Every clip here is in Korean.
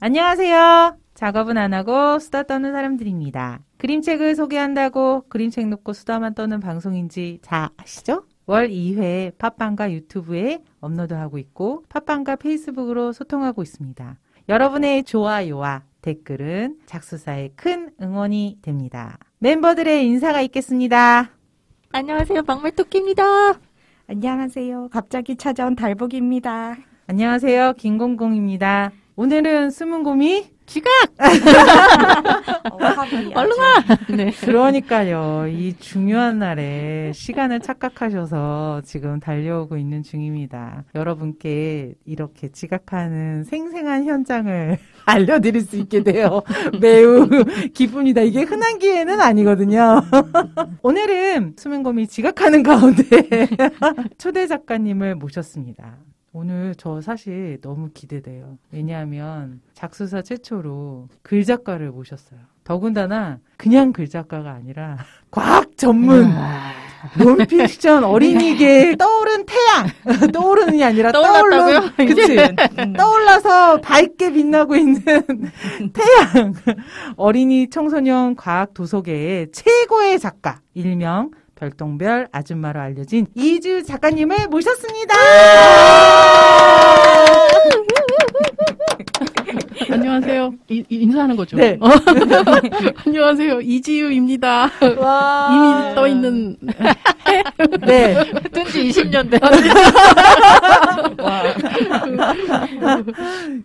안녕하세요. 작업은 안 하고 수다 떠는 사람들입니다. 그림책을 소개한다고 그림책 놓고 수다만 떠는 방송인지 다 아시죠? 월 2회 팟빵과 유튜브에 업로드하고 있고 팟빵과 페이스북으로 소통하고 있습니다. 여러분의 좋아요와 댓글은 작수사의 큰 응원이 됩니다. 멤버들의 인사가 있겠습니다. 안녕하세요. 막말토끼입니다. 안녕하세요. 갑자기 찾아온 달복입니다. 안녕하세요. 김공공입니다. 오늘은 숨은 곰이 지각! 얼른 와! 네. 그러니까요. 이 중요한 날에 시간을 착각하셔서 지금 달려오고 있는 중입니다. 여러분께 이렇게 지각하는 생생한 현장을 알려드릴 수 있게 돼요. 매우 기쁩니다. 이게 흔한 기회는 아니거든요. 오늘은 수면검이 지각하는 가운데 초대 작가님을 모셨습니다. 오늘 저 사실 너무 기대돼요. 왜냐하면 작수사 최초로 글 작가를 모셨어요. 더군다나 그냥 글 작가가 아니라 과학 전문 논픽션 어린이계에 떠오른 태양! 떠오르는 게 아니라 떠올랐다고요? 그치? 떠올라서 밝게 빛나고 있는 태양! 어린이 청소년 과학 도서계의 최고의 작가, 일명 별똥별 아줌마로 알려진 이지유 작가님을 모셨습니다. 안녕하세요. 인사하는 거죠? 네. 안녕하세요. 이지유입니다. 이미 떠있는. 네. 뜬지 20년 된.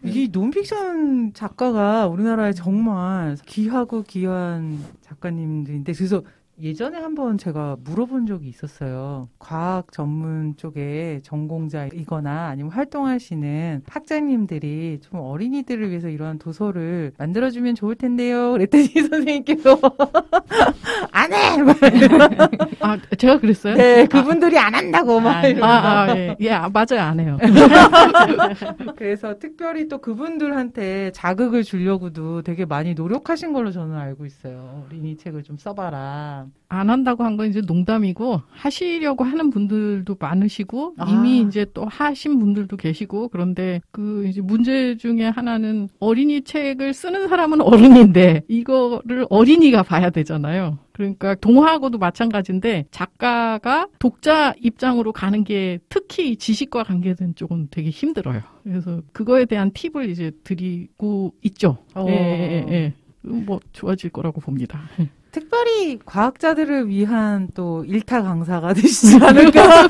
이 논픽션 작가가 우리나라에 정말 귀하고 귀한 작가님들인데, 그래서 예전에 한번 제가 물어본 적이 있었어요. 과학 전문 쪽에 전공자이거나 아니면 활동하시는 학장님들이 좀 어린이들을 위해서 이러한 도서를 만들어주면 좋을 텐데요. 그랬더니 선생님께서 안 해! 아, 제가 그랬어요? 네, 그분들이 안 한다고 막 이러면서. 예, 맞아요. 안 해요. 그래서 특별히 또 그분들한테 자극을 주려고도 되게 많이 노력하신 걸로 저는 알고 있어요. 어린이 책을 좀 써봐라. 안 한다고 한 건 이제 농담이고, 하시려고 하는 분들도 많으시고, 이미 이제 또 하신 분들도 계시고, 그런데 그 이제 문제 중에 하나는 어린이 책을 쓰는 사람은 어른인데, 이거를 어린이가 봐야 되잖아요. 그러니까 동화하고도 마찬가지인데 작가가 독자 입장으로 가는 게 특히 지식과 관계된 쪽은 되게 힘들어요. 그래서 그거에 대한 팁을 이제 드리고 있죠. 뭐 좋아질 거라고 봅니다. 특별히 과학자들을 위한 또 일타 강사가 되시지 않을까.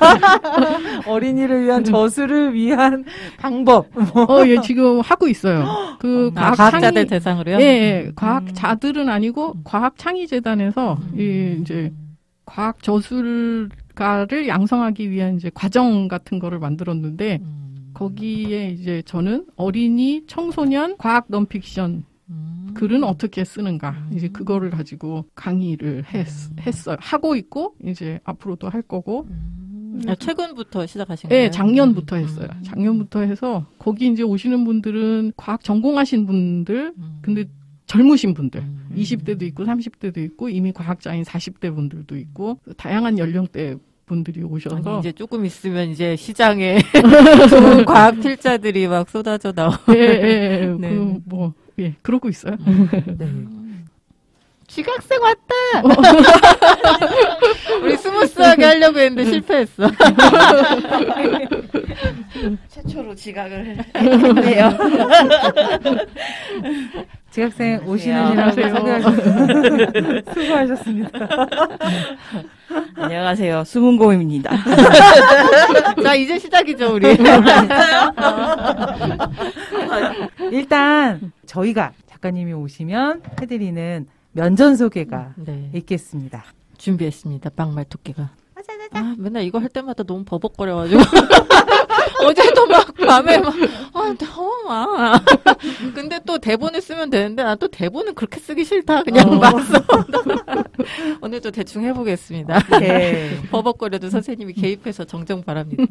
어린이를 위한 저술을 위한 방법. 예, 지금 하고 있어요. 그 과학자들 대상으로요? 예, 과학자들은 아니고 과학창의재단에서 이제 과학 저술가를 양성하기 위한 이제 과정 같은 거를 만들었는데 거기에 이제 저는 어린이, 청소년, 과학 논픽션 글은 어떻게 쓰는가 이제 그거를 가지고 강의를 했어요. 하고 있고 이제 앞으로도 할 거고. 최근부터 시작하신 거예요? 네, 작년부터 했어요. 작년부터 해서 거기 이제 오시는 분들은 과학 전공하신 분들, 근데 젊으신 분들, 20대도 있고 30대도 있고 이미 과학자인 40대 분들도 있고 다양한 연령대 분들이 오셔서 아니, 이제 조금 있으면 이제 시장에 좋은 과학 필자들이 막 쏟아져 나오고. 네. 그 뭐. 예, 그러고 있어요. 네. 지각생 왔다! 우리 스무스하게 하려고 했는데 실패했어. 최초로 지각을 했네요. 지각생 오시느라고 수고하셨습니다. 안녕하세요. 수문곰입니다. 자, 이제 시작이죠, 우리. 일단 저희가 작가님이 오시면 해드리는 면전 소개가 있겠습니다. 준비했습니다. 막말토끼가. 맨날 이거 할 때마다 너무 버벅거려가지고. 어제도 막 밤에 막 더워. 근데 또 대본을 쓰면 되는데 나 또 대본은 그렇게 쓰기 싫다. 그냥 막 써. 오늘도 대충 해보겠습니다. 버벅거려도 선생님이 개입해서 정정 바랍니다.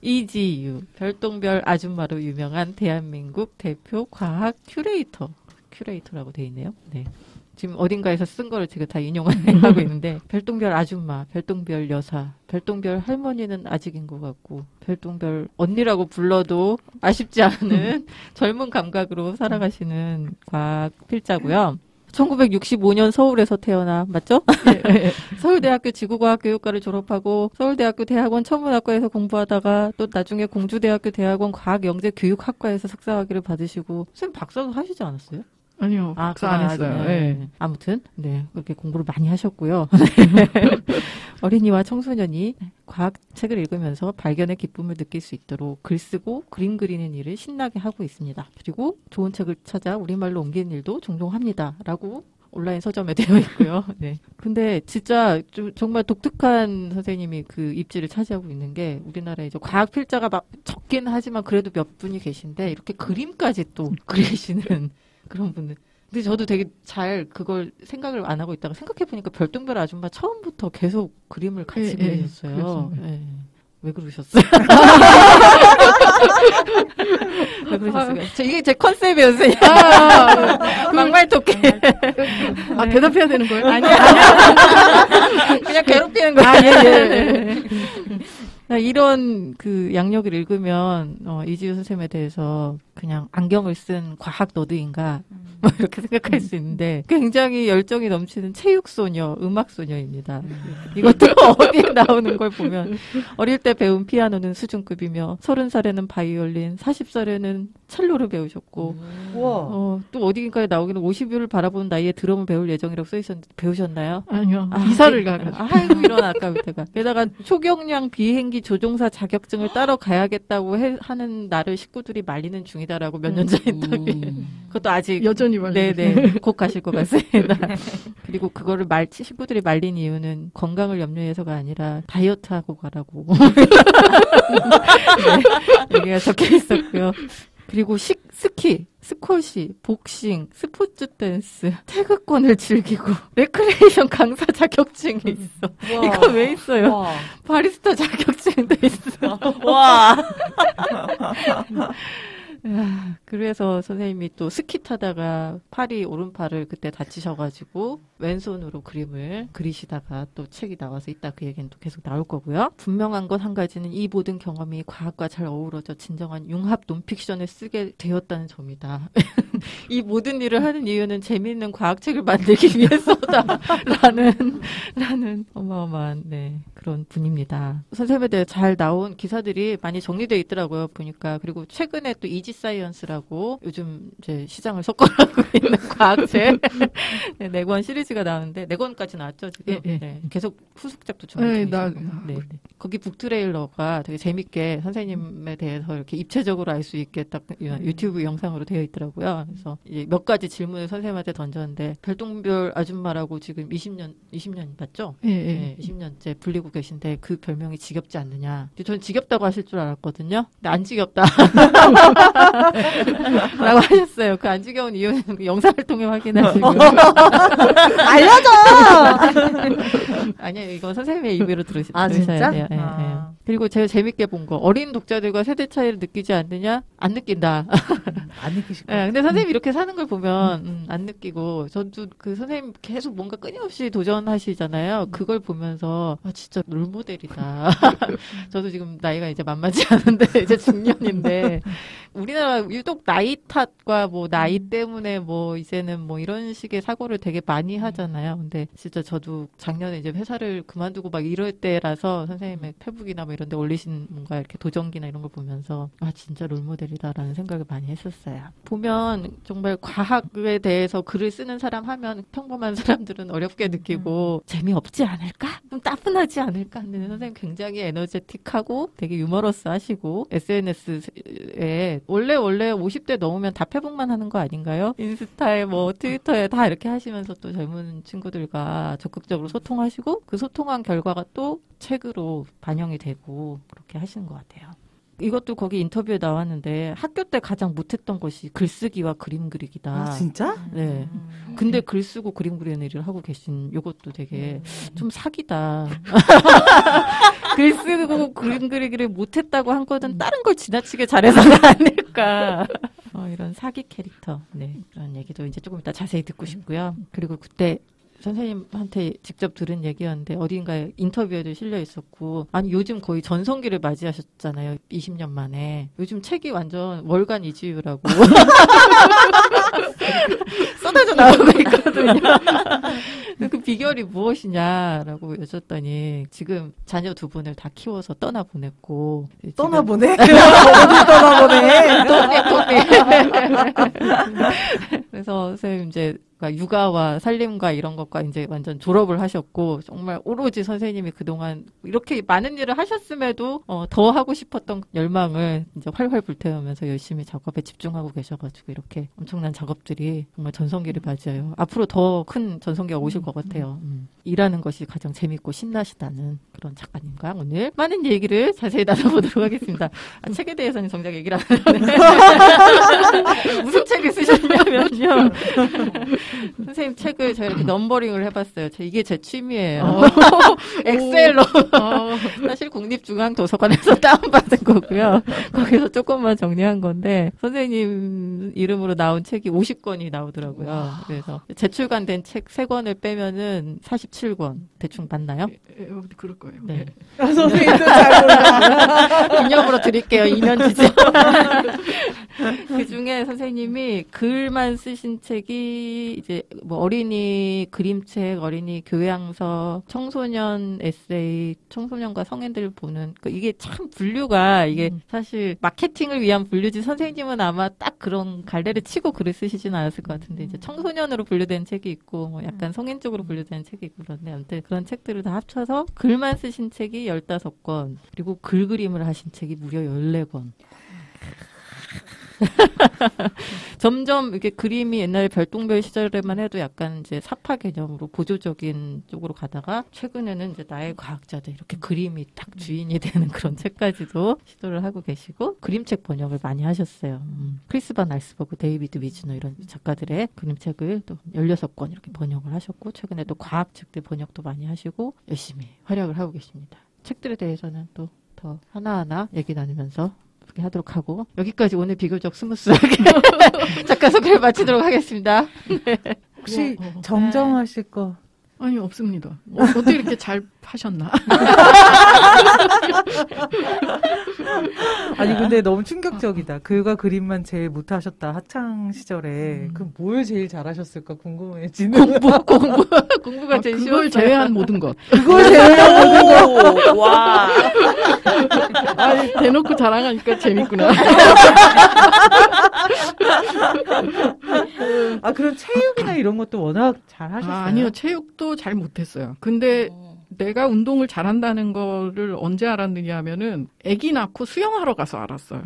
이지유, 별똥별 아줌마로 유명한 대한민국 대표 과학 큐레이터라고 돼 있네요. 네. 지금 어딘가에서 쓴 거를 제가 다 인용하고 있는데 별똥별 아줌마, 별똥별 여사, 별똥별 할머니는 아직인 것 같고 별똥별 언니라고 불러도 아쉽지 않은 젊은 감각으로 살아가시는 곽필자고요. 1965년 서울에서 태어나 맞죠? 네. 서울대학교 지구과학교육과를 졸업하고 서울대학교 대학원 천문학과에서 공부하다가 또 나중에 공주대학교 대학원 과학영재교육학과에서 석사학위를 받으시고 선생님 박사도 하시지 않았어요? 아니요. 박사 안 했어요. 네. 네. 아무튼 네 그렇게 공부를 많이 하셨고요. 어린이와 청소년이 과학책을 읽으면서 발견의 기쁨을 느낄 수 있도록 글쓰고 그림 그리는 일을 신나게 하고 있습니다. 그리고 좋은 책을 찾아 우리말로 옮기는 일도 종종 합니다. 라고 온라인 서점에 되어 있고요. 네. 근데 진짜 정말 독특한 선생님이 그 입지를 차지하고 있는 게 우리나라에 이제 과학 필자가 막 적긴 하지만 그래도 몇 분이 계신데 이렇게 그림까지 또 그리시는 그런 분들. 근데 저도 되게 잘 그걸 생각을 안 하고 있다가 생각해보니까 별똥별 아줌마 처음부터 계속 그림을 같이 그리셨어요. 예. 왜 그러셨어요? 왜 그러셨어요? 이게 제 컨셉이에요, 선생님. 막말 토끼. 아, 대답해야 되는 거예요? 아니요. 그냥 괴롭히는 거예요. 아, 예, 예. 이런 그 양력을 읽으면 이지유 선생님에 대해서 그냥 안경을 쓴 과학 너드인가 뭐 이렇게 생각할 수 있는데 굉장히 열정이 넘치는 체육소녀, 음악소녀입니다. 이것도 어디에 나오는 걸 보면 어릴 때 배운 피아노는 수준급이며 30살에는 바이올린, 40살에는 첼로를 배우셨고 또 어디인가에 나오기는 50유를 바라보는 나이에 드럼을 배울 예정이라고 써있었는데 배우셨나요? 아니요. 이사를 가가지고. 아이고 이런 아까부터가. 게다가 초경량 비행기 조종사 자격증을 따러 가야겠다고 하는 나를 식구들이 말리는 중이다. 라고 몇 년 전에 그것도 아직 여전히 말리는 네네 곧 가실 것 같습니다. 그리고 그거를 식구들이 말린 이유는 건강을 염려해서가 아니라 다이어트하고 가라고 네, 얘기가 적혀 있었고요. 그리고 스키, 스쿼시, 복싱, 스포츠 댄스, 태극권을 즐기고 레크레이션 강사 자격증이 있어. 와. 이거 왜 있어요? 와. 바리스타 자격증도 있어. 와. 야, 그래서 선생님이 또 스키 타다가 팔이 오른팔을 그때 다치셔가지고 왼손으로 그림을 그리시다가 또 책이 나와서 이따 그 얘기는 또 계속 나올 거고요. 분명한 것 한 가지는 이 모든 경험이 과학과 잘 어우러져 진정한 융합 논픽션을 쓰게 되었다는 점이다. 이 모든 일을 하는 이유는 재미있는 과학책을 만들기 위해서다. 라는 어마어마한 네, 그런 분입니다. 선생님에 대해 잘 나온 기사들이 많이 정리되어 있더라고요. 보니까. 그리고 최근에 또 이지 사이언스라고 요즘 이제 시장을 석권하고 있는 과학책 네, 4권 시리즈가 나오는데 4권까지 나왔죠 지금. 예, 예. 네, 계속 후속작도 중이시고 네, 거기 북트레일러가 되게 재밌게 선생님에 대해서 이렇게 입체적으로 알 수 있게 딱 유튜브 영상으로 되어 있더라고요. 그래서 이제 몇 가지 질문을 선생님한테 던졌는데 별똥별 아줌마라고 지금 20년 맞죠? 예, 예. 네, 20년째 불리고 계신데 그 별명이 지겹지 않느냐? 저는 지겹다고 하실 줄 알았거든요. 근데 안 지겹다. 라고 하셨어요. 그 안 지겨운 이유는 그 영상을 통해 확인하시고. 알려줘! 아니요, 이건 선생님의 입으로 들으셔야 돼요. 아, 진짜? 예, 예, 아. 예. 그리고 제가 재밌게 본 거. 어린 독자들과 세대 차이를 느끼지 않느냐? 안 느낀다. 안 느끼실 거예요. 예, 근데 선생님이 이렇게 사는 걸 보면 안 느끼고, 저도 그 선생님 계속 뭔가 끊임없이 도전하시잖아요. 그걸 보면서, 아, 진짜 롤모델이다. 저도 지금 나이가 이제 만만치 않은데, 이제 중년인데, 우리나라 유독 나이 탓과 뭐 나이 때문에 뭐 이제는 뭐 이런 식의 사고를 되게 많이 하잖아요. 근데 진짜 저도 작년에 이제 회사를 그만두고 막 이럴 때라서 선생님의 페북이나 뭐 이런 데 올리신 뭔가 이렇게 도전기나 이런 걸 보면서 아 진짜 롤모델이다라는 생각을 많이 했었어요. 보면 정말 과학에 대해서 글을 쓰는 사람 하면 평범한 사람들은 어렵게 느끼고 재미없지 않을까? 좀 따분하지 않을까? 근데 선생님 굉장히 에너제틱하고 되게 유머러스 하시고 SNS에 원래 50대 넘으면 다 페북만 하는 거 아닌가요? 인스타에 뭐 트위터에 다 이렇게 하시면서 또 젊은 친구들과 적극적으로 소통하시고 그 소통한 결과가 또 책으로 반영이 되고 그렇게 하시는 것 같아요. 이것도 거기 인터뷰에 나왔는데 학교 때 가장 못했던 것이 글쓰기와 그림 그리기다. 아 진짜? 네. 근데 글 쓰고 그림 그리는 일을 하고 계신 이것도 되게 좀 사기다. 글 쓰고 그림 그리기를 못했다고 한 거는 다른 걸 지나치게 잘해서가 아닐까. 이런 사기 캐릭터, 네, 그런 얘기도 이제 조금 이따 자세히 듣고 싶고요. 그리고 그때 선생님한테 직접 들은 얘기였는데 어딘가에 인터뷰에도 실려 있었고, 아니 요즘 거의 전성기를 맞이하셨잖아요. 20년 만에. 요즘 책이 완전 월간 이지유라고 쏟아져 나오고 있거든요. 그 비결이 무엇이냐라고 여쭤봤더니 지금 자녀 2분을 다 키워서 떠나보냈고. 떠나보내? 떠나보내? 떠나보내. 그래서 선생님 이제 육아와 살림과 이런 것과 이제 완전 졸업을 하셨고, 정말 오로지 선생님이 그동안 이렇게 많은 일을 하셨음에도 더 하고 싶었던 열망을 이제 활활 불태우면서 열심히 작업에 집중하고 계셔가지고 이렇게 엄청난 작업들이 정말 전성기를 맞이해요. 앞으로 더 큰 전성기가 오실 것 같아요. 일하는 것이 가장 재밌고 신나시다는 그런 작가님과 오늘 많은 얘기를 자세히 나눠보도록 하겠습니다. 아, 책에 대해서는 정작 얘기를 안 하는데 무슨 책을 쓰셨냐면요. 선생님 책을 제가 이렇게 넘버링을 해봤어요. 이게 제 취미예요. 엑셀로. 사실 국립중앙도서관에서 다운받은 거고요. 거기서 조금만 정리한 건데 선생님 이름으로 나온 책이 50권이 나오더라고요. 그래서 재출간된 책 3권을 빼면은 47권. 대충 맞나요? 그럴 거예요. 네. 아, 선생님도 잘 몰라. 기념으로 드릴게요. 2년 지지. 그중에 선생님이 글만 쓰신 책이 이제 뭐 어린이 그림책, 어린이 교양서, 청소년 에세이, 청소년과 성인들 보는, 그러니까 이게 참 분류가 이게 사실 마케팅을 위한 분류지 선생님은 아마 딱 그런 갈래를 치고 글을 쓰시진 않았을 것 같은데 이제 청소년으로 분류된 책이 있고 뭐 약간 성인 쪽으로 분류된 책이 있고 그런데 아무튼 그런 책들을 다 합쳐서 글만 쓰신 책이 15권 그리고 글 그림을 하신 책이 무려 14권. 점점 이렇게 그림이 옛날에 별똥별 시절에만 해도 약간 이제 사파 개념으로 보조적인 쪽으로 가다가 최근에는 이제 나의 과학자들 이렇게 그림이 딱 주인이 되는 그런 책까지도 시도를 하고 계시고 그림책 번역을 많이 하셨어요. 크리스 반 알스버그, 데이비드 위즈너 이런 작가들의 그림책을 또 16권 이렇게 번역을 하셨고 최근에 또 과학책들 번역도 많이 하시고 열심히 활약을 하고 계십니다. 책들에 대해서는 또 더 하나하나 얘기 나누면서 하도록 하고 여기까지 오늘 비교적 스무스하게 작가 소개를 마치도록 하겠습니다. 네. 혹시 정정하실 거? 아니 없습니다. 어떻게 이렇게 잘 하셨나? 아니 근데 너무 충격적이다. 글과 그림만 제일 못하셨다. 학창 시절에 그럼 뭘 제일 잘하셨을까 궁금해지는. 공부가 제일 쉬워요. 그걸 제외한 모든 것. 그걸 제외한 모든 것. 와. 아니 대놓고 자랑하니까 재밌구나. 아 그럼 체육이나 이런 것도 워낙 잘하셨어요? 아, 아니요 체육도 잘 못했어요. 근데 내가 운동을 잘한다는 거를 언제 알았느냐 하면은 아기 낳고 수영하러 가서 알았어요.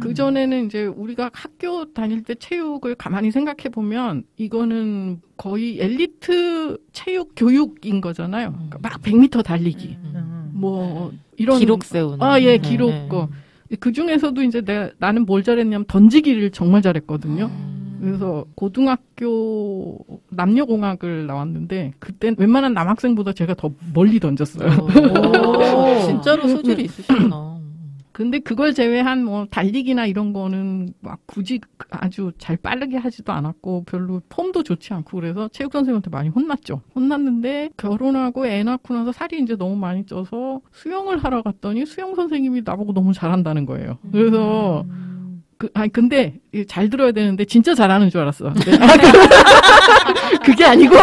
그전에는 이제 우리가 학교 다닐 때 체육을 가만히 생각해 보면 이거는 거의 엘리트 체육 교육인 거잖아요. 그러니까 막 100m 달리기. 뭐 이런 기록 세우는. 아, 예, 기록 거. 그 중에서도 이제 나는 뭘 잘했냐면 던지기를 정말 잘했거든요. 그래서 고등학교 남녀공학을 나왔는데 그때 웬만한 남학생보다 제가 더 멀리 던졌어요. 오, 진짜로 소질이 있으시구나. 근데 그걸 제외한 뭐 달리기나 이런 거는 막 굳이 아주 잘 빠르게 하지도 않았고 별로 폼도 좋지 않고 그래서 체육 선생님한테 많이 혼났죠. 혼났는데 결혼하고 애 낳고 나서 살이 이제 너무 많이 쪄서 수영을 하러 갔더니 수영 선생님이 나보고 너무 잘한다는 거예요. 그래서 아니 근데 잘 들어야 되는데 진짜 잘하는 줄 알았어. 네. 그게 아니고.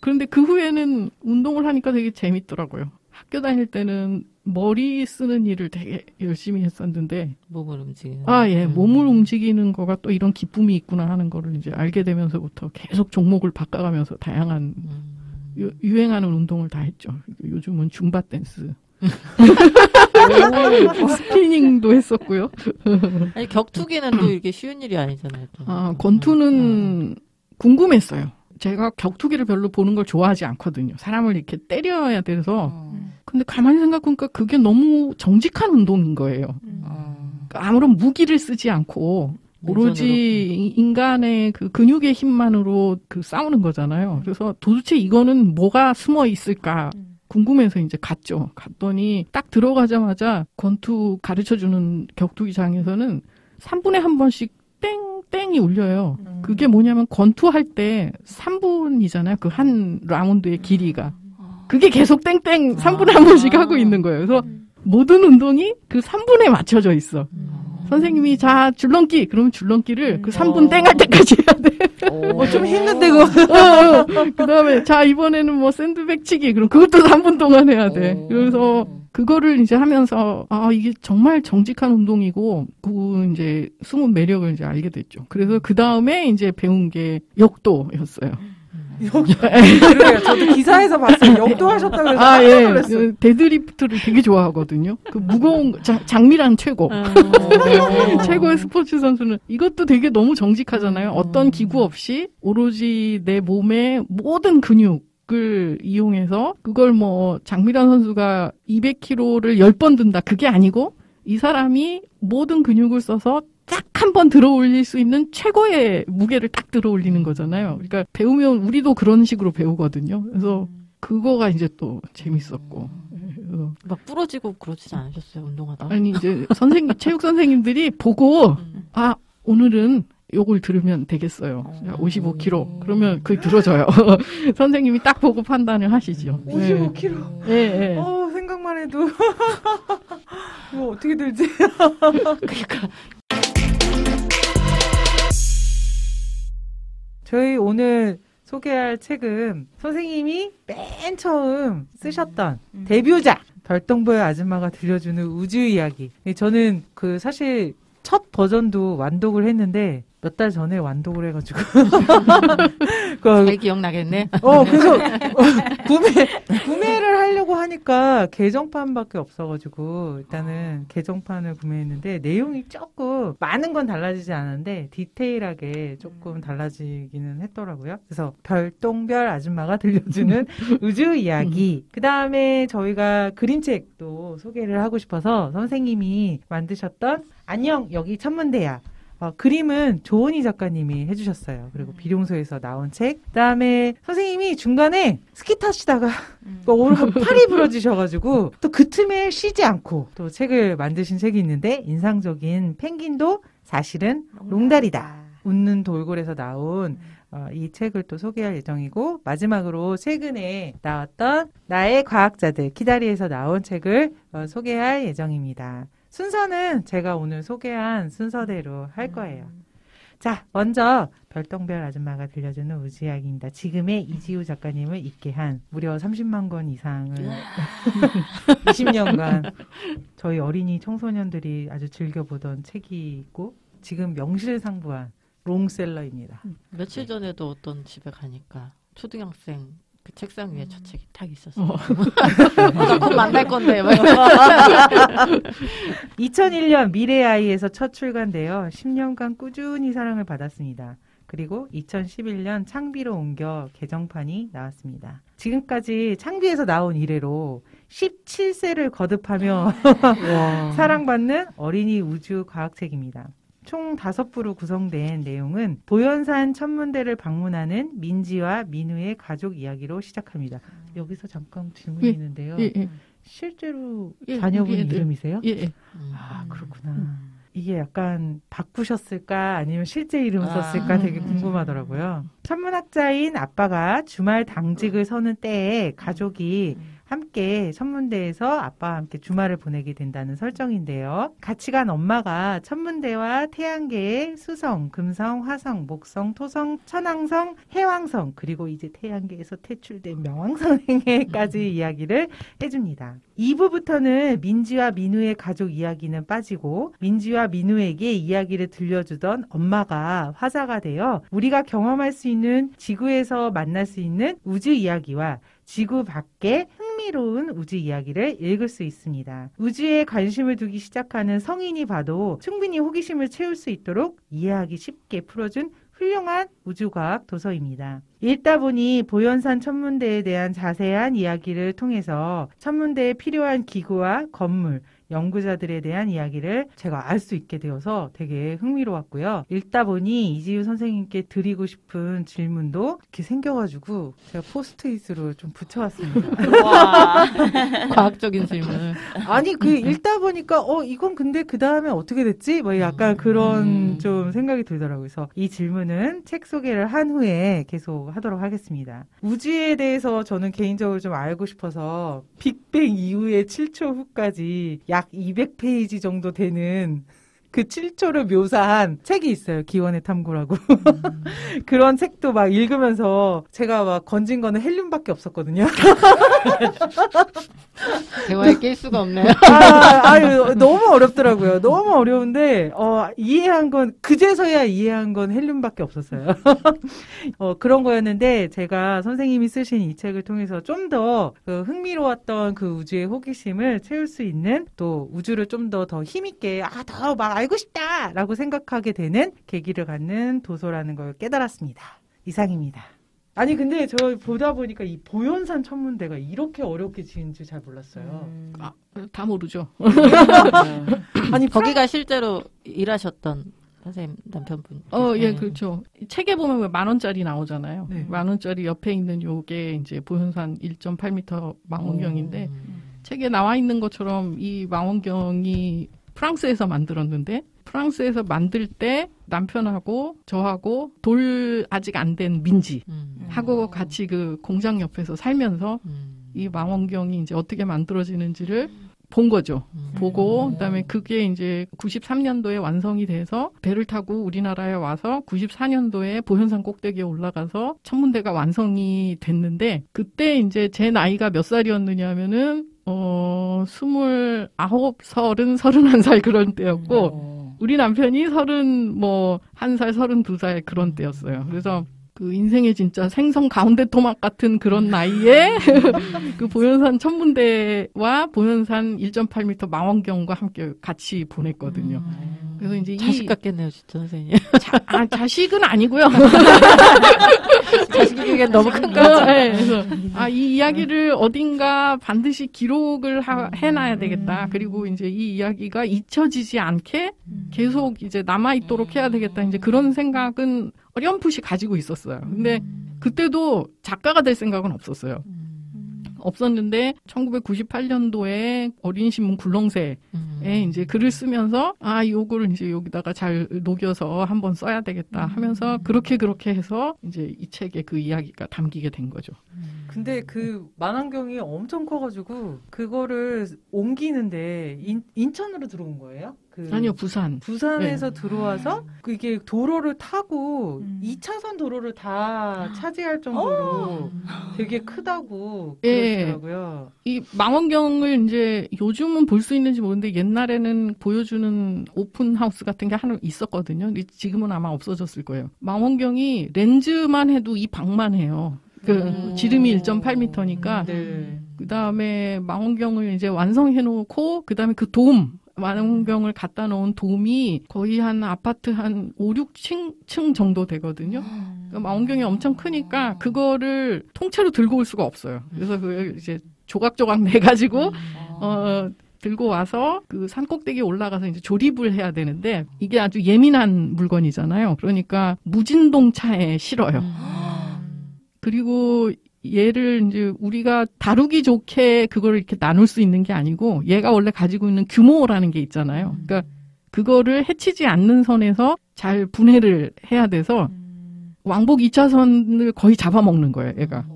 그런데 그 후에는 운동을 하니까 되게 재밌더라고요. 학교 다닐 때는 머리 쓰는 일을 되게 열심히 했었는데 몸을 움직이는. 아, 예. 몸을 움직이는 거가 또 이런 기쁨이 있구나 하는 거를 이제 알게 되면서부터 계속 종목을 바꿔가면서 다양한 유행하는 운동을 다 했죠. 요즘은 줌바 댄스. 스피닝도 했었고요. 아니, 격투기는 또 이렇게 쉬운 일이 아니잖아요. 또. 아, 권투는 궁금했어요. 제가 격투기를 별로 보는 걸 좋아하지 않거든요. 사람을 이렇게 때려야 돼서. 근데 가만히 생각해보니까 그게 너무 정직한 운동인 거예요. 그러니까 아무런 무기를 쓰지 않고 오로지 인간의 그 근육의 힘만으로 그 싸우는 거잖아요. 그래서 도대체 이거는 뭐가 숨어 있을까 궁금해서 이제 갔죠. 갔더니 딱 들어가자마자 권투 가르쳐주는 격투기장에서는 3분에 한 번씩 땡이 울려요. 그게 뭐냐면 권투할 때 3분이잖아요. 그 한 라운드의 길이가. 그게 계속 땡 3분에 한 번씩 하고 있는 거예요. 그래서 모든 운동이 그 3분에 맞춰져 있어. 선생님이 자 줄넘기 그러면 줄넘기를 그 3분 땡할 때까지 해야 돼. 좀 힘든데 그거. 그다음에 자 이번에는 뭐 샌드백 치기 그럼 그것도 3분 동안 해야 돼. 그래서 그거를 이제 하면서 아 이게 정말 정직한 운동이고 그 이제 숨은 매력을 이제 알게 됐죠. 그래서 그 다음에 이제 배운 게 역도였어요. 그래요. 저도 기사에서 봤어요. 역도하셨다고 해서 깜짝 놀랐어요. 예. 데드리프트를 되게 좋아하거든요. 그 무거운 장미란 최고. 최고의 스포츠 선수는 이것도 되게 너무 정직하잖아요. 어떤 기구 없이 오로지 내 몸의 모든 근육을 이용해서 그걸 뭐 장미란 선수가 200kg를 10번 든다. 그게 아니고 이 사람이 모든 근육을 써서 딱 한 번 들어올릴 수 있는 최고의 무게를 딱 들어올리는 거잖아요. 그러니까 배우면 우리도 그런 식으로 배우거든요. 그래서 그거가 이제 또 재밌었고. 막 부러지고 그러진 않으셨어요? 운동하다? 아니 이제 체육 선생님들이 보고 아 오늘은 요걸 들으면 되겠어요. 55kg. 그러면 그게 들어져요. 선생님이 딱 보고 판단을 하시죠. 55kg? 네. 생각만 해도 이거 어떻게 들지? 그러니까 저희 오늘 소개할 책은 선생님이 맨 처음 쓰셨던 데뷔작 별똥별 아줌마가 들려주는 우주 이야기. 저는 그 사실 첫 버전도 완독을 했는데 몇 달 전에 완독을 해가지고 잘 기억나겠네. 그래서 구매를 하려고 하니까 개정판밖에 없어가지고 일단은 개정판을 구매했는데 내용이 조금 많은 건 달라지지 않은데 디테일하게 조금 달라지기는 했더라고요. 그래서 별똥별 아줌마가 들려주는 우주 이야기. 그 다음에 저희가 그림책도 소개를 하고 싶어서 선생님이 만드셨던 안녕 여기 천문대야. 그림은 조원희 작가님이 해주셨어요. 그리고 비룡소에서 나온 책. 그 다음에 선생님이 중간에 스키 타시다가 팔이 부러지셔가지고 또 그 틈에 쉬지 않고 또 책을 만드신 책이 있는데 인상적인 펭귄도 사실은 롱다리다. 웃는 돌고래에서 나온 이 책을 또 소개할 예정이고 마지막으로 최근에 나왔던 나의 과학자들 키다리에서 나온 책을 소개할 예정입니다. 순서는 제가 오늘 소개한 순서대로 할 거예요. 자, 먼저 별똥별 아줌마가 들려주는 우주 이야기입니다. 지금의 이지유 작가님을 잊게 한 무려 30만 권 이상을 20년간 저희 어린이 청소년들이 아주 즐겨보던 책이 있고 지금 명실상부한 롱셀러입니다. 며칠 전에도 어떤 집에 가니까 초등학생 그 책상 위에 저 책이 딱 있었어. 곧 만날 건데. 2001년 미래아이에서 첫 출간되어 10년간 꾸준히 사랑을 받았습니다. 그리고 2011년 창비로 옮겨 개정판이 나왔습니다. 지금까지 창비에서 나온 이래로 17세를 거듭하며 사랑받는 어린이 우주 과학책입니다. 총 5부로 구성된 내용은 도연산 천문대를 방문하는 민지와 민우의 가족 이야기로 시작합니다. 여기서 잠깐 질문이 있는데요. 실제로 자녀분 이름이세요? 아 그렇구나. 이게 약간 바꾸셨을까 아니면 실제 이름을 썼을까 되게 궁금하더라고요. 천문학자인 아빠가 주말 당직을 서는 때에 가족이 함께 천문대에서 아빠와 함께 주말을 보내게 된다는 설정인데요. 같이 간 엄마가 천문대와 태양계의 수성, 금성, 화성, 목성, 토성, 천왕성, 해왕성 그리고 이제 태양계에서 퇴출된 명왕성 행해까지 이야기를 해줍니다. 2부부터는 민지와 민우의 가족 이야기는 빠지고 민지와 민우에게 이야기를 들려주던 엄마가 화자가 되어 우리가 경험할 수 있는 지구에서 만날 수 있는 우주 이야기와 지구 밖에 흥미로운 우주 이야기를 읽을 수 있습니다. 우주에 관심을 두기 시작하는 성인이 봐도 충분히 호기심을 채울 수 있도록 이해하기 쉽게 풀어준 훌륭한 우주과학 도서입니다. 읽다 보니 보현산 천문대에 대한 자세한 이야기를 통해서 천문대에 필요한 기구와 건물, 연구자들에 대한 이야기를 제가 알 수 있게 되어서 되게 흥미로웠고요. 읽다 보니 이지유 선생님께 드리고 싶은 질문도 이렇게 생겨가지고 제가 포스트잇으로 좀 붙여왔습니다. 와. 과학적인 질문. 아니 그 읽다 보니까 이건 근데 그 다음에 어떻게 됐지? 뭐 약간 그런 좀 생각이 들더라고요. 그래서 이 질문은 책 소개를 한 후에 계속 하도록 하겠습니다. 우주에 대해서 저는 개인적으로 좀 알고 싶어서 빅뱅 이후에 7초 후까지 약 200페이지 정도 되는 그 7초를 묘사한 책이 있어요. 기원의 탐구라고. 그런 책도 막 읽으면서 제가 막 건진 거는 헬륨밖에 없었거든요. 대화에 낄 수가 없네요. 너무 어렵더라고요. 너무 어려운데 이해한 건 그제서야 이해한 건 헬륨밖에 없었어요. 그런 거였는데 제가 선생님이 쓰신 이 책을 통해서 좀 더 그 흥미로웠던 그 우주의 호기심을 채울 수 있는 또 우주를 좀 더 힘있게 더 막 알고 싶다! 라고 생각하게 되는 계기를 갖는 도서라는 걸 깨달았습니다. 이상입니다. 아니 근데 저 보다 보니까 이 보현산 천문대가 이렇게 어렵게 지은지 잘 몰랐어요. 다 모르죠. 아니 거기가 실제로 일하셨던 선생님 남편분. 예, 그렇죠. 책에 보면 왜 10,000원짜리 나오잖아요. 네. 10,000원짜리 옆에 있는 요게 이제 보현산 1.8m 망원경인데 책에 나와 있는 것처럼 이 망원경이 프랑스에서 만들었는데 프랑스에서 만들 때 남편하고 저하고 돌 아직 안 된 민지하고 같이 그 공장 옆에서 살면서 이 망원경이 이제 어떻게 만들어지는지를 본 거죠. 보고 그다음에 그게 이제 93년도에 완성이 돼서 배를 타고 우리나라에 와서 94년도에 보현산 꼭대기에 올라가서 천문대가 완성이 됐는데 그때 이제 제 나이가 몇 살이었느냐면은 29, 30, 31살 그런 때였고, 우리 남편이 31살, 32살 그런 때였어요. 그래서 그 인생의 진짜 생선 가운데 토막 같은 그런 나이에 그 보현산 천문대와 보현산 1.8m 망원경과 함께 같이 보냈거든요. 그래서 이제 자식 같겠네요, 진짜 선생님. 자식은 아니고요. 자식이 그게 너무 큰 거죠. 네, 그래서 이 이야기를 어딘가 반드시 기록을 해놔야 되겠다. 그리고 이제 이 이야기가 잊혀지지 않게 계속 이제 남아 있도록 해야 되겠다. 이제 그런 생각은 어렴풋이 가지고 있었어요. 근데 그때도 작가가 될 생각은 없었어요. 없었는데 1998년도에 어린 신문 굴렁쇠에 이제 글을 쓰면서 요거를 이제 여기다가 잘 녹여서 한번 써야 되겠다 하면서 그렇게 해서 이제 이 책에 그 이야기가 담기게 된 거죠. 근데 그 만환경이 엄청 커가지고 그거를 옮기는데 인천으로 들어온 거예요? 아니요, 부산. 부산에서 들어와서 그게 도로를 타고 2차선 도로를 다 차지할 정도로 되게 크다고 그러더라고요. 이 망원경을 이제 요즘은 볼 수 있는지 모르는데 옛날에는 보여주는 오픈하우스 같은 게 하나 있었거든요. 지금은 아마 없어졌을 거예요. 망원경이 렌즈만 해도 이 방만 해요. 그 지름이 1.8m니까 그 다음에 망원경을 이제 완성해놓고 그 다음에 그 돔. 망원경을 갖다 놓은 돔이 거의 한 아파트 한 5, 6층 정도 되거든요. 그러니까 망원경이 엄청 크니까 그거를 통째로 들고 올 수가 없어요. 그래서 그걸 이제 조각조각 내가지고, 들고 와서 그 산 꼭대기에 올라가서 이제 조립을 해야 되는데 이게 아주 예민한 물건이잖아요. 그러니까 무진동 차에 실어요. 그리고 얘를 이제 우리가 다루기 좋게 그걸 이렇게 나눌 수 있는 게 아니고 얘가 원래 가지고 있는 규모라는 게 있잖아요. 그러니까 그거를 해치지 않는 선에서 잘 분해를 해야 돼서 왕복 2차선을 거의 잡아먹는 거예요, 얘가.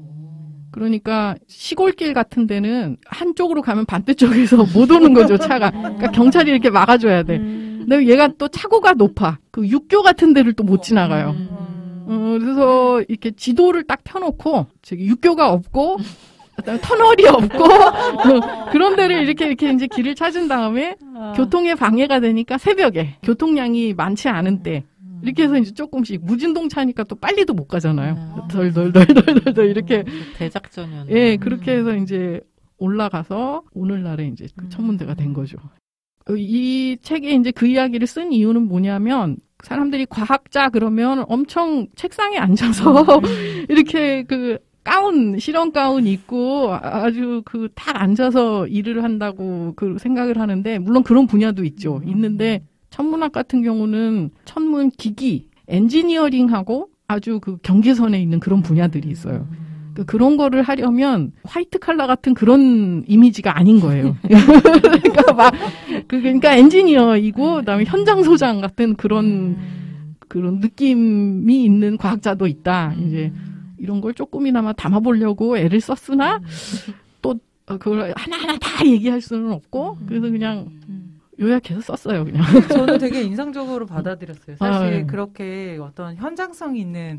그러니까 시골길 같은 데는 한쪽으로 가면 반대쪽에서 못 오는 거죠, 차가. 그러니까 경찰이 이렇게 막아줘야 돼. 근데 얘가 또 차고가 높아. 그 육교 같은 데를 또 못 지나가요. 그래서 이렇게 지도를 딱 펴놓고 육교가 없고 그다음에 터널이 없고 그런 데를 이렇게 이제 길을 찾은 다음에 교통에 방해가 되니까 새벽에 교통량이 많지 않은 때 이렇게 해서 이제 조금씩 무진동 차니까 또 빨리도 못 가잖아요. 덜덜덜덜덜 이렇게 대작전이었네. 예, 그렇게 해서 이제 올라가서 오늘날에 이제 그 천문대가 된 거죠. 이 책에 이제 그 이야기를 쓴 이유는 뭐냐면. 사람들이 과학자 그러면 엄청 책상에 앉아서 이렇게 그 가운, 실험 가운 입고 아주 그 딱 앉아서 일을 한다고 그 생각을 하는데, 물론 그런 분야도 있죠. 있는데 천문학 같은 경우는 천문 기기, 엔지니어링하고 아주 그 경계선에 있는 그런 분야들이 있어요. 그런 거를 하려면 화이트 칼라 같은 그런 이미지가 아닌 거예요. 그러니까 막, 그러니까 엔지니어이고, 그다음에 현장 소장 같은 그런 느낌이 있는 과학자도 있다. 이제 이런 걸 조금이나마 담아보려고 애를 썼으나 또 그걸 하나하나 다 얘기할 수는 없고, 그래서 그냥 요약해서 썼어요, 그냥. 저는 되게 인상적으로 받아들였어요. 사실 그렇게 어떤 현장성이 있는,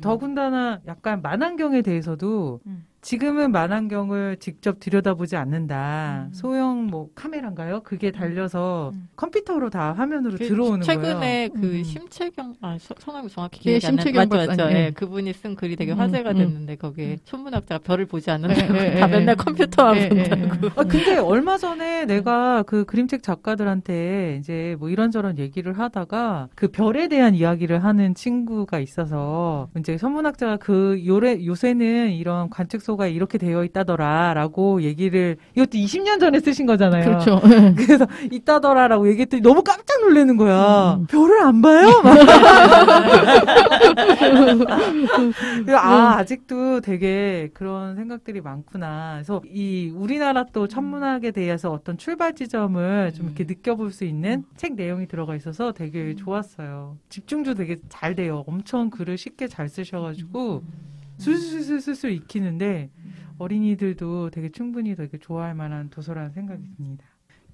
더군다나 약간 만환경에 대해서도 지금은 만환경을 직접 들여다보지 않는다. 소형 뭐 카메라인가요? 그게 달려서 컴퓨터로 다 화면으로 들어오는 최근에 거예요. 최근에 그 심채경, 성함이 정확히 기억이 안 나요. 맞죠. 예, 그분이 쓴 글이 되게 화제가 됐는데, 거기에 천문학자가 별을 보지 않는다고 다 맨날 컴퓨터만 본다고. 근데 얼마 전에 내가 그 그림책 작가들한테 이제 뭐 이런저런 얘기를 하다가 그 별에 대한 이야기를 하는 친구가 있어서, 이제 천문학자가 그 요새는 이런 관측 가 이렇게 되어 있다더라라고 얘기를, 이것도 20년 전에 쓰신 거잖아요. 그렇죠. 그래서 있다더라라고 얘기했더니 너무 깜짝 놀라는 거야. 별을 안 봐요? 아직도 되게 그런 생각들이 많구나. 그래서 이 우리나라 또 천문학에 대해서 어떤 출발 지점을 좀 이렇게 느껴볼 수 있는 책 내용이 들어가 있어서 되게 좋았어요. 집중도 되게 잘 돼요. 엄청 글을 쉽게 잘 쓰셔가지고 술술술술 익히는데, 어린이들도 되게 충분히 되게 좋아할 만한 도서라는 생각이 듭니다.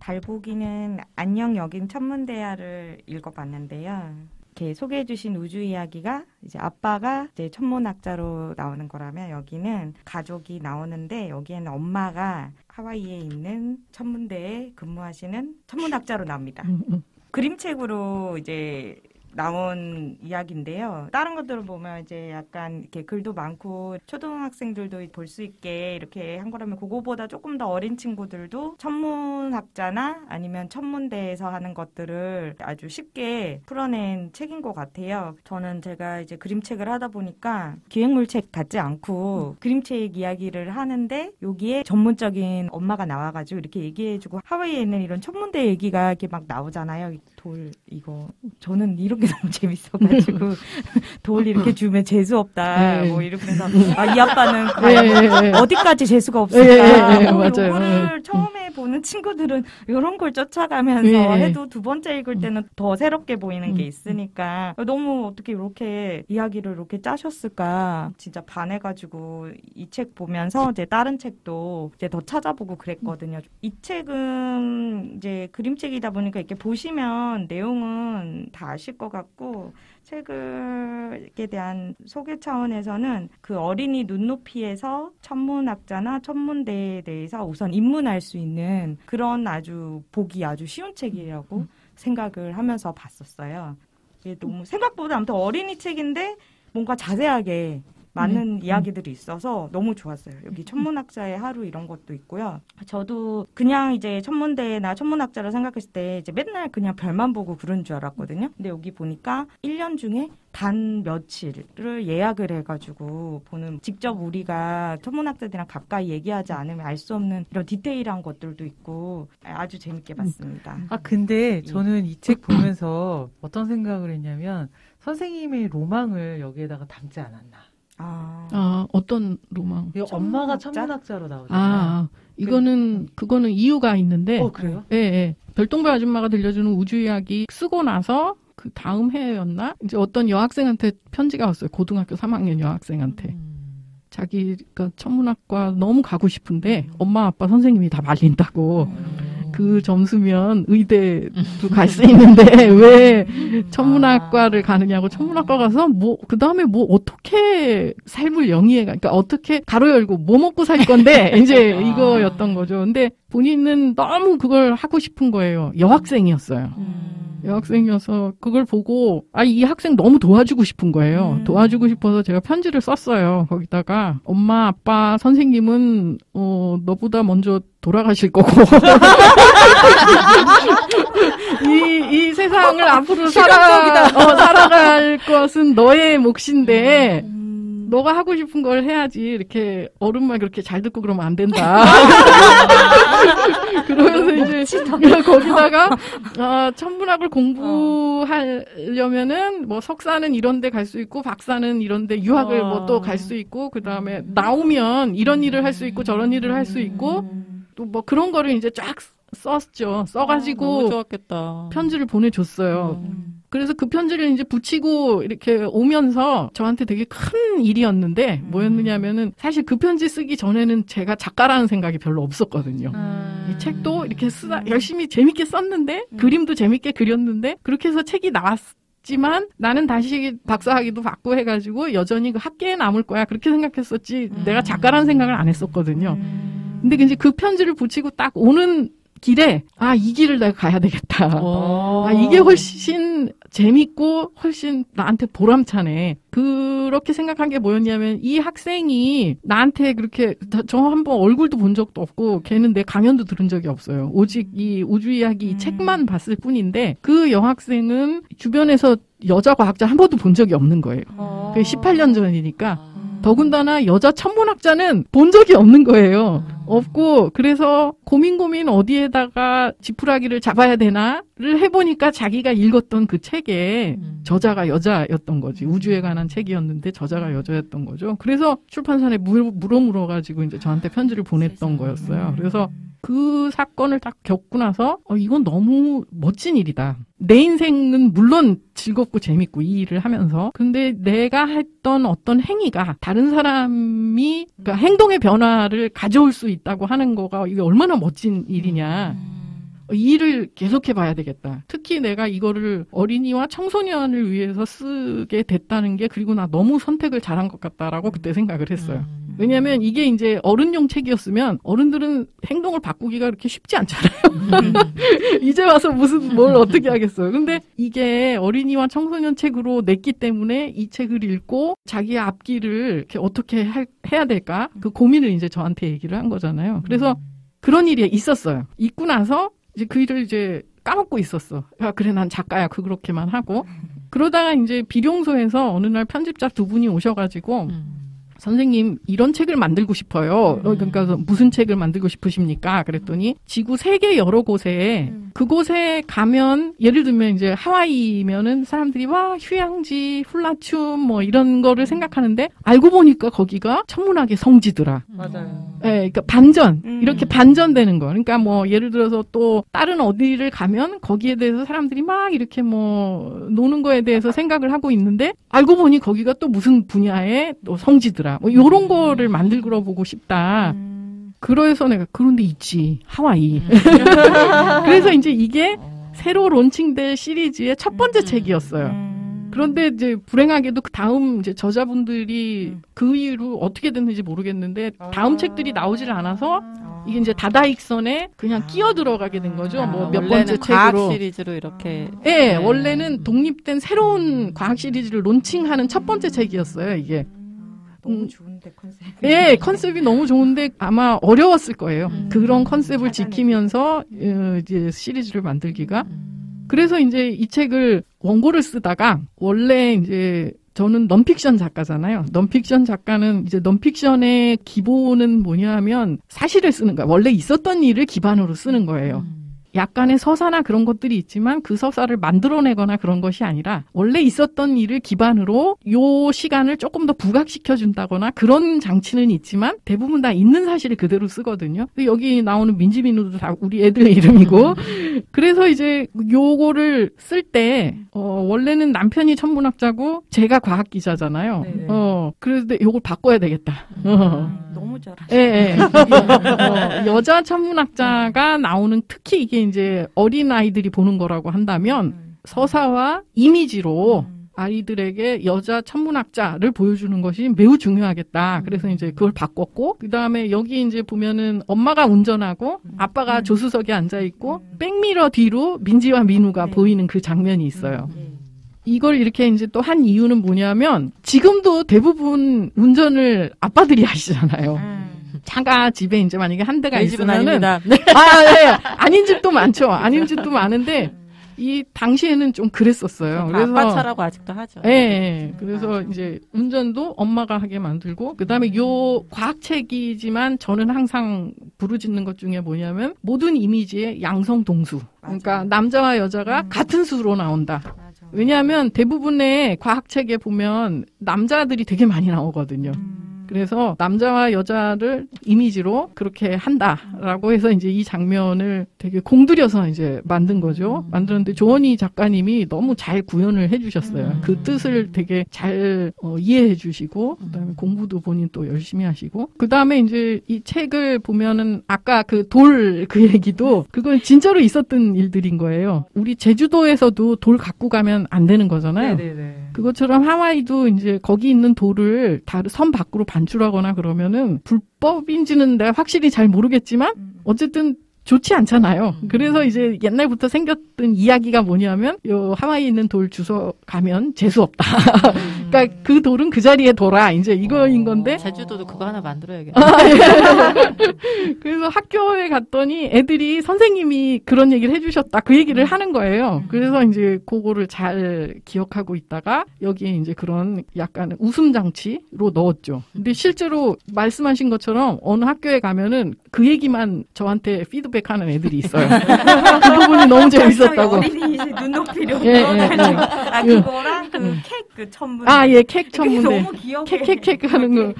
달보기는 안녕 여긴 천문대야를 읽어봤는데요. 이렇게 소개해주신 우주 이야기가 이제 아빠가 이제 천문학자로 나오는 거라면, 여기는 가족이 나오는데 여기에는 엄마가 하와이에 있는 천문대에 근무하시는 천문학자로 나옵니다. 그림책으로 이제 나온 이야기인데요. 다른 것들을 보면 이제 약간 이렇게 글도 많고 초등학생들도 볼 수 있게 이렇게 한 거라면, 그거보다 조금 더 어린 친구들도 천문학자나 아니면 천문대에서 하는 것들을 아주 쉽게 풀어낸 책인 것 같아요. 저는 제가 이제 그림책을 하다 보니까 기획물책 같지 않고 그림책 이야기를 하는데, 여기에 전문적인 엄마가 나와가지고 이렇게 얘기해주고, 하와이에 있는 이런 천문대 얘기가 이렇게 막 나오잖아요. 돌 이거 저는 이렇게 너무 재밌어가지고 돌 이렇게 주면 재수 없다 뭐 이러면서, 아, 이 아빠는 어디까지 재수가 없을까. 이거를 처음에 보는 친구들은 이런 걸 쫓아가면서 해도 두 번째 읽을 때는 더 새롭게 보이는 게 있으니까, 너무 어떻게 이렇게 이야기를 이렇게 짜셨을까 진짜 반해가지고, 이 책 보면서 이제 다른 책도 이제 더 찾아보고 그랬거든요. 이 책은 이제 그림책이다 보니까 이렇게 보시면 내용은 다 아실 것 같고, 책에 대한 소개 차원에서는 그 어린이 눈높이에서 천문학자나 천문대에 대해서 우선 입문할 수 있는 그런 아주 보기 아주 쉬운 책이라고 생각을 하면서 봤었어요. 이게 너무 생각보다 아무튼 어린이 책인데 뭔가 자세하게 많은 이야기들이 있어서 너무 좋았어요. 여기 천문학자의 하루 이런 것도 있고요. 저도 그냥 이제 천문대나 천문학자를 생각했을 때 이제 맨날 그냥 별만 보고 그런 줄 알았거든요. 근데 여기 보니까 1년 중에 단 며칠을 예약을 해가지고 보는, 직접 우리가 천문학자들이랑 가까이 얘기하지 않으면 알 수 없는 이런 디테일한 것들도 있고 아주 재밌게 봤습니다. 아, 근데 저는 이 책 보면서 어떤 생각을 했냐면, 선생님의 로망을 여기에다가 담지 않았나. 어떤 로망? 엄마가 천문학자로 나오잖아요. 이거는, 그거는 이유가 있는데. 그래요? 예. 별똥별 아줌마가 들려주는 우주 이야기 쓰고 나서 그 다음 해였나? 이제 어떤 여학생한테 편지가 왔어요. 고등학교 3학년 여학생한테. 자기가 천문학과 너무 가고 싶은데 엄마, 아빠, 선생님이 다 말린다고. 그 점수면 의대도 갈 수 있는데 왜 천문학과를 가느냐고, 천문학과 가서 뭐 그 다음에 뭐 어떻게 삶을 영위해가, 그러니까 어떻게 가로 열고 뭐 먹고 살 건데, 이제 이거였던 거죠. 근데 본인은 너무 그걸 하고 싶은 거예요. 여학생이었어요. 여학생이어서 그걸 보고, 아, 이 학생 너무 도와주고 싶은 거예요. 도와주고 싶어서 제가 편지를 썼어요. 거기다가 엄마, 아빠, 선생님은 너보다 먼저 돌아가실 거고 이 세상을 앞으로 살아갈 것은 너의 몫인데 너가 하고 싶은 걸 해야지. 이렇게 어른만 그렇게 잘 듣고 그러면 안 된다. 그러면서 이제 거기다가 천문학을 공부하려면은 뭐 석사는 이런 데 갈 수 있고 박사는 이런 데 유학을 뭐 또 갈 수 있고 그다음에 나오면 이런 일을 할 수 있고 저런 일을 할 수 있고 또 뭐 그런 거를 이제 쫙 썼죠. 써가지고 편지를 보내줬어요. 그래서 그 편지를 이제 붙이고 이렇게 오면서 저한테 되게 큰 일이었는데 뭐였느냐면은 사실 그 편지 쓰기 전에는 제가 작가라는 생각이 별로 없었거든요. 이 책도 이렇게 열심히 재밌게 썼는데 그림도 재밌게 그렸는데 그렇게 해서 책이 나왔지만 나는 다시 박사학위도 받고 해가지고 여전히 그 학계에 남을 거야 그렇게 생각했었지 내가 작가라는 생각을 안 했었거든요. 근데 이제 그 편지를 붙이고 딱 오는 길에 아, 이 길을 내가 가야 되겠다. 아, 이게 훨씬 재밌고 훨씬 나한테 보람차네. 그렇게 생각한 게 뭐였냐면 이 학생이 나한테 그렇게 저 한번 얼굴도 본 적도 없고 걔는 내 강연도 들은 적이 없어요. 오직 이 우주 이야기 이 책만 봤을 뿐인데 그 여학생은 주변에서 여자 과학자 한 번도 본 적이 없는 거예요. 그게 18년 전이니까. 더군다나 여자 천문학자는 본 적이 없는 거예요. 없고 그래서 고민 어디에다가 지푸라기를 잡아야 되나를 해보니까 자기가 읽었던 그 책에 저자가 여자였던 거지. 우주에 관한 책이었는데 저자가 여자였던 거죠. 그래서 출판사에 물어가지고 이제 저한테 편지를 보냈던 거였어요. 그래서 그 사건을 딱 겪고 나서 이건 너무 멋진 일이다. 내 인생은 물론 즐겁고 재밌고 이 일을 하면서 근데 내가 했던 어떤 행위가 다른 사람이 그러니까 행동의 변화를 가져올 수 있다고 하는 거가 이게 얼마나 멋진 일이냐. 이 일을 계속해봐야 되겠다. 특히 내가 이거를 어린이와 청소년을 위해서 쓰게 됐다는 게 그리고 나 너무 선택을 잘한 것 같다라고 그때 생각을 했어요. 왜냐하면 이게 이제 어른용 책이었으면 어른들은 행동을 바꾸기가 그렇게 쉽지 않잖아요. 이제 와서 무슨 뭘 어떻게 하겠어요. 근데 이게 어린이와 청소년 책으로 냈기 때문에 이 책을 읽고 자기의 앞길을 이렇게 어떻게 해야 될까 그 고민을 이제 저한테 얘기를 한 거잖아요. 그래서 그런 일이 있었어요. 있고 나서 이제 그 일을 이제 까먹고 있었어. 아, 그래 난 작가야 그렇게만 하고 그러다가 이제 비룡소에서 어느 날 편집자 두 분이 오셔가지고 선생님 이런 책을 만들고 싶어요. 그러니까 무슨 책을 만들고 싶으십니까? 그랬더니 지구 세계 여러 곳에 그곳에 가면 예를 들면 이제 하와이면은 사람들이 와 휴양지 훌라춤 뭐 이런 거를 생각하는데 알고 보니까 거기가 천문학의 성지더라. 맞아요. 예, 그러니까 반전 이렇게 반전되는 거. 그러니까 뭐 예를 들어서 또 다른 어디를 가면 거기에 대해서 사람들이 막 이렇게 뭐 노는 거에 대해서 생각을 하고 있는데 알고 보니 거기가 또 무슨 분야의 또 성지더라. 뭐 요런 거를 만들어 보고 싶다. 그래서 내가 그런데 있지 하와이. 그래서 이제 이게 새로 론칭된 시리즈의 첫 번째 책이었어요. 그런데 이제 불행하게도 그 다음 이제 저자분들이 그 이후로 어떻게 됐는지 모르겠는데 다음 책들이 나오질 않아서 이게 이제 다다익선에 그냥 끼어 들어가게 된 거죠. 뭐 몇 번째 책으로. 과학 시리즈로 이렇게. 예, 네, 네. 원래는 독립된 새로운 과학 시리즈를 론칭하는 첫 번째 책이었어요. 이게. 너무 좋은데 컨셉이. 예, 컨셉이 너무 좋은데 아마 어려웠을 거예요. 그런 컨셉을 지키면서 이제 시리즈를 만들기가. 그래서 이제 이 책을 원고를 쓰다가 원래 이제 저는 넌픽션 작가잖아요. 넌픽션 작가는 이제 넌픽션의 기본은 뭐냐 하면 사실을 쓰는 거예요. 원래 있었던 일을 기반으로 쓰는 거예요. 약간의 서사나 그런 것들이 있지만 그 서사를 만들어내거나 그런 것이 아니라 원래 있었던 일을 기반으로 요 시간을 조금 더 부각시켜준다거나 그런 장치는 있지만 대부분 다 있는 사실을 그대로 쓰거든요. 여기 나오는 민지민우도 다 우리 애들 이름이고 그래서 이제 요거를 쓸 때 원래는 남편이 천문학자고 제가 과학기자잖아요. 네네. 그런데 요걸 바꿔야 되겠다. 너무 잘하시네. 예, 예. 여자 천문학자가 나오는 특히 이게 이제 어린아이들이 보는 거라고 한다면 서사와 이미지로 아이들에게 여자 천문학자를 보여주는 것이 매우 중요하겠다. 그래서 이제 그걸 바꿨고 그다음에 여기 이제 보면은 엄마가 운전하고 아빠가 조수석에 앉아 있고 백미러 뒤로 민지와 민우가 보이는 그 장면이 있어요. 이걸 이렇게 이제 또 한 이유는 뭐냐면 지금도 대부분 운전을 아빠들이 하시잖아요. 차가 집에 이제 만약에 한 대가 있으면은 집은 아닙니다. 네. 아닌 집도 많죠. 아닌 집도 많은데 이 당시에는 좀 그랬었어요. 그래서 아빠 차라고 아직도 하죠. 예. 네, 그래서 이제 운전도 엄마가 하게 만들고, 그다음에 요 과학책이지만 저는 항상 부르짖는 것 중에 뭐냐면 모든 이미지의 양성 동수. 그러니까 남자와 여자가 같은 수로 나온다. 맞아. 왜냐하면 대부분의 과학책에 보면 남자들이 되게 많이 나오거든요. 그래서 남자와 여자를 이미지로 그렇게 한다라고 해서 이제 이 장면을 되게 공들여서 이제 만든 거죠. 만드는데 조원희 작가님이 너무 잘 구현을 해주셨어요. 그 뜻을 되게 잘 이해해 주시고, 그다음에 공부도 본인 또 열심히 하시고, 그다음에 이제 이 책을 보면은 아까 그 돌 그 얘기도 그건 진짜로 있었던 일들인 거예요. 우리 제주도에서도 돌 갖고 가면 안 되는 거잖아요. 네네네. 그것처럼 하와이도 이제 거기 있는 돌을 다른 섬 밖으로 반출하거나 그러면은 불법인지는 내가 확실히 잘 모르겠지만 어쨌든 좋지 않잖아요. 그래서 이제 옛날부터 생겼던 이야기가 뭐냐면 요 하와이에 있는 돌 주워 가면 재수 없다. 그러니까 그 돌은 그 자리에 둬라. 이제 이거인 건데. 제주도도 그거 하나 만들어야겠네. 그래서 학교에 갔더니 애들이 선생님이 그런 얘기를 해주셨다. 그 얘기를 하는 거예요. 그래서 이제 그거를 잘 기억하고 있다가 여기에 이제 그런 약간 웃음 장치로 넣었죠. 근데 실제로 말씀하신 것처럼 어느 학교에 가면은 그 얘기만 저한테 피드백 하는 애들이 있어요. 그 부분이 너무 재밌었다고. 어린이의 눈높이로. 예, 예, 아, 그거랑 그 캣 그 천문대. 아, 예, 캣 천문대. 너무 귀여워. 캣 하는 거.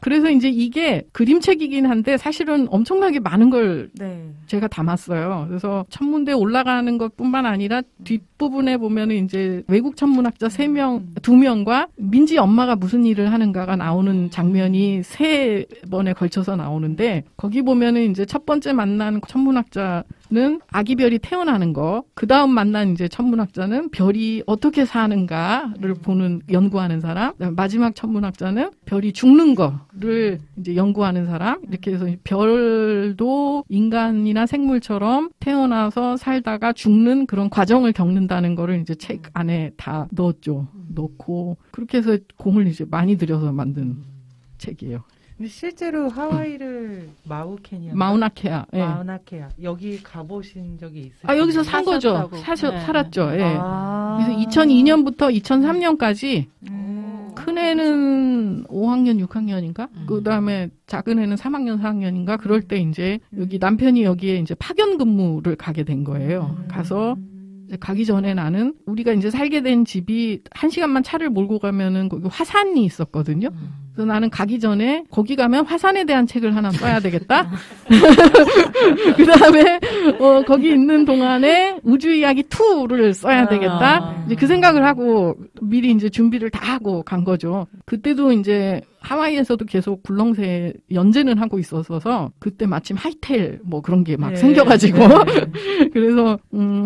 그래서 이제 이게 그림책이긴 한데 사실은 엄청나게 많은 걸 네. 제가 담았어요. 그래서 천문대 올라가는 것뿐만 아니라 뒷부분에 보면은 이제 외국 천문학자 2명과 민지 엄마가 무슨 일을 하는가가 나오는 장면이 3번에 걸쳐서 나오는데, 거기 보면은 이제 첫 번째 만난 천문학자는 아기 별이 태어나는 거, 그 다음 만난 이제 천문학자는 별이 어떻게 사는가를 보는, 연구하는 사람, 마지막 천문학자는 별이 죽는 거를 이제 연구하는 사람, 이렇게 해서 별도 인간이나 생물처럼 태어나서 살다가 죽는 그런 과정을 겪는다는 거를 이제 책 안에 다 넣었죠. 넣고, 그렇게 해서 공을 이제 많이 들여서 만든 책이에요. 근데 실제로 하와이를 마우나케아. 예. 마우나케아. 여기 가보신 적이 있어요? 아, 여기서 산 거죠. 살았죠. 예. 아 그래서 2002년부터 2003년까지 큰 애는 5학년, 6학년인가? 그 다음에 작은 애는 3학년, 4학년인가? 그럴 때 이제 여기 남편이 여기에 이제 파견 근무를 가게 된 거예요. 가서 가기 전에 나는, 우리가 이제 살게 된 집이 1시간만 차를 몰고 가면은 거기 화산이 있었거든요. 그래서 나는 가기 전에 거기 가면 화산에 대한 책을 하나 써야 되겠다. 그 다음에 거기 있는 동안에 우주 이야기 2를 써야 되겠다. 이제 그 생각을 하고 미리 이제 준비를 다 하고 간 거죠. 그때도 이제 하와이에서도 계속 굴렁쇠 연재는 하고 있어서 그때 마침 하이텔 뭐 그런 게 막 네. 생겨가지고 네. 그래서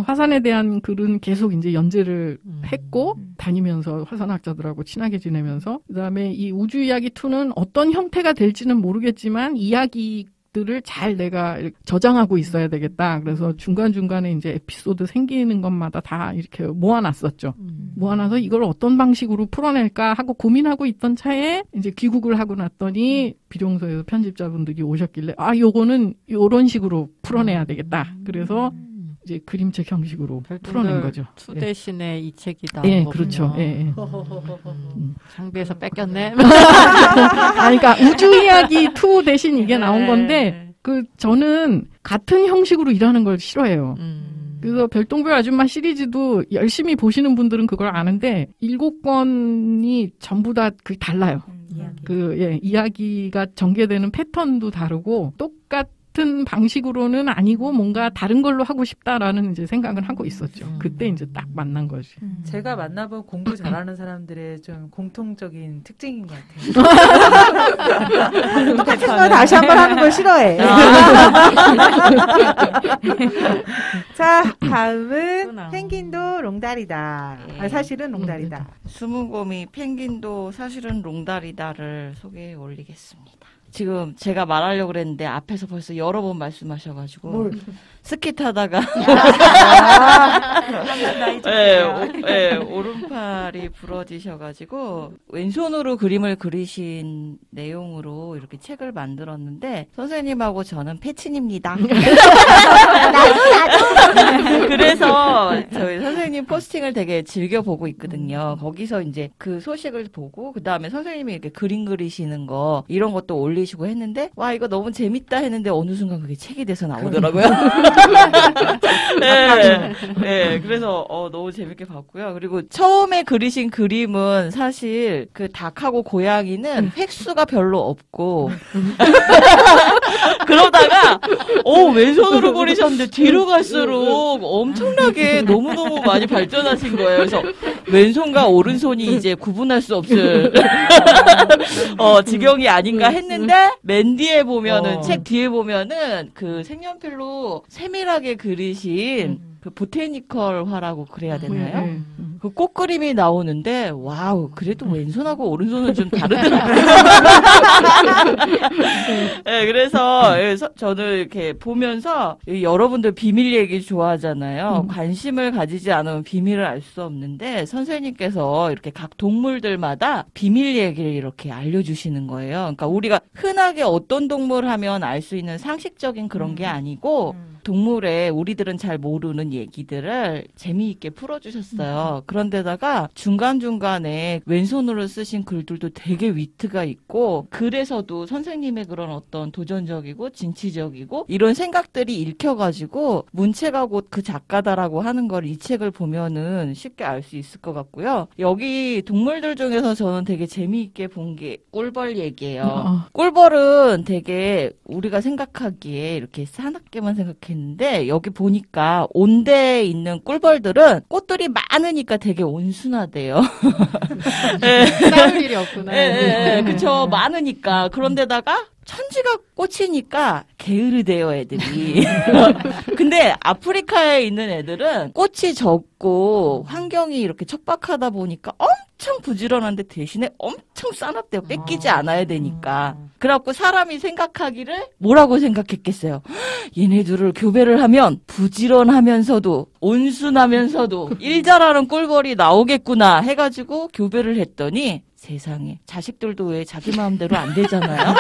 화산에 대한 글은 계속 이제 연재를 했고, 다니면서 화산학자들하고 친하게 지내면서, 그다음에 이 우주 이야기 2는 어떤 형태가 될지는 모르겠지만 이야기들을 잘 내가 저장하고 있어야 되겠다. 그래서 중간중간에 이제 에피소드 생기는 것마다 다 이렇게 모아놨었죠. 모아놔서 이걸 어떤 방식으로 풀어낼까 하고 고민하고 있던 차에 이제 귀국을 하고 났더니 비룡소에서 편집자분들이 오셨길래, 아, 요거는 요런 식으로 풀어내야 되겠다. 그래서 이제 그림책 형식으로 풀어낸 거죠. 투 대신에 예. 이 책이다. 예, 거군요. 그렇죠. 예, 예. 장비에서 뺏겼네. 아니, 그러니까 우주 이야기 2 대신 이게 나온 건데, 그 저는 같은 형식으로 일하는 걸 싫어해요. 그래서 별똥별 아줌마 시리즈도 열심히 보시는 분들은 그걸 아는데 7권이 전부 다 그 달라요. 그 예, 이야기가 전개되는 패턴도 다르고, 똑같은 방식으로는 아니고 뭔가 다른 걸로 하고 싶다라는 이제 생각을 하고 있었죠. 그때 이제 딱 만난 거지. 제가 만나본 공부 잘하는 사람들의 좀 공통적인 특징인 것 같아요. 똑같은 거 다시 한번 하는 걸 싫어해. 자, 다음은 펭귄도 롱다리다. 아, 사실은 롱다리다. 숨은곰이 펭귄도 사실은 롱다리다를 소개해 올리겠습니다. 지금 제가 말하려고 그랬는데 앞에서 벌써 여러 번 말씀하셔가지고 스키 타다가 네, 오른팔이 부러지셔가지고 왼손으로 그림을 그리신 내용으로 이렇게 책을 만들었는데, 선생님하고 저는 패친입니다. 나도 그래서 저희 캐스팅을 되게 즐겨 보고 있거든요. 거기서 이제 그 소식을 보고 그 다음에 선생님이 이렇게 그림 그리시는 거 이런 것도 올리시고 했는데 와 이거 너무 재밌다 했는데 어느 순간 그게 책이 돼서 나오더라고요. 네, 네, 그래서 너무 재밌게 봤고요. 그리고 처음에 그리신 그림은 사실 그 닭하고 고양이는 획수가 별로 없고 그러다가 왼손으로 그리셨는데 뒤로 갈수록 엄청나게 너무너무 많이 발전하신 거예요. 그래서 왼손과 오른손이 이제 구분할 수 없을 지경이 아닌가 했는데 맨 뒤에 보면은 책 뒤에 보면은 그 색연필로 세밀하게 그리신 그 보테니컬화라고 그래야 되나요? 그 꽃그림이 나오는데 와우 그래도 왼손하고 오른손은 좀 다르더라고요. 네, 그래서 저는 이렇게 보면서 여러분들 비밀 얘기 좋아하잖아요. 관심을 가지지 않으면 비밀을 알 수 없는데 선생님께서 이렇게 각 동물들마다 비밀 얘기를 이렇게 알려주시는 거예요. 그러니까 우리가 흔하게 어떤 동물 하면 알 수 있는 상식적인 그런 게 아니고 동물의 우리들은 잘 모르는 얘기들을 재미있게 풀어주셨어요. 그런데다가 중간중간에 왼손으로 쓰신 글들도 되게 위트가 있고 그래서도 선생님의 그런 어떤 도전적이고 진취적이고 이런 생각들이 읽혀가지고 문체가 곧 그 작가다라고 하는 걸 이 책을 보면은 쉽게 알 수 있을 것 같고요. 여기 동물들 중에서 저는 되게 재미있게 본 게 꿀벌 얘기예요. 꿀벌은 되게 우리가 생각하기에 이렇게 사납게만 생각했는데 여기 보니까 온대에 있는 꿀벌들은 꽃들이 많으니까 되게 온순하대요. 싸울 일이 없구나. 네, 그쵸. 많으니까. 그런데다가 천지가 꽃이니까 게으르대요, 애들이. 근데 아프리카에 있는 애들은 꽃이 적고 환경이 이렇게 척박하다 보니까 엄청 부지런한데 대신에 엄청 싸납대요. 뺏기지 않아야 되니까. 그래갖고 사람이 생각하기를 뭐라고 생각했겠어요? 얘네들을 교배를 하면 부지런하면서도 온순하면서도 일 잘하는 꿀벌이 나오겠구나 해가지고 교배를 했더니 세상에 자식들도 왜 자기 마음대로 안 되잖아요.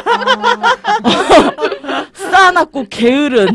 싸납고 게으른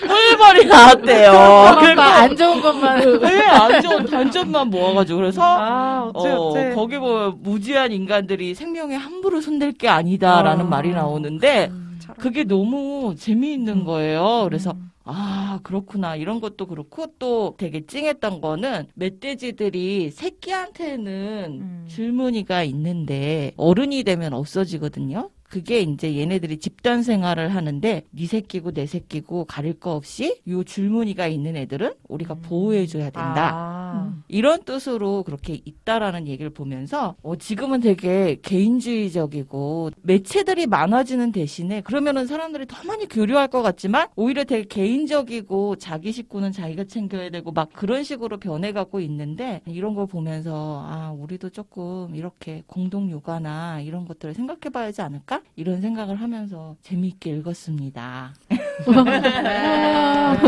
꿀벌이 나왔대요. 그러니까 안 좋은 것만 네, 안 좋은 단점만 모아가지고 그래서 어째. 거기 보면 무지한 인간들이 생명에 함부로 손댈 게 아니다라는 말이 나오는데 그게 너무 재미있는 거예요. 그래서 아 그렇구나 이런 것도 그렇고 또 되게 찡했던 거는 멧돼지들이 새끼한테는 줄무늬가 있는데 어른이 되면 없어지거든요. 그게 이제 얘네들이 집단 생활을 하는데 네 새끼고 내 새끼고 가릴 거 없이 요 줄무늬가 있는 애들은 우리가 보호해줘야 된다. 이런 뜻으로 그렇게 있다라는 얘기를 보면서 지금은 되게 개인주의적이고 매체들이 많아지는 대신에 그러면은 사람들이 더 많이 교류할 것 같지만 오히려 되게 개인적이고 자기 식구는 자기가 챙겨야 되고 막 그런 식으로 변해가고 있는데 이런 걸 보면서 아 우리도 조금 이렇게 공동 육아나 이런 것들을 생각해봐야 하지 않을까? 이런 생각을 하면서 재미있게 읽었습니다.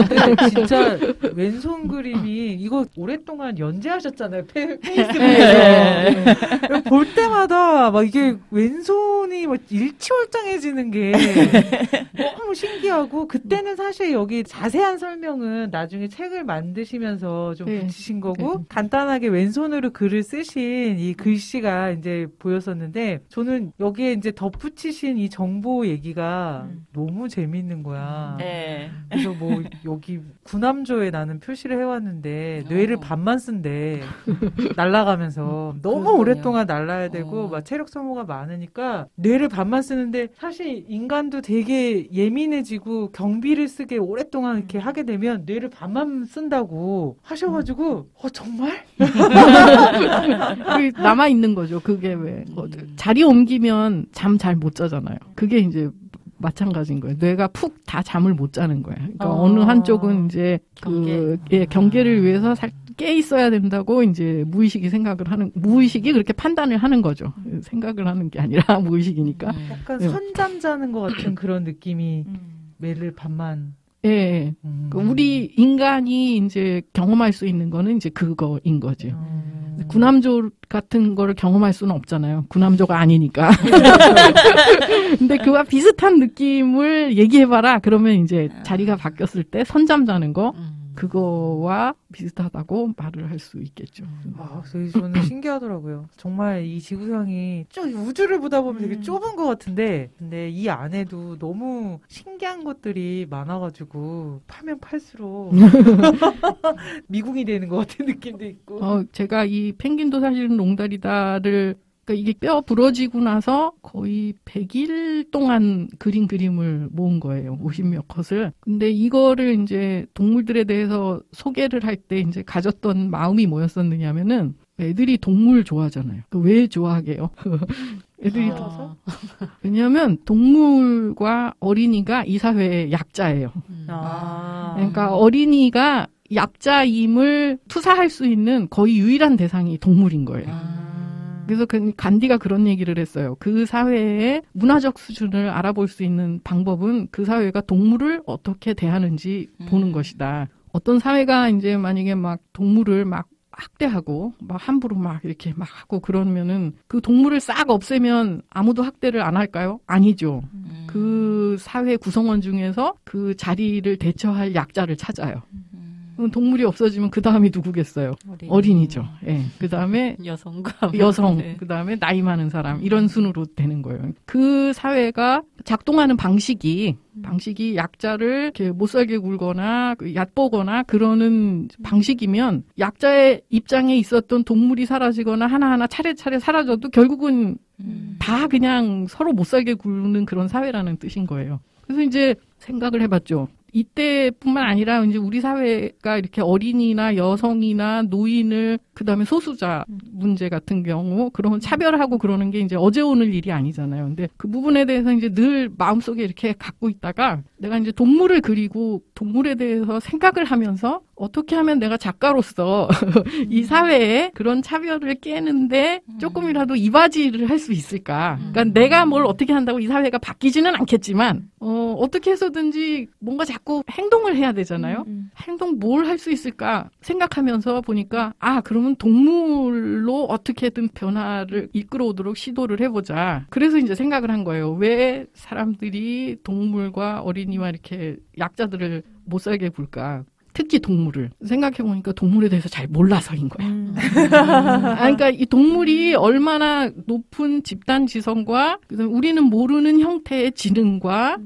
근데 진짜 왼손 그림이 이거 오랫동안 연재하셨잖아요. 페이스북에서. 네. 볼 때마다 막 이게 왼손이 막 일치월장해지는 게 너무 신기하고 그때는 사실 여기 자세한 설명은 나중에 책을 만드시면서 좀 붙이신 거고 간단하게 왼손으로 글을 쓰신 이 글씨가 이제 보였었는데 저는 여기에 이제 덧붙이신 이 정보 얘기가 너무 재밌는 거야. 네. 그래서 뭐 여기 구남조에 나는 표시를 해왔는데 뇌를 반만 쓴대. 날아가면서 너무 그렇군요. 오랫동안 날아야 되고 막 체력 소모가 많으니까 뇌를 반만 쓰는데 사실 인간도 되게 예민해지고 경비를 쓰게 오랫동안 이렇게 하게 되면 뇌를 반만 쓴다고 하셔가지고 정말? 남아있는 거죠. 그게 왜 자리 옮기면 잠 잘 못 자잖아요. 그게 이제 마찬가지인 거예요. 뇌가 푹 다 잠을 못 자는 거예요. 그러니까 어느 한쪽은 이제 경계를 위해서 깨 있어야 된다고 이제 무의식이 생각을 하는 무의식이 그렇게 판단을 하는 거죠. 생각을 하는 게 아니라 무의식이니까. 약간 선잠 자는 것 같은 그런 느낌이 매일 밤만. 예. 그러니까 우리 인간이 이제 경험할 수 있는 거는 이제 그거인 거죠. 구남조 같은 거를 경험할 수는 없잖아요. 구남조가 아니니까. 근데 그와 비슷한 느낌을 얘기해봐라. 그러면 이제 자리가 바뀌었을 때 선잠 자는 거. 그거와 비슷하다고 말을 할 수 있겠죠. 아, 그래서 저는 신기하더라고요. 정말 이 지구상이 쭉 우주를 보다 보면 되게 좁은 것 같은데, 근데 이 안에도 너무 신기한 것들이 많아가지고 팔면 팔수록 미궁이 되는 것 같은 느낌도 있고. 제가 이 펭귄도 사실은 롱다리다를, 그러니까 이게 뼈 부러지고 나서 거의 100일 동안 그린 그림을 모은 거예요. 50몇 컷을. 근데 이거를 이제 동물들에 대해서 소개를 할 때 이제 가졌던 마음이 뭐였었느냐면은, 애들이 동물 좋아하잖아요. 왜 좋아하게요? 애들이 더서? 왜냐하면 동물과 어린이가 이 사회의 약자예요. 그러니까 어린이가 약자임을 투사할 수 있는 거의 유일한 대상이 동물인 거예요. 그래서 간디가 그런 얘기를 했어요. 그 사회의 문화적 수준을 알아볼 수 있는 방법은 그 사회가 동물을 어떻게 대하는지 보는 것이다. 어떤 사회가 이제 만약에 막 동물을 막 학대하고 막 함부로 막 이렇게 막 하고 그러면은 그 동물을 싹 없애면 아무도 학대를 안 할까요? 아니죠. 그 사회 구성원 중에서 그 자리를 대처할 약자를 찾아요. 동물이 없어지면 그 다음이 누구겠어요? 어린이죠. 예. 그 다음에 여성, 네. 그 다음에 나이 많은 사람, 이런 순으로 되는 거예요. 그 사회가 작동하는 방식이 약자를 이렇게 못 살게 굴거나 얕보거나 그러는 방식이면 약자의 입장에 있었던 동물이 사라지거나 하나하나 차례차례 사라져도 결국은 다 그냥 서로 못 살게 굴는 그런 사회라는 뜻인 거예요. 그래서 이제 생각을 해봤죠. 이때뿐만 아니라 이제 우리 사회가 이렇게 어린이나 여성이나 노인을 그다음에 소수자 문제 같은 경우 그런 차별하고 그러는 게 이제 어제 오늘 일이 아니잖아요. 근데 그 부분에 대해서 이제 늘 마음속에 이렇게 갖고 있다가 내가 이제 동물을 그리고 동물에 대해서 생각을 하면서 어떻게 하면 내가 작가로서 이 사회에 그런 차별을 깨는데 조금이라도 이바지를 할 수 있을까. 그러니까 내가 뭘 어떻게 한다고 이 사회가 바뀌지는 않겠지만 어떻게 해서든지 뭔가 자꾸 행동을 해야 되잖아요. 행동 뭘 할 수 있을까 생각하면서 보니까 그러면 동물로 어떻게든 변화를 이끌어오도록 시도를 해보자. 그래서 이제 생각을 한 거예요. 왜 사람들이 동물과 어린이와 이렇게 약자들을 못 살게 굴까. 특히 동물을 생각해보니까 동물에 대해서 잘 몰라서인 거야. 그러니까 이 동물이 얼마나 높은 집단 지성과 우리는 모르는 형태의 지능과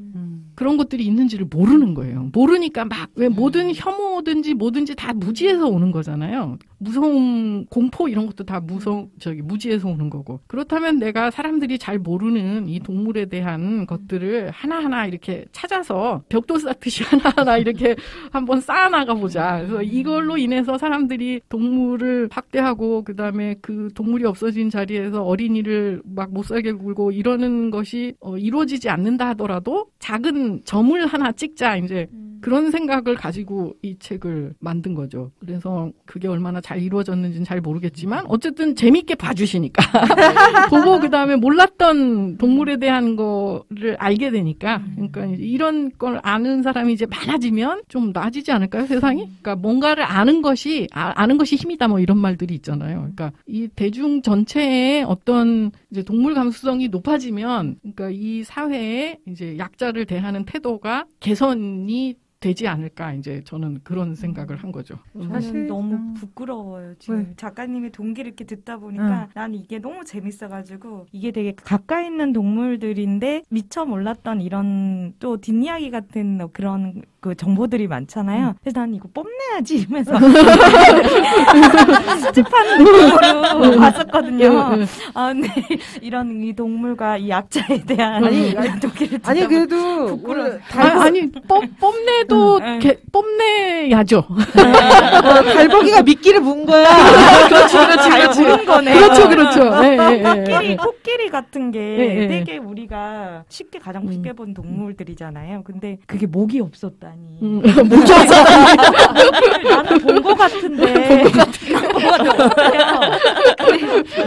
그런 것들이 있는지를 모르는 거예요. 모르니까 막 왜 모든 혐오든지 뭐든지 다 무지에서 오는 거잖아요. 무서움, 공포 이런 것도 다 무지에서 오는 거고. 그렇다면 내가 사람들이 잘 모르는 이 동물에 대한 것들을 하나하나 이렇게 찾아서 벽돌 쌓듯이 하나하나 이렇게 한번 쌓아나가 보자. 그래서 이걸로 인해서 사람들이 동물을 학대하고 그다음에 그 동물이 없어진 자리에서 어린이를 막 못 살게 굴고 이러는 것이 이루어지지 않는다 하더라도 작은 점을 하나 찍자. 이제 그런 생각을 가지고 이 책을 만든 거죠. 그래서 그게 얼마나 잘 이루어졌는지는 잘 모르겠지만 어쨌든 재밌게 봐주시니까 보고 그 다음에 몰랐던 동물에 대한 거를 알게 되니까, 그러니까 이런 걸 아는 사람이 이제 많아지면 좀 나아지지 않을까요, 세상이? 그러니까 뭔가를 아는 것이 힘이다 뭐 이런 말들이 있잖아요. 그러니까 이 대중 전체의 어떤 이제 동물 감수성이 높아지면, 그러니까 이 사회에 이제 약자를 대하는 태도가 개선이 되지 않을까, 이제 저는 그런 생각을 한 거죠. 저는 너무 부끄러워요. 지금 왜? 작가님의 동기를 이렇게 듣다 보니까 난 이게 너무 재밌어가지고, 이게 되게 가까이 있는 동물들인데 미처 몰랐던 이런 또 뒷이야기 같은 그런 그 정보들이 많잖아요. 그래서 난 이거 뽐내야지 이러면서 수집하는 동물로 봤었거든요. 근데 이런 이 동물과 이 약자에 대한 동기를 아니 그래도 부끄러워. 아니 뽐내도 또 뽐내야죠. 달보기가 미끼를 문 거야. 그렇지. 문 거네. 그렇죠. 코끼리 같은 게 되게 우리가 가장 쉽게 본 동물들이잖아요. 근데 그게 목이 없었다니. 목이 없었다니. 나는 본 거 같은데.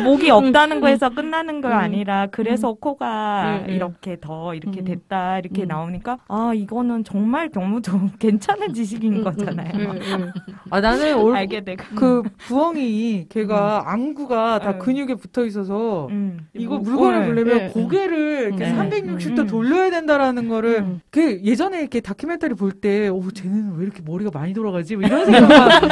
목이 없다는 거에서 끝나는 거 아니라 그래서 코가 이렇게 더 이렇게 됐다 이렇게 나오니까 아 이거는 정말 너무 좀 괜찮은 지식인 거잖아요. 아 나는 알게 되고 그 부엉이 걔가 안구가 다 근육에 붙어 있어서 이거 물건을 보려면 고개를 이렇게 360도 돌려야 된다라는 거를 그 예전에 이렇게 다큐멘터리 볼 때 오 쟤네는 왜 이렇게 머리가 많이 돌아가지 뭐 이런 생각만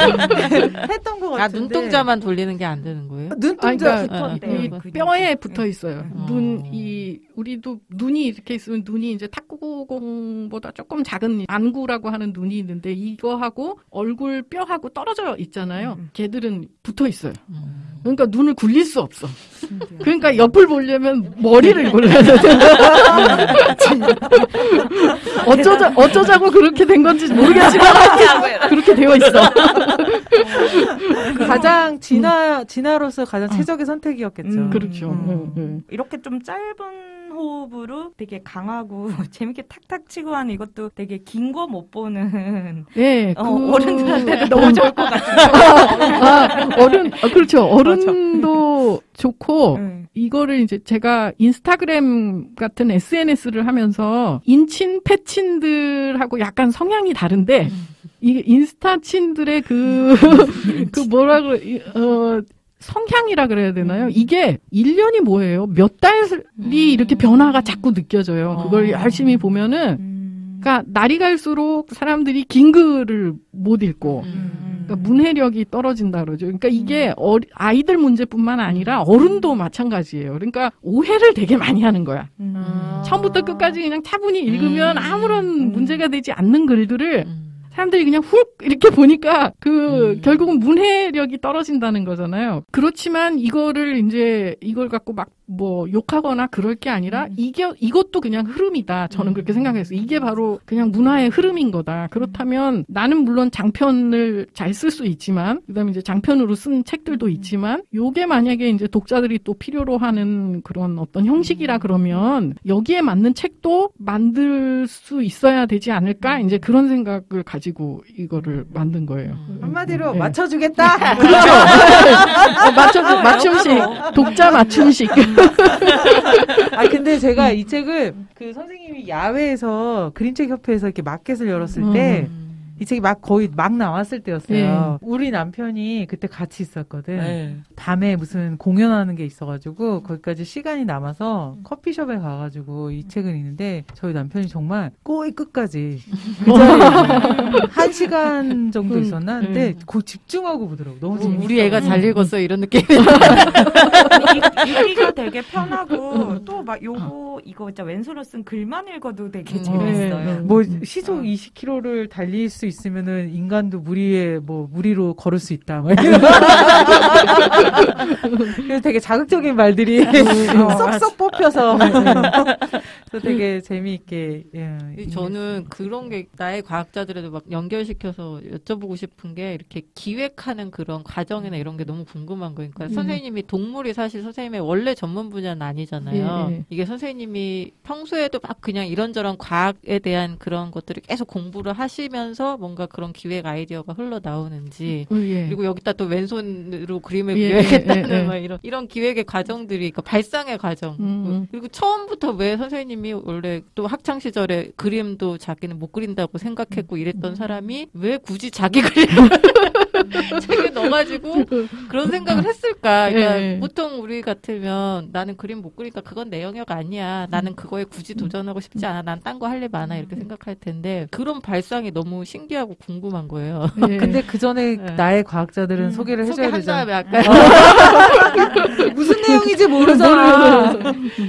했던 것 같은데. 아 눈동자만 돌리는 게 안 되는 거예요? 아, 눈동자 붙었대요. 뼈에 붙어 있어요. 눈이 우리도 눈이 이렇게 있으면 눈이 이제 탁구공보다 조금 작은 안구라고 하는 눈이 있는데 이거하고 얼굴 뼈하고 떨어져 있잖아요. 걔들은 붙어 있어요. 그러니까 눈을 굴릴 수 없어. 그러니까 옆을 보려면 머리를 굴려야 돼. 어쩌자고 그렇게 된 건지 모르겠지만 그렇게 되어 있어. 가장 진화로서 가장 최적의 선택이었겠죠. 그렇죠. 이렇게 좀 짧은 호흡으로 되게 강하고 재밌게 탁탁 치고 하는 이것도 되게 긴 거 못 보는 네, 어른들한테도 너무 좋을 것 같아요. 그렇죠. 어른도 좋고 이거를 이제 제가 인스타그램 같은 SNS를 하면서 인친, 패친들하고 약간 성향이 다른데 이 인스타친들의 그 뭐라 그래 성향이라 그래야 되나요? 이게 1년이 뭐예요? 몇 달이 이렇게 변화가 자꾸 느껴져요. 그걸 열심히 보면은 그러니까 날이 갈수록 사람들이 긴 글을 못 읽고 그러니까 문해력이 떨어진다 그러죠. 그러니까 이게 아이들 문제뿐만 아니라 어른도 마찬가지예요. 그러니까 오해를 되게 많이 하는 거야. 처음부터 끝까지 그냥 차분히 읽으면 아무런 문제가 되지 않는 글들을 사람들이 그냥 훅 이렇게 보니까 결국은 문해력이 떨어진다는 거잖아요. 그렇지만 이걸 갖고 막 뭐 욕하거나 그럴 게 아니라 이것도 그냥 흐름이다. 저는 그렇게 생각했어요. 이게 바로 그냥 문화의 흐름인 거다. 그렇다면 나는 물론 장편을 잘 쓸 수 있지만 그다음에 이제 장편으로 쓴 책들도 있지만 요게 만약에 이제 독자들이 또 필요로 하는 그런 어떤 형식이라 그러면 여기에 맞는 책도 만들 수 있어야 되지 않을까? 이제 그런 생각을 가지고 이거를 만든 거예요. 한마디로 맞춰주겠다. 그렇죠. 맞춤식. 독자 맞춤식. 아 근데 제가 이 책을 그 선생님이 야외에서 그림책 협회에서 이렇게 마켓을 열었을 때 이 책이 거의 막 나왔을 때였어요. 우리 남편이 그때 같이 있었거든. 밤에 무슨 공연하는 게 있어가지고 거기까지 시간이 남아서 커피숍에 가가지고 이 책을 읽는데 저희 남편이 정말 꼬이 끝까지 그 자리에 1시간 정도 있었나? 근데 집중하고 보더라고. 너무 재밌어. 우리 애가 잘 읽었어 이런 느낌. 읽기가 되게 편하고 또 막 이거 진짜 왼손으로 쓴 글만 읽어도 되게 재밌어요. 뭐 시속 20km를 달릴 수 있으면은 인간도 무리로 걸을 수 있다. 그래서 되게 자극적인 말들이 쏙쏙 뽑혀서 되게 재미있게. 저는 그런 게 나의 과학자들에도 막 연결시켜서 여쭤보고 싶은 게 이렇게 기획하는 그런 과정이나 이런 게 너무 궁금한 거예요. 그러니까 선생님이 동물이 사실 선생님의 원래 전문 분야는 아니잖아요. 이게 선생님이 평소에도 막 그냥 이런저런 과학에 대한 그런 것들을 계속 공부를 하시면서 뭔가 그런 기획 아이디어가 흘러나오는지 그리고 여기다 또 왼손으로 그림을 그려야겠다는 막 이런 기획의 과정들이 그러니까 발상의 과정 그리고 처음부터 왜 선생님이 원래 또 학창시절에 그림도 자기는 못 그린다고 생각했고 이랬던 사람이 왜 굳이 자기 그림을 책에 넣어가지고 그런 생각을 했을까. 그러니까 보통 우리 같으면 나는 그림 못 그리니까 그건 내 영역 아니야. 나는 그거에 굳이 도전하고 싶지 않아. 난 딴 거 할 일 많아. 이렇게 생각할 텐데 그런 발상이 너무 신기하고 궁금한 거예요. 근데 그 전에 나의 과학자들은 소개를 해줘야 되잖아. 무슨 내용인지 모르잖아.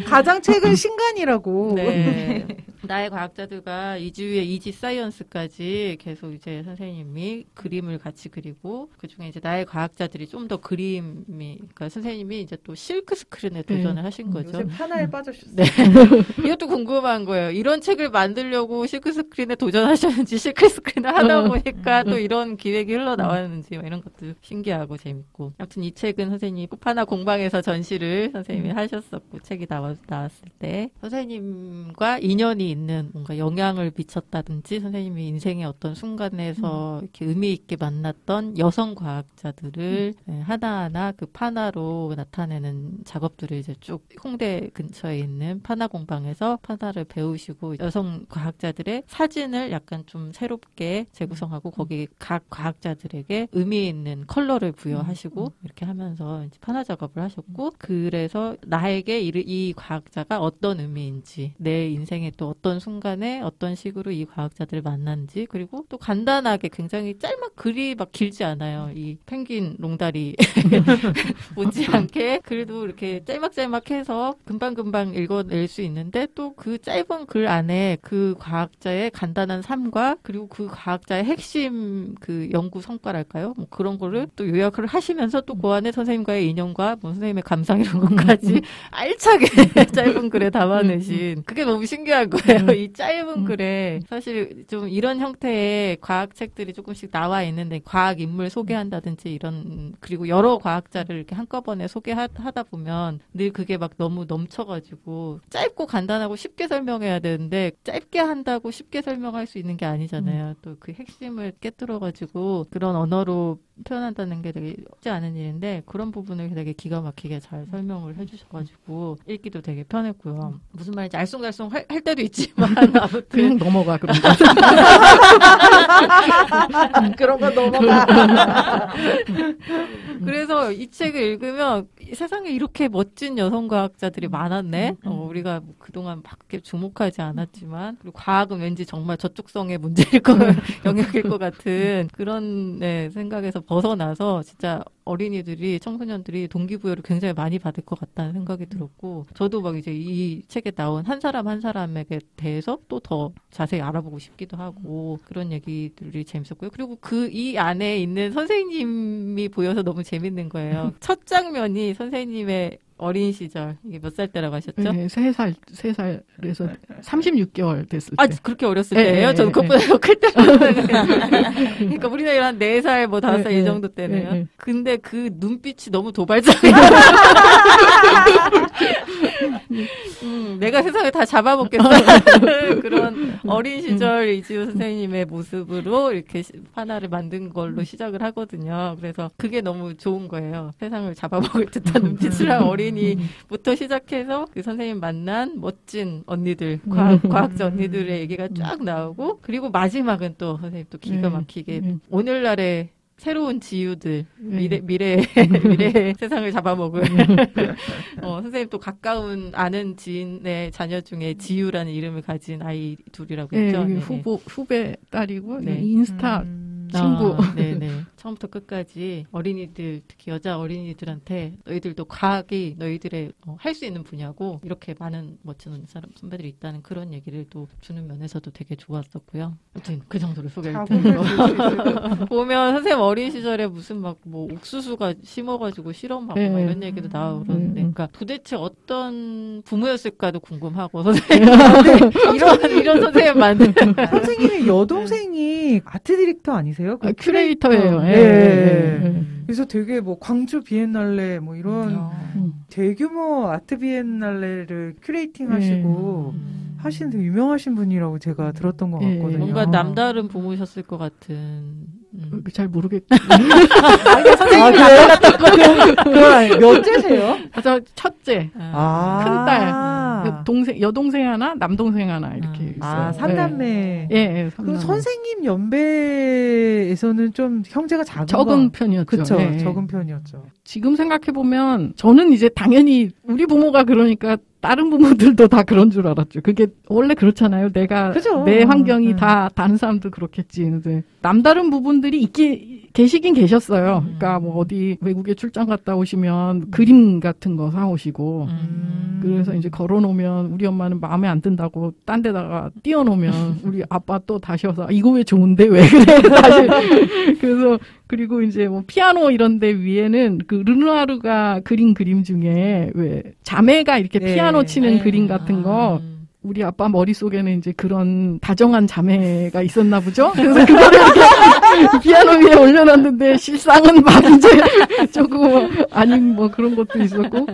가장 최근 신간이라고. 네. 나의 과학자들과 이지유의 이지 사이언스까지 계속 이제 선생님이 그림을 같이 그리고 그중에 이제 나의 과학자들이 좀 더 그러니까 선생님이 이제 또 실크 스크린에 도전을 하신 거죠. 요새 판화에 빠져셨어요. 네. 이것도 궁금한 거예요. 이런 책을 만들려고 실크 스크린에 도전하셨는지 실크 스크린을 하다 보니까 또 이런 기획이 흘러나왔는지 이런 것도 신기하고 재밌고. 아무튼 이 책은 선생님이 꽃하나 공방에서 전시를 선생님이 하셨었고 책이 나왔을 때 선생님과 인연이 있는 뭔가 영향을 미쳤다든지 선생님이 인생의 어떤 순간에서 이렇게 의미 있게 만났던 여성 과학자들을 하나하나 그 판화로 나타내는 작업들을 이제 쭉 홍대 근처에 있는 판화 공방에서 판화를 배우시고 여성 과학자들의 사진을 약간 좀 새롭게 재구성하고 거기 각 과학자들에게 의미 있는 컬러를 부여하시고 이렇게 하면서 이제 판화 작업을 하셨고 그래서 나에게 이 과학자가 어떤 의미인지 내 인생의 또 어떤 순간에 어떤 식으로 이 과학자들을 만난지 그리고 또 간단하게 굉장히 짤막 글이 막 길지 않아요. 이 펭귄 롱다리 못지않게 그래도 이렇게 짤막짤막해서 금방금방 읽어낼 수 있는데 또 그 짧은 글 안에 그 과학자의 간단한 삶과 그리고 그 과학자의 핵심 그 연구 성과랄까요? 뭐 그런 거를 또 요약을 하시면서 또 그 안에 선생님과의 인연과 뭐 선생님의 감상 이런 것까지 알차게 짧은 글에 담아내신 그게 너무 신기한 거예요. 이 짧은 글에 사실 좀 이런 형태의 과학책들이 조금씩 나와 있는데 과학 인물 소개한다든지 이런 그리고 여러 과학자를 이렇게 한꺼번에 소개하다 보면 늘 그게 막 너무 넘쳐가지고 짧고 간단하고 쉽게 설명해야 되는데 짧게 한다고 쉽게 설명할 수 있는 게 아니잖아요. 또 그 핵심을 깨뚫어가지고 그런 언어로 표현한다는 게 되게 쉽지 않은 일인데 그런 부분을 되게 기가 막히게 잘 설명을 해주셔가지고 읽기도 되게 편했고요. 무슨 말인지 알쏭달쏭 할 때도 있지만 아무튼 그냥 넘어가 그런 거 그런 거 넘어가 그래서 이 책을 읽으면 세상에 이렇게 멋진 여성 과학자들이 많았네. 우리가 뭐 그동안 막 그렇게 주목하지 않았지만 그리고 과학은 왠지 정말 저축성의 문제일 거 영역일 것 같은 그런 네, 생각에서 벗어나서 진짜 어린이들이 청소년들이 동기부여를 굉장히 많이 받을 것 같다는 생각이 들었고 저도 막 이제 이 책에 나온 한 사람 한 사람에게 대해서 또 더 자세히 알아보고 싶기도 하고 그런 얘기들이 재밌었고요. 그리고 그 이 안에 있는 선생님이 보여서 너무 재밌는 거예요. 첫 장면이 선생님의 어린 시절 이게 몇 살 때라고 하셨죠? 네, 3살 그래서 36개월 됐을 때. 아 그렇게 어렸을 때예요? 저는 그것보다 더 클 때. 그러니까 우리 나이로 한 4살 뭐 5살 이 정도 때네요. 근데 그 눈빛이 너무 도발적이에요. 내가 세상을 다 잡아먹겠어. 그런 어린 시절 이지유 선생님의 모습으로 이렇게 판화를 만든 걸로 시작을 하거든요. 그래서 그게 너무 좋은 거예요. 세상을 잡아먹을 듯한 눈빛이랑 어린이부터 시작해서 그 선생님 만난 멋진 언니들, 과학자 언니들의 얘기가 쫙 나오고 그리고 마지막은 또 선생님 또 기가 막히게 오늘날의 새로운 지유들, 미래의 세상을 잡아먹을. 선생님 또 가까운 아는 지인의 자녀 중에 지유라는 이름을 가진 아이 둘이라고 했죠. 후배 딸이고, 인스타. 친구. 네네. 처음부터 끝까지 어린이들, 특히 여자 어린이들한테 너희들도 과학이 너희들의 할 수 있는 분야고 이렇게 많은 멋진 사람 선배들이 있다는 그런 얘기를 또 주는 면에서도 되게 좋았었고요. 아무튼 그 정도로 소개를 드리고 보면 선생님 어린 시절에 무슨 막 뭐 옥수수가 심어가지고 실험하고 막 이런 얘기도 나오고 그러는데 그러니까 도대체 어떤 부모였을까도 궁금하고 선생님 이런 선생님 만든 선생님의 여동생이 아트 디렉터 아니세요? 아, 큐레이터예요. 그래서 되게 뭐 광주 비엔날레 뭐 이런 대규모 아트 비엔날레를 큐레이팅 하시고 하시는 되게 유명하신 분이라고 제가 들었던 것 같거든요. 뭔가 남다른 부모셨을 것 같은. 잘 모르겠고. 선생님이 나타났다고요? 몇째세요? 저 첫째. 큰딸. 동생, 여동생 하나, 남동생 하나, 이렇게. 아, 삼남매. 예, 그럼 선생님 연배에서는 좀 형제가 적은 편이었죠. 그쵸, 네. 적은 편이었죠. 지금 생각해보면, 저는 이제 당연히 우리 부모가 그러니까 다른 부모들도 다 그런 줄 알았죠. 그게 원래 그렇잖아요. 내가 그죠. 내 환경이 다 다른 사람도 그렇겠지. 근데 남다른 부분들이 계시긴 계셨어요. 그러니까 뭐 어디 외국에 출장 갔다 오시면 그림 같은 거 사오시고 그래서 이제 걸어놓으면 우리 엄마는 마음에 안 든다고 딴 데다가 띄워놓으면 우리 아빠 또 다시 와서 이거 왜 좋은데 왜 그래 다시 그래서 그리고 이제 뭐 피아노 이런 데 위에는 그 르누아르가 그린 그림 중에 왜 자매가 이렇게 피아노 치는 그림 같은 거 우리 아빠 머릿속에는 이제 그런 다정한 자매가 있었나 보죠? 그래서 그거를 피아노 위에 올려놨는데 실상은 막 이제 조금 아닌 뭐 그런 것도 있었고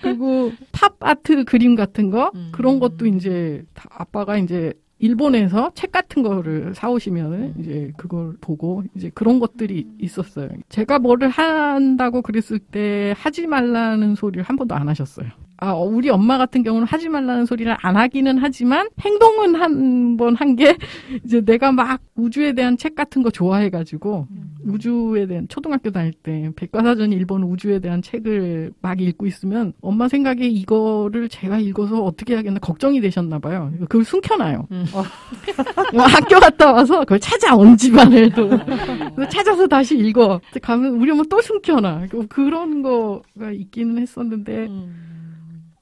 그리고 팝 아트 그림 같은 거 그런 것도 이제 아빠가 이제 일본에서 책 같은 거를 사오시면 이제 그걸 보고 이제 그런 것들이 있었어요. 제가 뭐를 한다고 그랬을 때 하지 말라는 소리를 한 번도 안 하셨어요. 아, 우리 엄마 같은 경우는 하지 말라는 소리를 안 하기는 하지만 행동은 한 번 한 게 이제 내가 막 우주에 대한 책 같은 거 좋아해가지고 우주에 대한 초등학교 다닐 때 백과사전 일본 우주에 대한 책을 막 읽고 있으면 엄마 생각에 이거를 제가 읽어서 어떻게 해야겠나 걱정이 되셨나 봐요. 그걸 숨겨놔요. 학교 갔다 와서 그걸 찾아 온 집안에도 찾아서 다시 읽어. 가면 우리 엄마 또 숨겨놔. 그런 거가 있기는 했었는데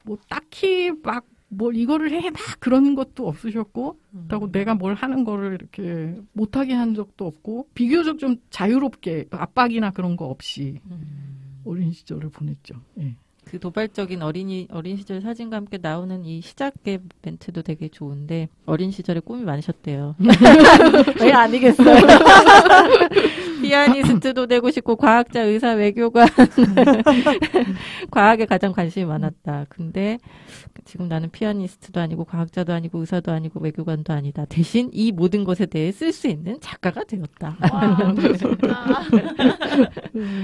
뭐 딱히 막 뭘 이거를 해 막 그런 것도 없으셨고 그렇다고 내가 뭘 하는 거를 이렇게 못하게 한 적도 없고 비교적 좀 자유롭게 압박이나 그런 거 없이 어린 시절을 보냈죠. 예. 그 도발적인 어린 시절 사진과 함께 나오는 이 시작의 멘트도 되게 좋은데 어린 시절에 꿈이 많으셨대요. 왜 아니겠어요? 피아니스트도 되고 싶고 과학자, 의사, 외교관 과학에 가장 관심이 많았다. 근데 지금 나는 피아니스트도 아니고 과학자도 아니고 의사도 아니고 외교관도 아니다. 대신 이 모든 것에 대해 쓸 수 있는 작가가 되었다. 와,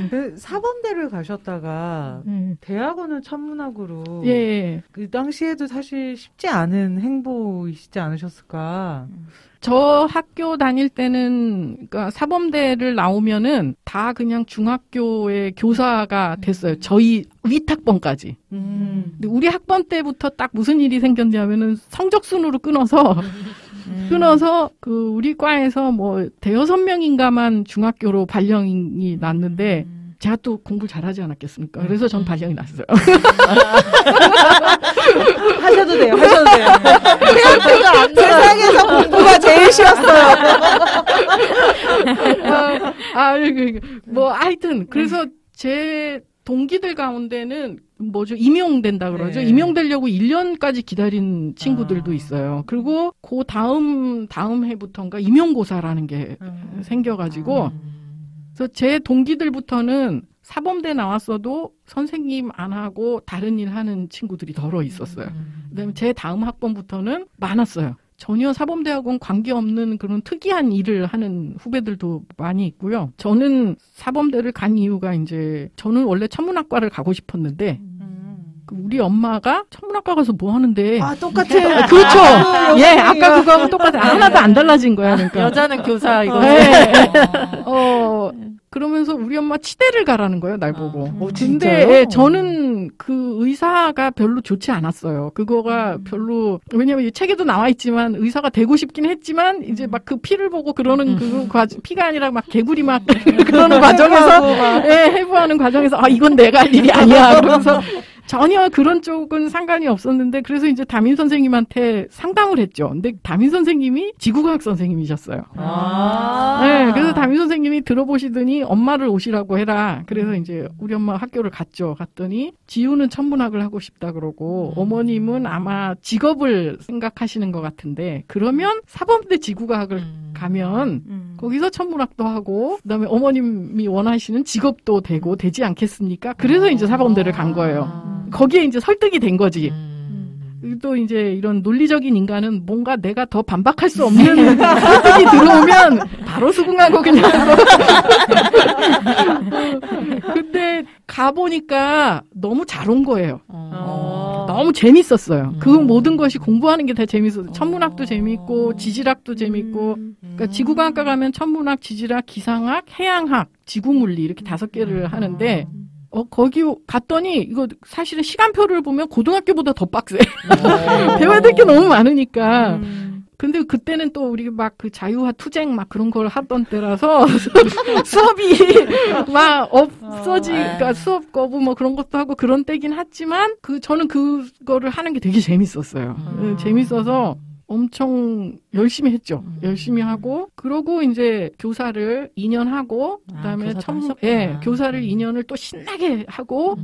그 사범대를 가셨다가 대학원을 천문학으로 예. 그 당시에도 사실 쉽지 않은 행보이시지 않으셨을까? 저 학교 다닐 때는 그러니까 사범대를 나오면은 다 그냥 중학교의 교사가 됐어요. 저희 윗학번까지. 근데 우리 학번 때부터 딱 무슨 일이 생겼냐 하면은 성적순으로 끊어서 그 우리 과에서 뭐 대여섯 명인가만 중학교로 발령이 났는데 제가 또 공부를 잘하지 않았겠습니까? 그래서 전 발령이 났어요. 하셔도 돼요. 하셔도 돼요. 생각보다 안 세상에서 공부가 제일 쉬웠어요. 하여튼 그래서 제 동기들 가운데는 뭐죠? 임용된다 그러죠? 네. 임용되려고 1년까지 기다린 친구들도 있어요. 그리고 그 다음 해부터인가 임용고사라는 게 생겨가지고 그래서 제 동기들부터는 사범대 나왔어도 선생님 안 하고 다른 일 하는 친구들이 더러 있었어요. 그다음에 제 다음 학번부터는 많았어요. 전혀 사범대하고는 관계없는 그런 특이한 일을 하는 후배들도 많이 있고요. 저는 사범대를 간 이유가 이제 저는 원래 천문학과를 가고 싶었는데 우리 엄마가 천문학과 가서 뭐 하는데? 아, 똑같아요. 그렇죠. 예, 아까 그거하고 똑같아요. 하나도 안 달라진 거야. 그러니까. 여자는 교사, 이거. 네. 그러면서 우리 엄마 치대를 가라는 거예요, 날 보고. 근데 예, 저는 그 의사가 별로 좋지 않았어요. 그거가 별로, 왜냐면 이 책에도 나와 있지만 의사가 되고 싶긴 했지만 이제 막 그 피를 보고 그러는 그 과정, 피가 아니라 막 개구리 막 그러는 과정에서, 예, 해부하는 과정에서 아, 이건 내가 할 일이 아니야. 그러면서 전혀 그런 쪽은 상관이 없었는데 그래서 이제 담임 선생님한테 상담을 했죠. 근데 담임 선생님이 지구과학 선생님이셨어요. 아 네, 그래서 담임 선생님이 들어보시더니 엄마를 오시라고 해라. 그래서 이제 우리 엄마 학교를 갔죠. 갔더니 지우는 천문학을 하고 싶다 그러고 어머님은 아마 직업을 생각하시는 것 같은데 그러면 사범대 지구과학을 가면 거기서 천문학도 하고 그다음에 어머님이 원하시는 직업도 되고 되지 않겠습니까? 그래서 이제 사범대를 간 거예요. 거기에 이제 설득이 된 거지. 또 이제 이런 논리적인 인간은 뭔가 내가 더 반박할 수 없는 설득이 들어오면 바로 수긍하고 그냥. 근데 가보니까 너무 잘 온 거예요. 너무 재밌었어요. 그 모든 것이 공부하는 게 다 재밌었어요. 천문학도 재밌고 지질학도 재밌고 그러니까 지구과학과 가면 천문학, 지질학, 기상학, 해양학, 지구물리 이렇게 5개를 하는데 거기 갔더니 이거 사실은 시간표를 보면 고등학교보다 더 빡세. 배워야 될 게 너무 많으니까. 근데 그때는 또 우리 막 그 자유화 투쟁 막 그런 걸 하던 때라서 수업이 막 그러니까 수업 거부 뭐 그런 것도 하고 그런 때긴 했지만 저는 그거를 하는 게 되게 재밌었어요. 재밌어서 엄청 열심히 했죠. 열심히 하고 그러고 이제 교사를 2년 하고 그다음에 교사를 2년을 또 신나게 하고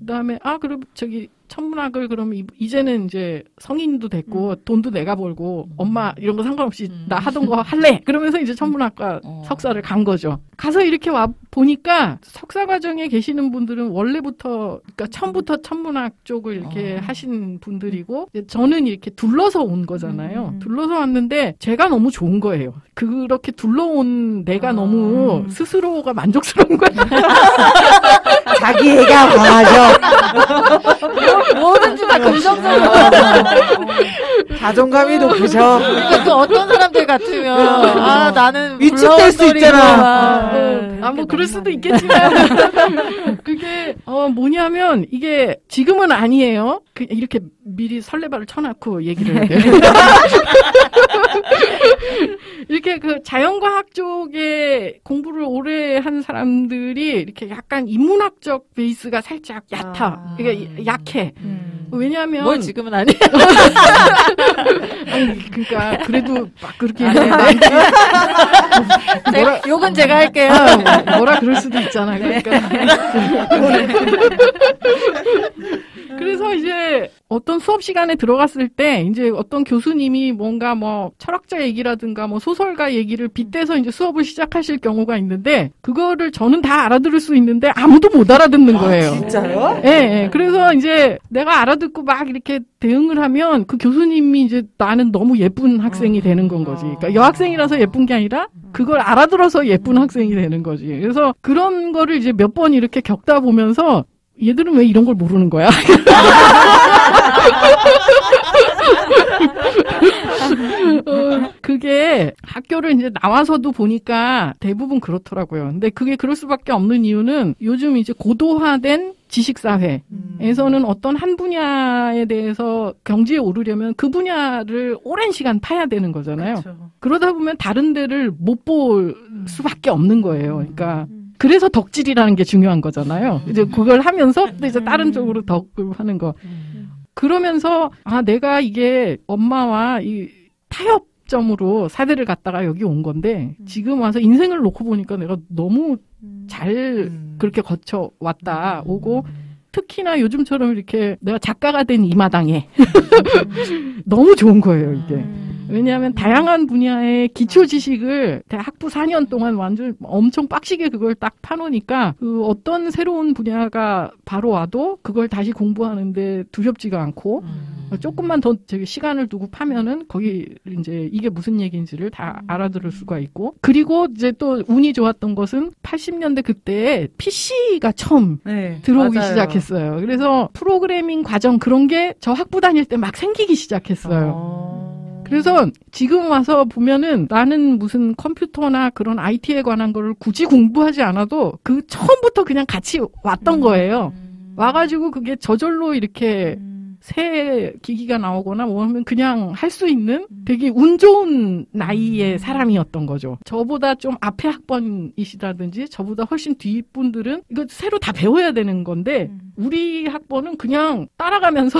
그다음에 그럼 저기 천문학을 그럼 이제는 이제 성인도 됐고 돈도 내가 벌고 엄마 이런 거 상관없이 나 하던 거 할래 그러면서 이제 천문학과 석사를 간 거죠. 가서 이렇게 와 보니까 석사 과정에 계시는 분들은 원래부터 그러니까 처음부터 천문학 쪽을 이렇게 하신 분들이고 저는 이렇게 둘러서 온 거잖아요. 둘러서 왔는데 제가 너무 좋은 거예요. 그렇게 둘러온 내가 너무 스스로가 만족스러운 거예요. 자기애가 강하죠. 뭐든지 다 긍정적으로 자존감이 높으셔. 그러니까 그 어떤 사람들 같으면 아 나는 위축될 수 있잖아. 아 뭐 그럴 수도 있겠지만 그게 뭐냐면 이게 지금은 아니에요. 그 이렇게 미리 설레발을 쳐놓고 얘기를 해요. 이렇게 그 자연과학 쪽에 공부를 오래 한 사람들이 이렇게 약간 인문학적 베이스가 살짝 얕아. 그러니까 약해. 왜냐하면 뭘 지금은 아니에요. 아니 그러니까 그래도 막 그렇게 얘기하는데 욕은 제가 할게요. 뭐라 그럴 수도 있잖아. 그러니까 그래서 이제 어떤 수업 시간에 들어갔을 때 이제 어떤 교수님이 뭔가 뭐 철학자 얘기라든가 뭐 소설가 얘기를 빗대서 이제 수업을 시작하실 경우가 있는데 그거를 저는 다 알아들을 수 있는데 아무도 못 알아듣는 거예요. 아, 진짜요? 예, 예. 그래서 이제 내가 알아듣고 막 이렇게 대응을 하면 그 교수님이 이제 나는 너무 예쁜 학생이 되는 건 거지. 그러니까 여학생이라서 예쁜 게 아니라 그걸 알아들어서 예쁜 학생이 되는 거지. 그래서 그런 거를 이제 몇 번 이렇게 겪다 보면서 얘들은 왜 이런 걸 모르는 거야? 그게 학교를 이제 나와서도 보니까 대부분 그렇더라고요. 근데 그게 그럴 수밖에 없는 이유는 요즘 이제 고도화된 지식사회에서는 어떤 한 분야에 대해서 경지에 오르려면 그 분야를 오랜 시간 파야 되는 거잖아요. 그렇죠. 그러다 보면 다른 데를 못 볼 수밖에 없는 거예요. 그러니까 그래서 덕질이라는 게 중요한 거잖아요. 이제 그걸 하면서 또 이제 다른 쪽으로 덕을 하는 거. 그러면서 아 내가 이게 엄마와 이 타협점으로 사대를 갔다가 여기 온 건데 지금 와서 인생을 놓고 보니까 내가 너무 잘 그렇게 거쳐 왔다 오고 특히나 요즘처럼 이렇게 내가 작가가 된 이 마당에 너무 좋은 거예요 이게. 왜냐하면 다양한 분야의 기초 지식을 학부 4년 동안 완전 엄청 빡시게 그걸 딱 파놓으니까 그 어떤 새로운 분야가 바로 와도 그걸 다시 공부하는데 두렵지가 않고 조금만 더 되게 시간을 두고 파면은 거기 이제 이게 무슨 얘기인지를 다 알아들을 수가 있고 그리고 이제 또 운이 좋았던 것은 80년대 그때에 PC가 처음 들어오기 맞아요. 시작했어요. 그래서 프로그래밍 과정 그런 게 저 학부 다닐 때 막 생기기 시작했어요. 그래서 지금 와서 보면은 나는 무슨 컴퓨터나 그런 IT에 관한 거를 굳이 공부하지 않아도 그 처음부터 그냥 같이 왔던 거예요. 와가지고 그게 저절로 이렇게 새 기기가 나오거나 뭐 하면 그냥 할 수 있는 되게 운 좋은 나이의 사람이었던 거죠. 저보다 좀 앞에 학번이시라든지 저보다 훨씬 뒷분들은 이거 새로 다 배워야 되는 건데 우리 학번은 그냥 따라가면서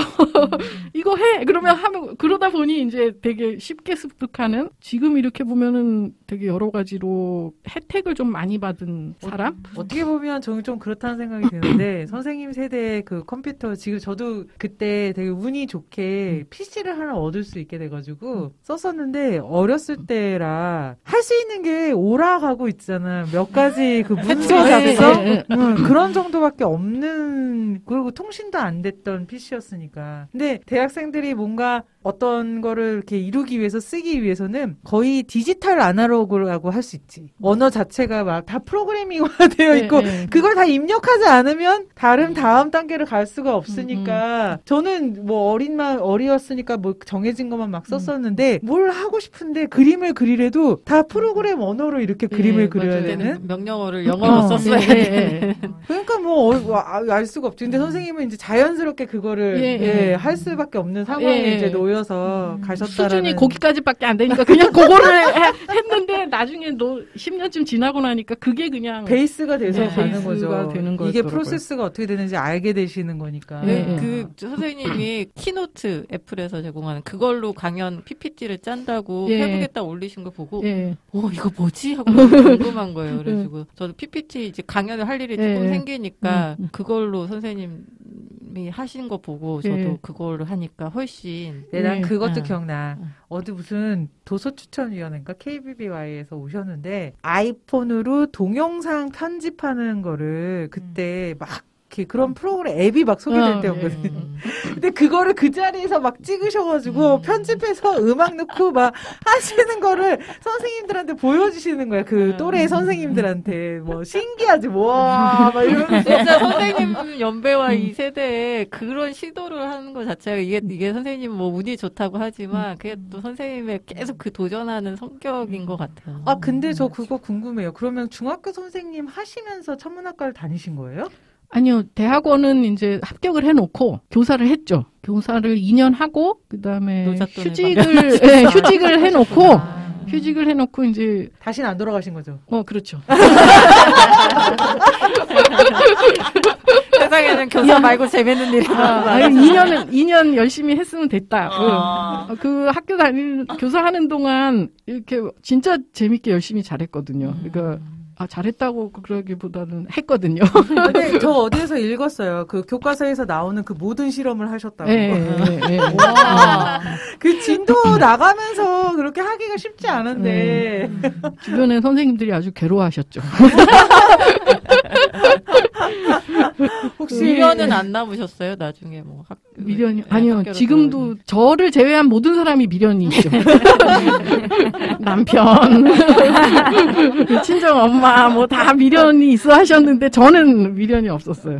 이거 해! 그러면 하면 그러다 보니 이제 되게 쉽게 습득하는 지금 이렇게 보면은 되게 여러 가지로 혜택을 좀 많이 받은 사람? 어떻게 보면 저는 좀 그렇다는 생각이 드는데 선생님 세대의 그 컴퓨터 지금 저도 그때 되게 운이 좋게 PC를 하나 얻을 수 있게 돼가지고 썼었는데 어렸을 때라 할 수 있는 게 오락하고 있잖아. 몇 가지 그 문서 작성 그런 정도밖에 없는 그리고 통신도 안 됐던 PC였으니까. 근데 대학생들이 뭔가 어떤 거를 이렇게 이루기 위해서 쓰기 위해서는 거의 디지털 아날로그라고 할 수 있지. 언어 자체가 막 다 프로그래밍화 되어 있고 그걸 다 입력하지 않으면 다음 단계를 갈 수가 없으니까 저는 뭐 어리였으니까 뭐 정해진 것만 막 썼었는데 뭘 하고 싶은데 그림을 그리래도 다 프로그램 언어로 이렇게 그림을 그려야 되는 명령어를 영어로 썼어야 돼. 그러니까 뭐 알 수가 없지. 근데 선생님은 이제 자연스럽게 그거를 할 수밖에 없는 상황에 이제 놓여서 가셨다라는 수준이 거기까지밖에 안 되니까 그냥 그거를 했는데 나중에 10년쯤 지나고 나니까 그게 그냥 베이스가 돼서 가는 거죠. 이게 프로세스가 어떻게 되는지 알게 되시는 거니까. 그 선생님이 키노트 애플에서 제공하는 그걸로 강연 PPT를 짠다고 페북에 딱 올리신 거 보고 이거 뭐지? 하고 궁금한 거예요. 그래가지고 저도 PPT 이제 강연을 할 일이 조금 생기니까 그걸로 선생님 선생님이 하신 거 보고 저도 그걸로 하니까 훨씬. 네, 난 그것도 기억나. 어디 무슨 도서추천위원회인가 KBBY에서 오셨는데 아이폰으로 동영상 편집하는 거를 그때 막 그런 프로그램 앱이 막 소개될 때였거든요. 근데 그거를 그 자리에서 막 찍으셔가지고 편집해서 음악 넣고 막 하시는 거를 선생님들한테 보여주시는 거야. 그 또래 선생님들한테. 뭐 신기하지 와 막 이러면서. 진짜 선생님 연배와 이 세대에 그런 시도를 하는 것 자체가 이게 선생님 뭐 운이 좋다고 하지만 그게 또 선생님의 계속 그 도전하는 성격인 것 같아요. 아 근데 저 그거 궁금해요. 그러면 중학교 선생님 하시면서 천문학과를 다니신 거예요? 아니요. 대학원은 이제 합격을 해놓고 교사를 했죠. 교사를 2년 하고 그다음에 휴직을 해놓고 휴직을 해놓고 이제 다시는 안 돌아가신 거죠? 그렇죠. 세상에는 교사 말고 재밌는 일이 많아요. 2년 열심히 했으면 됐다. 그 학교 다니는 교사하는 동안 이렇게 진짜 재밌게 열심히 잘했거든요. 그러니까. 잘했다고 그러기보다는 했거든요. 근데 저 어디에서 읽었어요. 그 교과서에서 나오는 그 모든 실험을 하셨다고. 네. 와. 그 진도 나가면서 그렇게 하기가 쉽지 않은데. 주변에 선생님들이 아주 괴로워하셨죠. 혹시 미련은 안 남으셨어요? 나중에 뭐 미련이 아니요. 지금도 들어오는. 저를 제외한 모든 사람이 미련이 있죠. 남편, 친정 엄마 뭐 다 미련이 있어 하셨는데 저는 미련이 없었어요.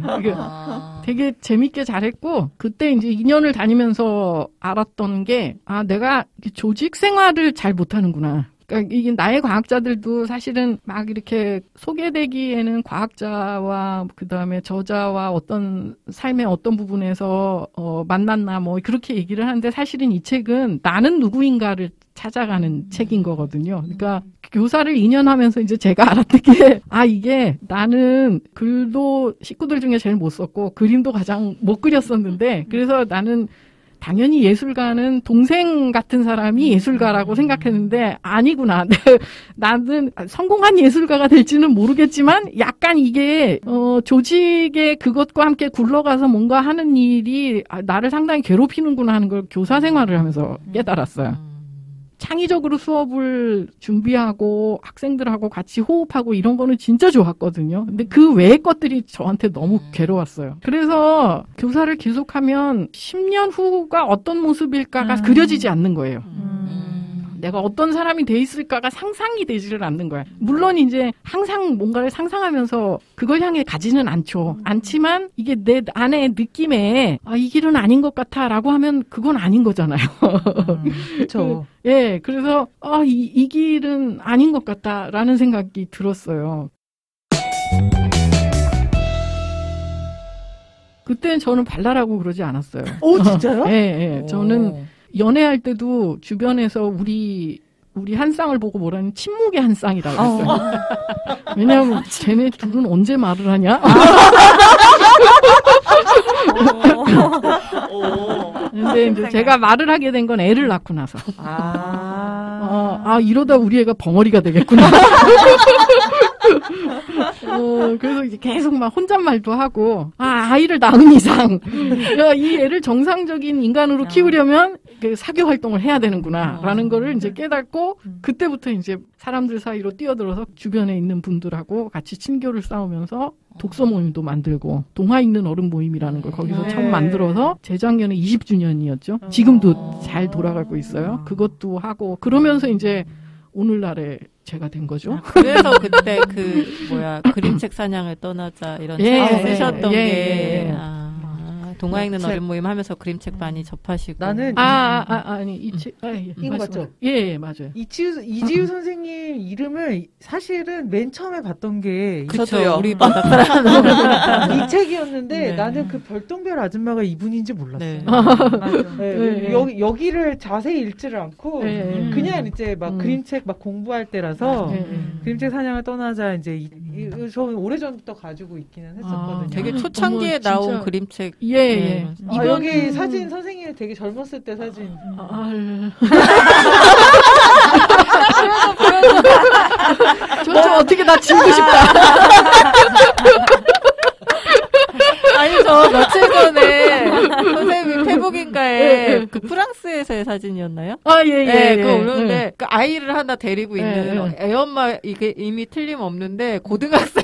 되게 재밌게 잘했고 그때 이제 2년을 다니면서 알았던 게 내가 조직 생활을 잘 못하는구나. 그러니까 이게 나의 과학자들도 사실은 막 이렇게 소개되기에는 과학자와 그다음에 저자와 어떤 삶의 어떤 부분에서 만났나 뭐 그렇게 얘기를 하는데 사실은 이 책은 나는 누구인가를 찾아가는 책인 거거든요. 그러니까 교사를 2년 하면서 이제 제가 알았던 게 이게 나는 글도 식구들 중에 제일 못 썼고 그림도 가장 못 그렸었는데 그래서 나는 당연히 예술가는 동생 같은 사람이 예술가라고 생각했는데 아니구나. 나는 성공한 예술가가 될지는 모르겠지만 약간 이게 조직의 그것과 함께 굴러가서 뭔가 하는 일이 나를 상당히 괴롭히는구나 하는 걸 교사 생활을 하면서 깨달았어요. 창의적으로 수업을 준비하고 학생들하고 같이 호흡하고 이런 거는 진짜 좋았거든요. 근데 그 외의 것들이 저한테 너무 괴로웠어요. 그래서 교사를 계속하면 10년 후가 어떤 모습일까가 그려지지 않는 거예요. 내가 어떤 사람이 돼 있을까가 상상이 되지를 않는 거야. 물론 이제 항상 뭔가를 상상하면서 그걸 향해 가지는 않죠. 않지만 이게 내 안의 느낌에 이 길은 아닌 것 같아라고 하면 그건 아닌 거잖아요. 그렇죠. 그래서 이 길은 아닌 것 같다라는 생각이 들었어요. 그때는 저는 발랄하고 그러지 않았어요. 오 진짜요? 예. 저는 연애할 때도 주변에서 우리 한 쌍을 보고 뭐라는 침묵의 한 쌍이라고 했어요. 왜냐하면 쟤네 둘은 언제 말을 하냐? 근데 이제 제가 말을 하게 된 건 애를 낳고 나서. 이러다 우리 애가 벙어리가 되겠구나. 그래서 이제 계속 막 혼잣말도 하고, 아이를 낳은 이상. 이 애를 정상적인 인간으로 키우려면 사교 활동을 해야 되는구나. 라는 거를 이제 깨닫고, 그때부터 이제 사람들 사이로 뛰어들어서 주변에 있는 분들하고 같이 친교를 쌓으면서 독서 모임도 만들고, 동화 읽는 어른 모임이라는 걸 거기서 처음 만들어서 재작년에 20주년이었죠. 지금도 잘 돌아가고 있어요. 그것도 하고, 그러면서 이제 오늘날에 제가 된 거죠. 그래서 그때 그림책 사냥을 떠나자 이런 책을 쓰셨던 게 동화 읽는 어른 모임 하면서 그림책 많이 접하시고. 나는 아니 이거 맞죠? 예 맞아요. 이지유 선생님 이름을 사실은 맨 처음에 봤던 게 저도요. 우리 이 책이었는데 나는 그 별똥별 아줌마가 이분인지 몰랐어요. 여기를 자세히 읽지를 않고 그냥 이제 막 그림책 막 공부할 때라서 그림책 사냥을 떠나자 이제 저는 오래전부터 가지고 있기는 했었거든요. 되게 초창기에 나온 그림책. 예. 여기 사진 선생님 되게 젊었을 때 사진. 저 어떻게 나 지우고 싶다. 아니 저 며칠 전에 그 프랑스에서의 사진이었나요? 아, 예, 예. 예, 그 올렸는데 그 아이를 하나 데리고 있는 애엄마 이게 이미 틀림없는데 고등학생.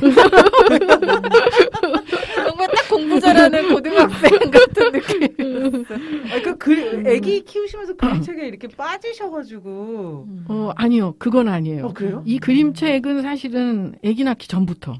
정말 딱 공부 잘하는 고등학생 같은 느낌. 아, 그 애기 키우시면서 그림책에 이렇게 빠지셔가지고. 아니요, 그건 아니에요. 그래요? 이 그림책은 사실은 애기 낳기 전부터.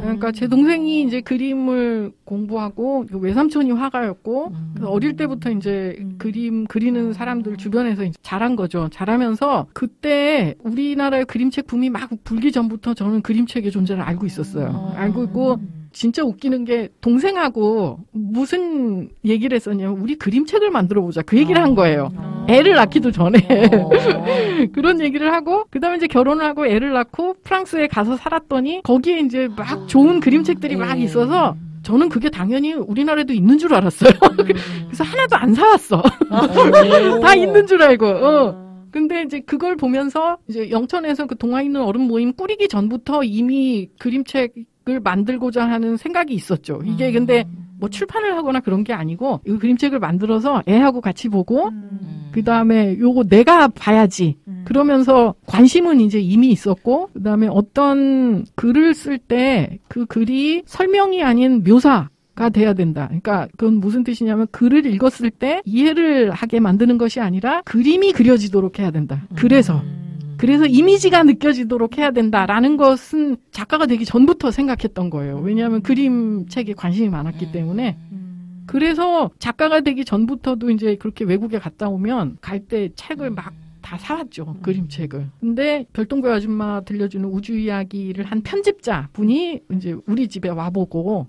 그러니까 제 동생이 이제 그림을 공부하고 외삼촌이 화가였고 그래서 어릴 때부터 이제 그림 그리는 사람들 주변에서 이제 자란 거죠. 자라면서 그때 우리나라의 그림책 붐이 막 불기 전부터 저는 그림책의 존재를 알고 있었어요. 알고 있고 진짜 웃기는 게 동생하고 무슨 얘기를 했었냐면 우리 그림책을 만들어 보자 그 얘기를 한 거예요. 애를 낳기도 전에 그런 얘기를 하고 그다음에 이제 결혼을 하고 애를 낳고 프랑스에 가서 살았더니 거기에 이제 막 좋은 그림책들이 막 있어서 저는 그게 당연히 우리나라에도 있는 줄 알았어요. 그래서 하나도 안 사왔어. 다 있는 줄 알고. 근데 이제 그걸 보면서 이제 영천에서 그 동화 있는 어른 모임 꾸리기 전부터 이미 그림책을 만들고자 하는 생각이 있었죠. 이게 근데 뭐 출판을 하거나 그런 게 아니고 이 그림책을 만들어서 애하고 같이 보고 그다음에 요거 내가 봐야지. 그러면서 관심은 이제 이미 있었고 그다음에 어떤 글을 쓸 때 그 글이 설명이 아닌 묘사 가 돼야 된다. 그러니까 그건 무슨 뜻이냐면 글을 읽었을 때 이해를 하게 만드는 것이 아니라 그림이 그려지도록 해야 된다. 그래서 이미지가 느껴지도록 해야 된다라는 것은 작가가 되기 전부터 생각했던 거예요. 왜냐하면 그림책에 관심이 많았기 때문에. 그래서 작가가 되기 전부터도 이제 그렇게 외국에 갔다 오면 갈 때 책을 막 다 사왔죠. 그림책을. 근데 별똥별 아줌마 들려주는 우주 이야기를 한 편집자 분이 이제 우리 집에 와보고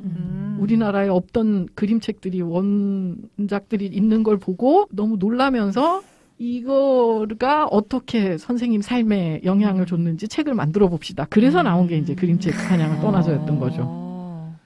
우리나라에 없던 그림책들이 원작들이 있는 걸 보고 너무 놀라면서 이거가 어떻게 선생님 삶에 영향을 줬는지 책을 만들어 봅시다. 그래서 나온 게 이제 그림책 사냥을 떠나자였던 거죠.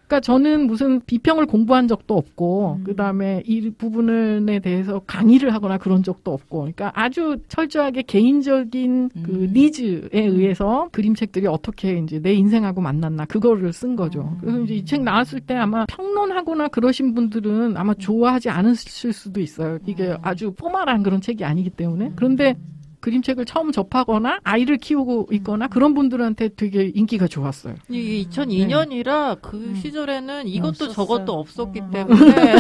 그러니까 저는 무슨 비평을 공부한 적도 없고 그다음에 이 부분에 대해서 강의를 하거나 그런 적도 없고 그러니까 아주 철저하게 개인적인 그 니즈에 의해서 그림책들이 어떻게 이제 내 인생하고 만났나 그거를 쓴 거죠. 그래서 이제 이 책 나왔을 때 아마 평론하거나 그러신 분들은 아마 좋아하지 않으실 수도 있어요. 이게 아주 포멀한 그런 책이 아니기 때문에. 그런데 그림책을 처음 접하거나 아이를 키우고 있거나 그런 분들한테 되게 인기가 좋았어요. 이게 2002년이라 그 시절에는 이것도 없었어요. 저것도 없었기 때문에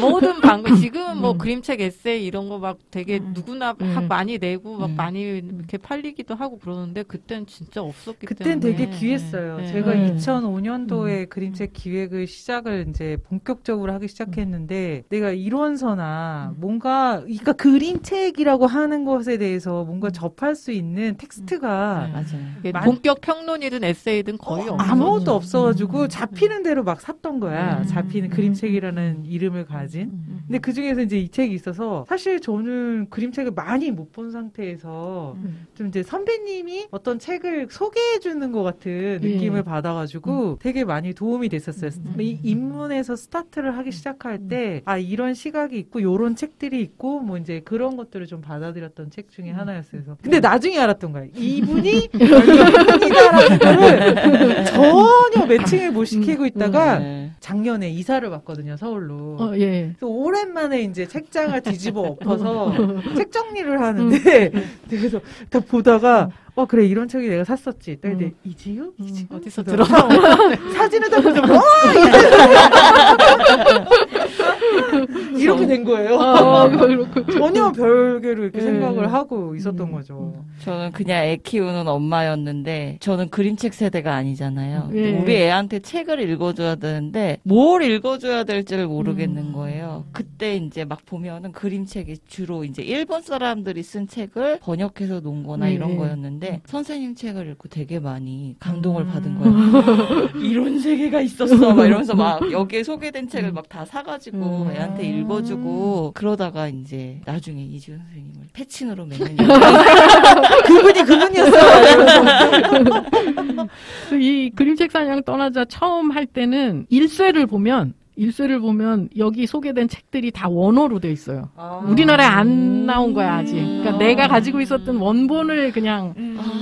모든 방금 지금은 뭐 그림책 에세이 이런 거 막 되게 누구나 많이 내고 막 많이 이렇게 팔리기도 하고 그러는데 그때는 진짜 없었기 때문에 그때는 되게 귀했어요. 제가 2005년도에 그림책 기획을 시작을 이제 본격적으로 하기 시작했는데 내가 이론서나 뭔가 그러니까 그림책이라고 하는 것에 대해서 뭔가 접할 수 있는 텍스트가 맞아요. 본격 평론이든 에세이든 거의 아무것도 없어가지고 잡히는 대로 막 샀던 거야. 잡히는 그림책이라는 이름을 가진. 근데 그 중에서 이제 이 책이 있어서 사실 저는 그림책을 많이 못 본 상태에서 좀 이제 선배님이 어떤 책을 소개해주는 것 같은 느낌을 받아가지고 되게 많이 도움이 됐었어요. 이 입문에서 스타트를 하기 시작할 때 아 이런 시각이 있고 요런 책들이 있고 뭐 이제 그런 것들을 좀 받아들였던 책 중에 하나였어요. 근데 나중에 알았던 거예요. 이분이 이분이다라는 거를 전혀 매칭을 못 시키고 있다가 작년에 이사를 왔거든요. 서울로. 그래서 오랜만에 이제 책장을 뒤집어 엎어서 책 정리를 하는데 그래서 딱 보다가 그래 이런 책이 내가 샀었지. 딱 이제 이지유? 이지유? 어디서 들어서 사진에다 보자. 이렇게 된 거예요. 전혀 별개로 이렇게 생각을 하고 있었던 거죠. 저는 그냥 애 키우는 엄마였는데 저는 그림책 세대가 아니잖아요. 우리 애한테 책을 읽어줘야 되는데 뭘 읽어줘야 될지를 모르겠는 거예요. 그때 이제 막 보면은 그림책이 주로 이제 일본 사람들이 쓴 책을 번역해서 놓은 거나 이런 거였는데 선생님 책을 읽고 되게 많이 감동을 받은 거예요. 이런 세계가 있었어 막 이러면서 막 여기에 소개된 책을 막 다 사가지고 애한테 읽어주고 그러다가 이제 나중에 이지유 선생님을 패친으로 맺는 그분이었어요. 이 그림책 사냥 떠나자 처음 할 때는 일쇄를 보면 일쇄를 보면 여기 소개된 책들이 다 원어로 돼 있어요. 아. 우리나라에 안 나온 거야 아직. 그러니까 내가 가지고 있었던 원본을 그냥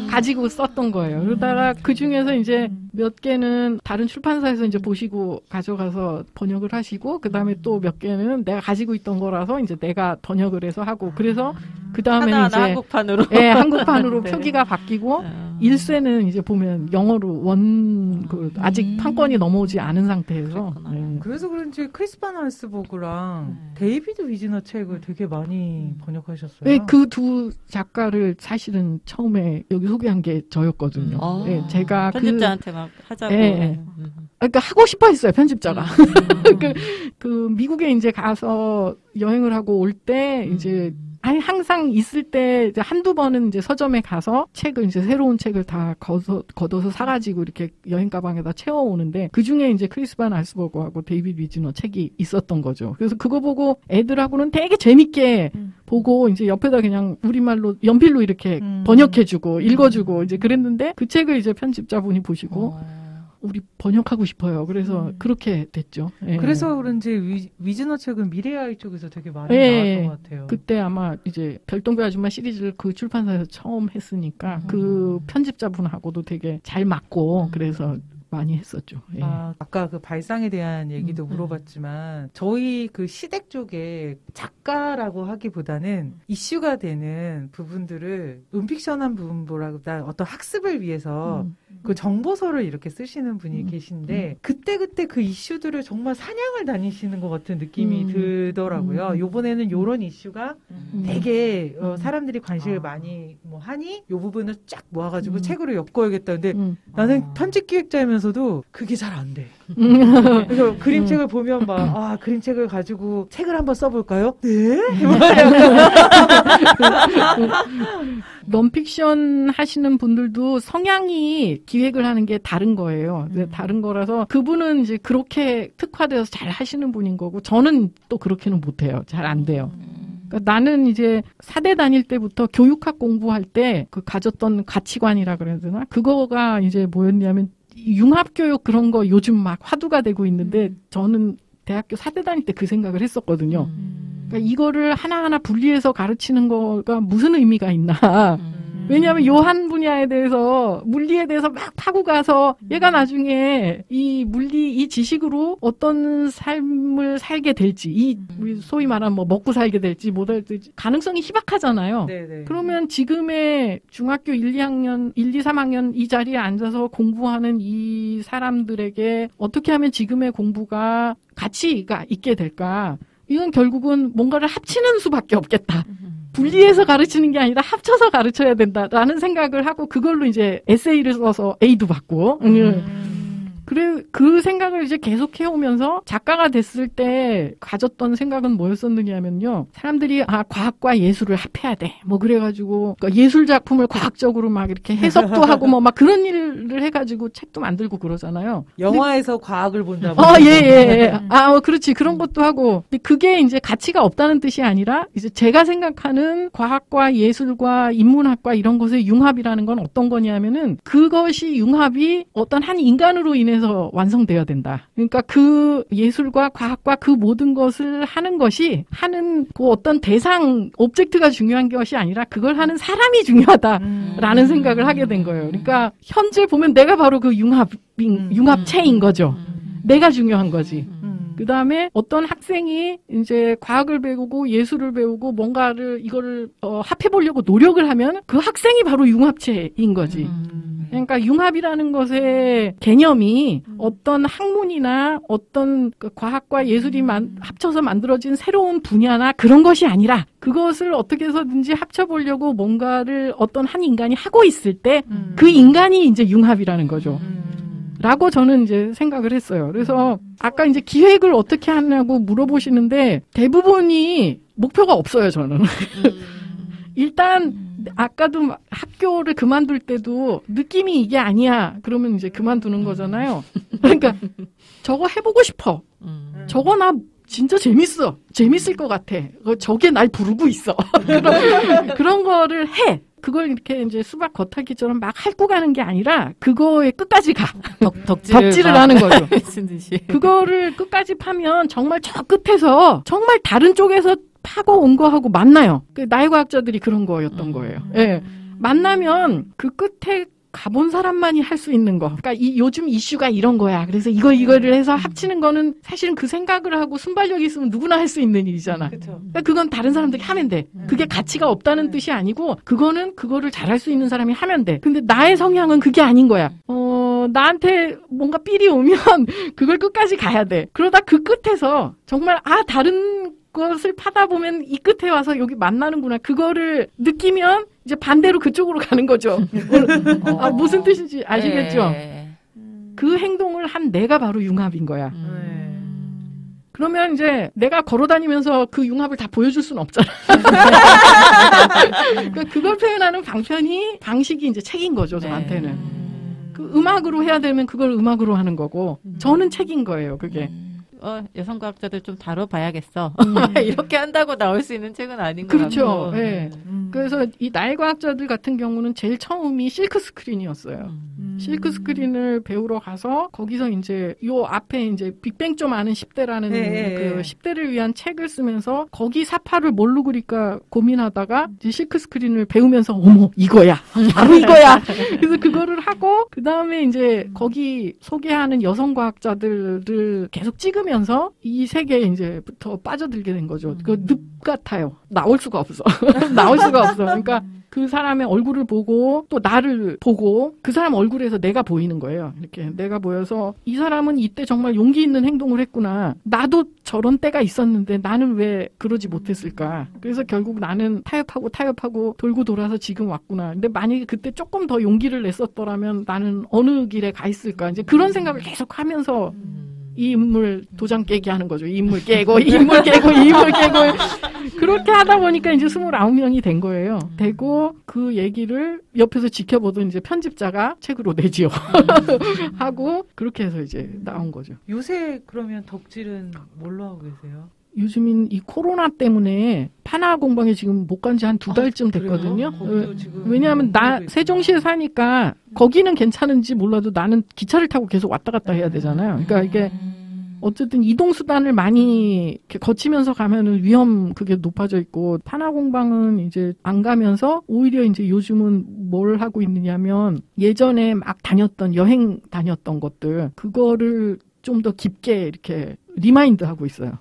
가지고 썼던 거예요. 그러다가 그 중에서 이제 몇 개는 다른 출판사에서 이제 보시고 가져가서 번역을 하시고, 그 다음에 또 몇 개는 내가 가지고 있던 거라서 이제 내가 번역을 해서 하고, 그래서 그 다음에는 이제 한국판으로, 예, 한국판으로 네. 표기가 바뀌고, 일쇄는 이제 보면 영어로 원 그 아직 판권이 넘어오지 않은 상태에서. 그래서 그런지 크리스 반 알스버그랑 데이비드 위즈너 책을 되게 많이 번역하셨어요. 네, 그 두 작가를 사실은 처음에 여기 소개한 게 저였거든요. 아, 네, 제가 편집자한테 막 하자고. 네, 그러니까 하고 싶어 했어요, 편집자가. 그 미국에 이제 가서 여행을 하고 올 때 이제 아니, 항상 있을 때 이제 한두 번은 이제 서점에 가서 책을 이제 새로운 책을 다 걷어서 사가지고 이렇게 여행 가방에다 채워오는데, 그 중에 이제 크리스 반 알스버그하고 데이비드 위즈너 책이 있었던 거죠. 그래서 그거 보고 애들하고는 되게 재밌게 보고 이제 옆에다 그냥 우리말로 연필로 이렇게 번역해주고 읽어주고 이제 그랬는데, 그 책을 이제 편집자분이 보시고 우리 번역하고 싶어요. 그래서 그렇게 됐죠. 예. 그래서 그런지 위즈너 책은 미래아이 쪽에서 되게 많이 나왔던 것 같아요. 그때 아마 이제 별똥별 아줌마 시리즈를 그 출판사에서 처음 했으니까 그 편집자분하고도 되게 잘 맞고 그래서 많이 했었죠. 예. 아, 아까 그 발상에 대한 얘기도 물어봤지만, 저희 그 시댁 쪽에 작가라고 하기보다는 이슈가 되는 부분들을 논픽션한 부분보다 어떤 학습을 위해서 그 정보서를 이렇게 쓰시는 분이 계신데, 그때그때 그 이슈들을 정말 사냥을 다니시는 것 같은 느낌이 들더라고요. 요번에는 요런 이슈가 되게 사람들이 관심을 많이 뭐 하니 요 부분을 쫙 모아가지고 책으로 엮어야겠다는데, 나는 편집 기획자이면서 서도 그게 잘 안 돼. 그래서 그림책을 보면 막, 아, 그림책을 가지고 책을 한번 써볼까요? 네? 논픽션 하시는 분들도 성향이 기획을 하는 게 다른 거예요. 다른 거라서 그분은 이제 그렇게 특화되어서 잘 하시는 분인 거고, 저는 또 그렇게는 못해요. 잘 안 돼요. 그러니까 나는 이제 사대 다닐 때부터 교육학 공부할 때 그 가졌던 가치관이라 그래야 되나? 그거가 이제 뭐였냐면, 융합교육 그런 거 요즘 막 화두가 되고 있는데, 저는 대학교 4대 다닐 때 그 생각을 했었거든요. 그러니까 이거를 하나하나 분리해서 가르치는 거가 무슨 의미가 있나. 왜냐하면 요 한 분야에 대해서, 물리에 대해서 막 파고 가서 얘가 나중에 이 물리, 이 지식으로 어떤 삶을 살게 될지, 이 우리 소위 말하는 뭐 먹고 살게 될지 못 할지 가능성이 희박하잖아요. 네네. 그러면 지금의 중학교 1, 2학년, 1, 2, 3학년 이 자리에 앉아서 공부하는 이 사람들에게 어떻게 하면 지금의 공부가 가치가 있게 될까? 이건 결국은 뭔가를 합치는 수밖에 없겠다. 분리해서 가르치는 게 아니라 합쳐서 가르쳐야 된다라는 생각을 하고, 그걸로 이제 에세이를 써서 A도 받고. 그래, 그 생각을 이제 계속 해오면서 작가가 됐을 때 가졌던 생각은 뭐였었느냐면요. 사람들이, 아, 과학과 예술을 합해야 돼. 뭐, 그래가지고, 그러니까 예술 작품을 과학적으로 막 이렇게 해석도 하고 뭐 막 그런 일을 해가지고 책도 만들고 그러잖아요. 영화에서 근데, 과학을 본다. 아, 예, 예, 예. 아, 그렇지. 그런 것도 하고. 근데 그게 이제 가치가 없다는 뜻이 아니라, 이제 제가 생각하는 과학과 예술과 인문학과 이런 것의 융합이라는 건 어떤 거냐면은, 그것이 융합이 어떤 한 인간으로 인해서 완성돼야 된다. 그러니까 그 예술과 과학과 그 모든 것을 하는 것이, 하는 그 어떤 대상, 오브젝트가 중요한 것이 아니라 그걸 하는 사람이 중요하다라는 생각을 하게 된 거예요. 그러니까 현재 보면 내가 바로 그 융합체인 거죠. 내가 중요한 거지. 그 다음에 어떤 학생이 이제 과학을 배우고 예술을 배우고 뭔가를 이거를 합해보려고 노력을 하면 그 학생이 바로 융합체인 거지. 그러니까 융합이라는 것의 개념이 어떤 학문이나 어떤 그 과학과 예술이 합쳐서 만들어진 새로운 분야나 그런 것이 아니라, 그것을 어떻게 해서든지 합쳐보려고 뭔가를 어떤 한 인간이 하고 있을 때 그 인간이 이제 융합이라는 거죠. 라고 저는 이제 생각을 했어요. 그래서 아까 이제 기획을 어떻게 하냐고 물어보시는데, 대부분이 목표가 없어요, 저는. 일단 아까도 학교를 그만둘 때도 느낌이 이게 아니야 그러면 이제 그만두는 거잖아요. 그러니까 저거 해보고 싶어. 저거 나 진짜 재밌어. 재밌을 것 같아. 저게 날 부르고 있어. 그런 거를 해. 그걸 이렇게 이제 수박 겉핥기처럼 막 핥고 가는 게 아니라 그거에 끝까지 가. 덕질을 하는 거죠. 그거를 끝까지 파면 정말 저 끝에서 정말 다른 쪽에서 파고 온 거하고 만나요. 그 나의 과학자들이 그런 거였던 거예요. 예. 만나면 그 끝에 가본 사람만이 할 수 있는 거. 그러니까 이 요즘 이슈가 이런 거야. 그래서 이거를 해서 합치는 거는 사실은 그 생각을 하고 순발력이 있으면 누구나 할 수 있는 일이잖아. 그러니까 그건 다른 사람들이 하면 돼. 그게 가치가 없다는 뜻이 아니고 그거는 그거를 잘할 수 있는 사람이 하면 돼. 근데 나의 성향은 그게 아닌 거야. 나한테 뭔가 삘이 오면 그걸 끝까지 가야 돼. 그러다 그 끝에서 정말 다른 것을 파다 보면 이 끝에 와서 여기 만나는구나. 그거를 느끼면 이제 반대로 그쪽으로 가는 거죠. 무슨 뜻인지 아시겠죠? 네. 그 행동을 한 내가 바로 융합인 거야. 그러면 이제 내가 걸어다니면서 그 융합을 다 보여줄 수는 없잖아. 그러니까 그걸 표현하는 방식이 이제 책인 거죠, 저한테는. 그 음악으로 해야 되면 그걸 음악으로 하는 거고, 저는 책인 거예요, 그게. 여성 과학자들 좀 다뤄봐야겠어. 이렇게 한다고 나올 수 있는 책은 아닌 것 같아요. 그렇죠. 네. 그래서 이 나의 과학자들 같은 경우는 제일 처음이 실크스크린이었어요. 실크스크린을 배우러 가서 거기서 이제 요 앞에 이제 빅뱅 좀 아는 10대라는 그 10대를 위한 책을 쓰면서 거기 사파를 뭘로 그릴까 고민하다가 이제 실크스크린을 배우면서 어머 이거야. 바로 이거야. 그래서 그거를 하고 그 다음에 이제 거기 소개하는 여성 과학자들을 계속 찍으면 이 세계에 이제부터 빠져들게 된 거죠. 그 늪 같아요. 나올 수가 없어. 나올 수가 없어. 그러니까 그 사람의 얼굴을 보고 또 나를 보고 그 사람 얼굴에서 내가 보이는 거예요. 이렇게 내가 보여서 이 사람은 이때 정말 용기 있는 행동을 했구나. 나도 저런 때가 있었는데 나는 왜 그러지 못했을까. 그래서 결국 나는 타협하고 돌고 돌아서 지금 왔구나. 근데 만약에 그때 조금 더 용기를 냈었더라면 나는 어느 길에 가 있을까. 이제 그런 생각을 계속 하면서 이 인물 도장 깨기 하는 거죠. 이 인물 깨고, 이 인물 깨고, 이 인물 깨고. 그렇게 하다 보니까 이제 29명이 된 거예요. 되고, 그 얘기를 옆에서 지켜보던 이제 편집자가 책으로 내지요. 하고, 그렇게 해서 이제 나온 거죠. 요새 그러면 덕질은 뭘로 하고 계세요? 요즘은 이 코로나 때문에 파나아 공방에 지금 못 간 지 한 2달쯤 됐거든요. 왜냐하면 나 세종시에 사니까 거기는 괜찮은지 몰라도 나는 기차를 타고 계속 왔다 갔다 해야 되잖아요. 그러니까 이게 어쨌든 이동수단을 많이 거치면서 가면은 위험 그게 높아져 있고, 파나아 공방은 이제 안 가면서 오히려 이제 요즘은 뭘 하고 있느냐면 예전에 막 여행 다녔던 것들, 그거를 좀 더 깊게 이렇게 리마인드 하고 있어요.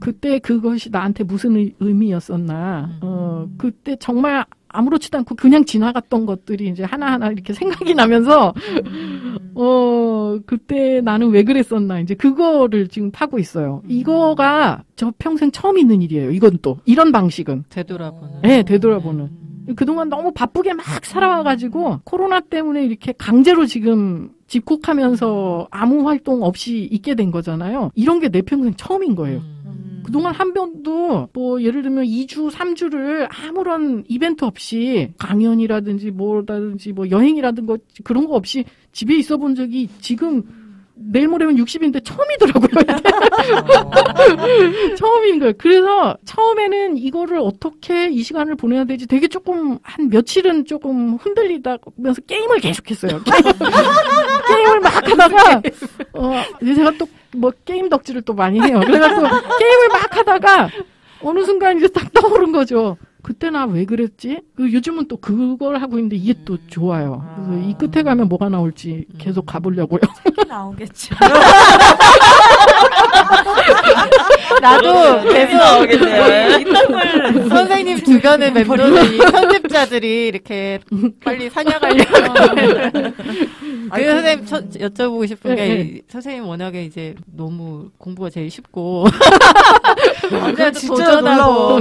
그때 그것이 나한테 무슨 의미였었나. 그때 정말 아무렇지도 않고 그냥 지나갔던 것들이 이제 하나하나 이렇게 생각이 나면서, 그때 나는 왜 그랬었나. 이제 그거를 지금 파고 있어요. 이거가 저 평생 처음 있는 일이에요. 이건 또. 이런 방식은. 되돌아보는. 네, 되돌아보는. 그동안 너무 바쁘게 막 살아와가지고 코로나 때문에 이렇게 강제로 지금 집콕하면서 아무 활동 없이 있게 된 거잖아요. 이런 게 내 평생 처음인 거예요. 그동안 한 번도 뭐 예를 들면 2주, 3주를 아무런 이벤트 없이 강연이라든지 뭐라든지 뭐 여행이라든지 그런 거 없이 집에 있어 본 적이 지금 내일 모레면 60인데 처음이더라고요. 처음인 거예요. 그래서 처음에는 이거를 어떻게 이 시간을 보내야 되지 되게 조금 한 며칠은 조금 흔들리면서 게임을 계속했어요. 게임을 막 하다가 제가 또 뭐 게임 덕질을 또 많이 해요. 그래가지고 게임을 막 하다가 어느 순간 이제 딱 떠오른 거죠. 그때 나 왜 그랬지? 요즘은 또 그걸 하고 있는데 이게 또 좋아요. 그래서 이 끝에 가면 뭐가 나올지 계속 가보려고요. 책이 나오겠죠. 나도 계속 나오겠네. 선생님 주변에 멤버들이 편집자들이 이렇게 빨리 사냥하려고. 아니, 선생님 여쭤보고 싶은 게 선생님 워낙에 이제 너무 공부가 제일 쉽고 언제도 도전하고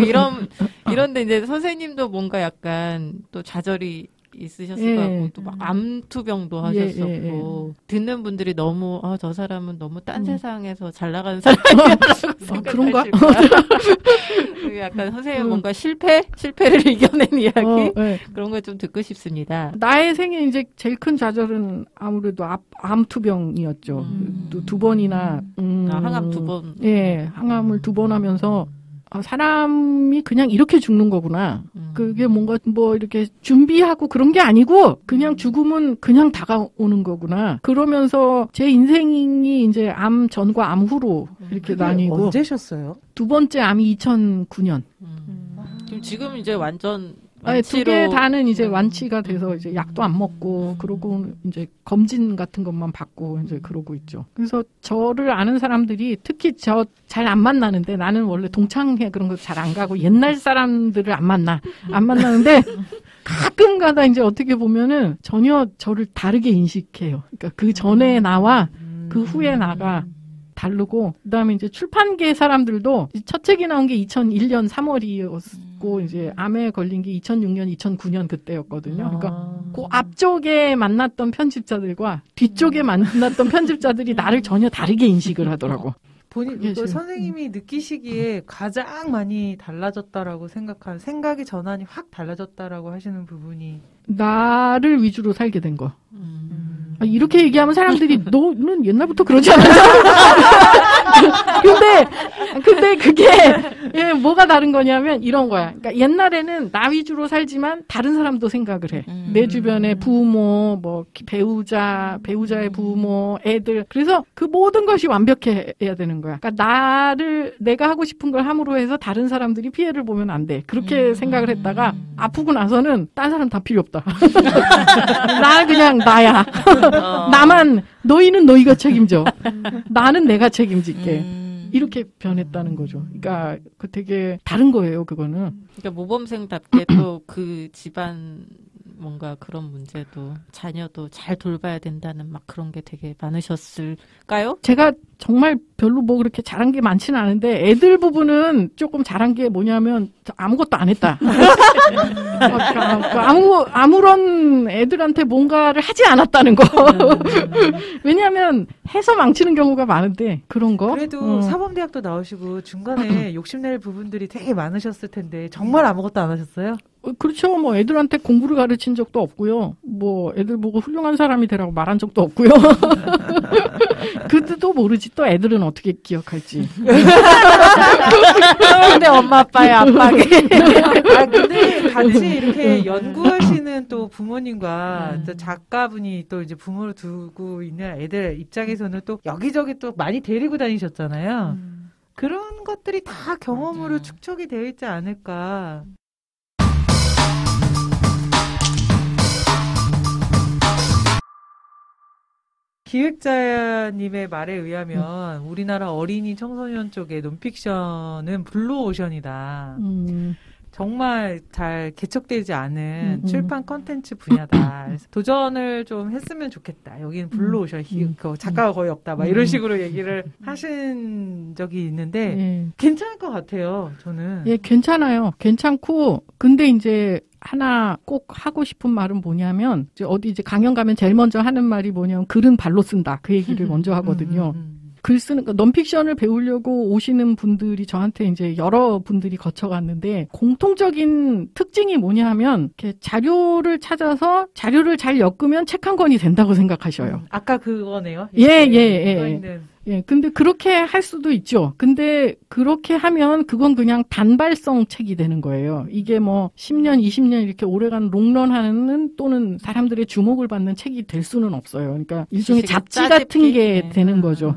이런데 이제 선생님도 뭔가 약간 또 좌절이 있으셨을 거고 또 막 암투병도 하셨었고 듣는 분들이 너무 저 사람은 너무 딴 세상에서 잘 나가는 사람이라고 생각하실까? 약간 선생님 뭔가 실패를 이겨낸 이야기 그런 걸 좀 듣고 싶습니다. 나의 생애 이제 제일 큰 좌절은 아무래도 암투병이었죠. 두 번이나 항암 2번. 항암을 2번 하면서 사람이 그냥 이렇게 죽는 거구나. 그게 뭔가 뭐 이렇게 준비하고 그런 게 아니고 그냥 죽음은 그냥 다가오는 거구나. 그러면서 제 인생이 이제 암 전과 암 후로 이렇게 나뉘고. 언제셨어요? 두 번째 암이 2009년. 지금 이제 완전 두 개 다는 이제 완치가 돼서 이제 약도 안 먹고 그러고 이제 검진 같은 것만 받고 이제 그러고 있죠. 그래서 저를 아는 사람들이 특히 저 잘 안 만나는데 나는 원래 동창회 그런 거 잘 안 가고 옛날 사람들을 안 만나는데 가끔 가다 이제 어떻게 보면은 전혀 저를 다르게 인식해요. 그러니까 그 전에 나와 그 후에 나가 다르고, 그 다음에 이제 출판계 사람들도 첫 책이 나온 게 2001년 3월이었고, 이제 암에 걸린 게 2006년, 2009년 그때였거든요. 그러니까 그 앞쪽에 만났던 편집자들과 뒤쪽에 만났던 편집자들이 나를 전혀 다르게 인식을 하더라고. 본인, 선생님이 느끼시기에 가장 많이 달라졌다라고 생각한, 생각의 전환이 확 달라졌다라고 하시는 부분이. 나를 위주로 살게 된 거. 이렇게 얘기하면 사람들이 너는 옛날부터 그러지 않았어? 근데 그게 예, 뭐가 다른 거냐면 이런 거야. 그러니까 옛날에는 나 위주로 살지만 다른 사람도 생각을 해. 내 주변에 부모, 뭐 배우자의 부모, 애들. 그래서 그 모든 것이 완벽해야 되는 거야. 그러니까 나를 내가 하고 싶은 걸 함으로 해서 다른 사람들이 피해를 보면 안 돼. 그렇게 생각을 했다가 아프고 나서는 딴 사람 다 필요 없다. 나 그냥 나야. 나만, 너희는 너희가 책임져. 나는 내가 책임질게. 이렇게 변했다는 거죠. 그러니까 그 되게 다른 거예요, 그거는. 그러니까 모범생답게 또 그 집안 뭔가 그런 문제도 자녀도 잘 돌봐야 된다는 막 그런 게 되게 많으셨을까요? 제가 정말 별로 뭐 그렇게 잘한 게 많지는 않은데 애들 부분은 조금 잘한 게 뭐냐면 아무것도 안 했다. 아무런 애들한테 뭔가를 하지 않았다는 거. 왜냐하면 해서 망치는 경우가 많은데 그런 거. 그래도 사범대학도 나오시고 중간에 욕심낼 부분들이 되게 많으셨을 텐데 정말 아무것도 안 하셨어요? 그렇죠. 뭐 애들한테 공부를 가르친 적도 없고요. 뭐 애들 보고 훌륭한 사람이 되라고 말한 적도 없고요. 그들도 모르지. 또 애들은 어떻게 기억할지. 근데 엄마 아빠야 아빠게. 아, 근데 같이 이렇게 연구하시는 또 부모님과 또 작가분이 또 이제 부모를 두고 있는 애들 입장에서는 또 여기저기 또 많이 데리고 다니셨잖아요. 그런 것들이 다 경험으로 맞아. 축적이 되어 있지 않을까. 기획자님의 말에 의하면 우리나라 어린이 청소년 쪽의 논픽션은 블루오션이다. 정말 잘 개척되지 않은 출판 컨텐츠 분야다. 그래서 도전을 좀 했으면 좋겠다. 여기는 블루오션, 작가가 거의 없다. 막 이런 식으로 얘기를 하신 적이 있는데 괜찮을 것 같아요. 저는. 예, 괜찮아요. 괜찮고 근데 이제 하나 꼭 하고 싶은 말은 뭐냐면 어디 이제 강연 가면 제일 먼저 하는 말이 뭐냐면 글은 발로 쓴다. 그 얘기를 먼저 하거든요. 글 쓰는 논픽션을 배우려고 오시는 분들이 저한테 이제 여러 분들이 거쳐갔는데 공통적인 특징이 뭐냐면 이렇게 자료를 찾아서 자료를 잘 엮으면 책 한 권이 된다고 생각하셔요. 아까 그거네요. 예, 근데 그렇게 할 수도 있죠. 근데 그렇게 하면 그건 그냥 단발성 책이 되는 거예요. 이게 뭐 10년, 20년 이렇게 오래간 롱런하는 또는 사람들의 주목을 받는 책이 될 수는 없어요. 그러니까 일종의 잡지 같은 게 되는 거죠.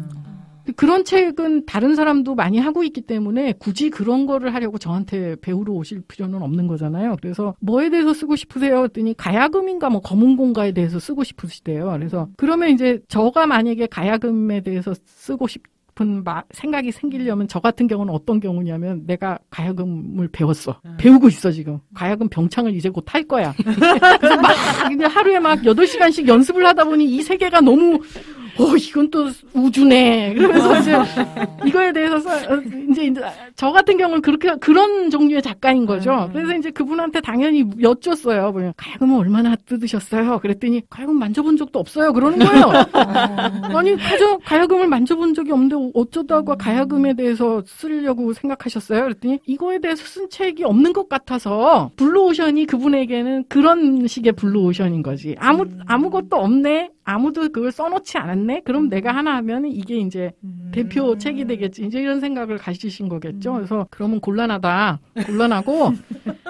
그런 책은 다른 사람도 많이 하고 있기 때문에 굳이 그런 거를 하려고 저한테 배우러 오실 필요는 없는 거잖아요. 그래서 뭐에 대해서 쓰고 싶으세요? 했더니 가야금인가 뭐 검은공가에 대해서 쓰고 싶으시대요. 그래서 그러면 이제 저가 만약에 가야금에 대해서 쓰고 싶은 생각이 생기려면 저 같은 경우는 어떤 경우냐면 내가 가야금을 배웠어. 배우고 있어 지금. 가야금 병창을 이제 곧 탈 거야. 그래서 막 그냥 하루에 막 8시간씩 연습을 하다 보니 이 세계가 너무 이건 또 우주네. 그러면서 이제 이거에 대해서 이제 저 같은 경우는 그렇게 그런 종류의 작가인 거죠. 그래서 이제 그분한테 당연히 여쭈었어요. 그냥 가야금은 얼마나 뜯으셨어요? 그랬더니 가야금 만져본 적도 없어요. 그러는 거예요. 아니 가야금을 만져본 적이 없는데 어쩌다가 가야금에 대해서 쓰려고 생각하셨어요? 그랬더니 이거에 대해서 쓴 책이 없는 것 같아서 블루오션이 그분에게는 그런 식의 블루오션인 거지. 아무것도 없네. 아무도 그걸 써놓지 않았네. 그럼 내가 하나 하면 이게 이제 대표 책이 되겠지 이제 이런 생각을 가지신 거겠죠. 그래서 그러면 곤란하고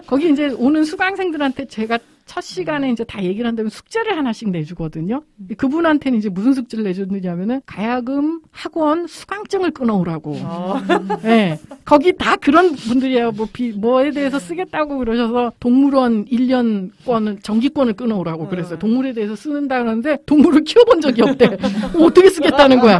거기 이제 오는 수강생들한테 제가 첫 시간에 이제 다 얘기를 한다면 숙제를 하나씩 내주거든요. 그분한테는 이제 무슨 숙제를 내줬느냐면은 가야금, 학원, 수강증을 끊어오라고. 네. 거기 다 그런 분들이야. 뭐에 대해서 쓰겠다고 그러셔서 동물원 1년권을, 정기권을 끊어오라고 그랬어요. 동물에 대해서 쓰는다 그러는데 동물을 키워본 적이 없대. 어떻게 쓰겠다는 거야.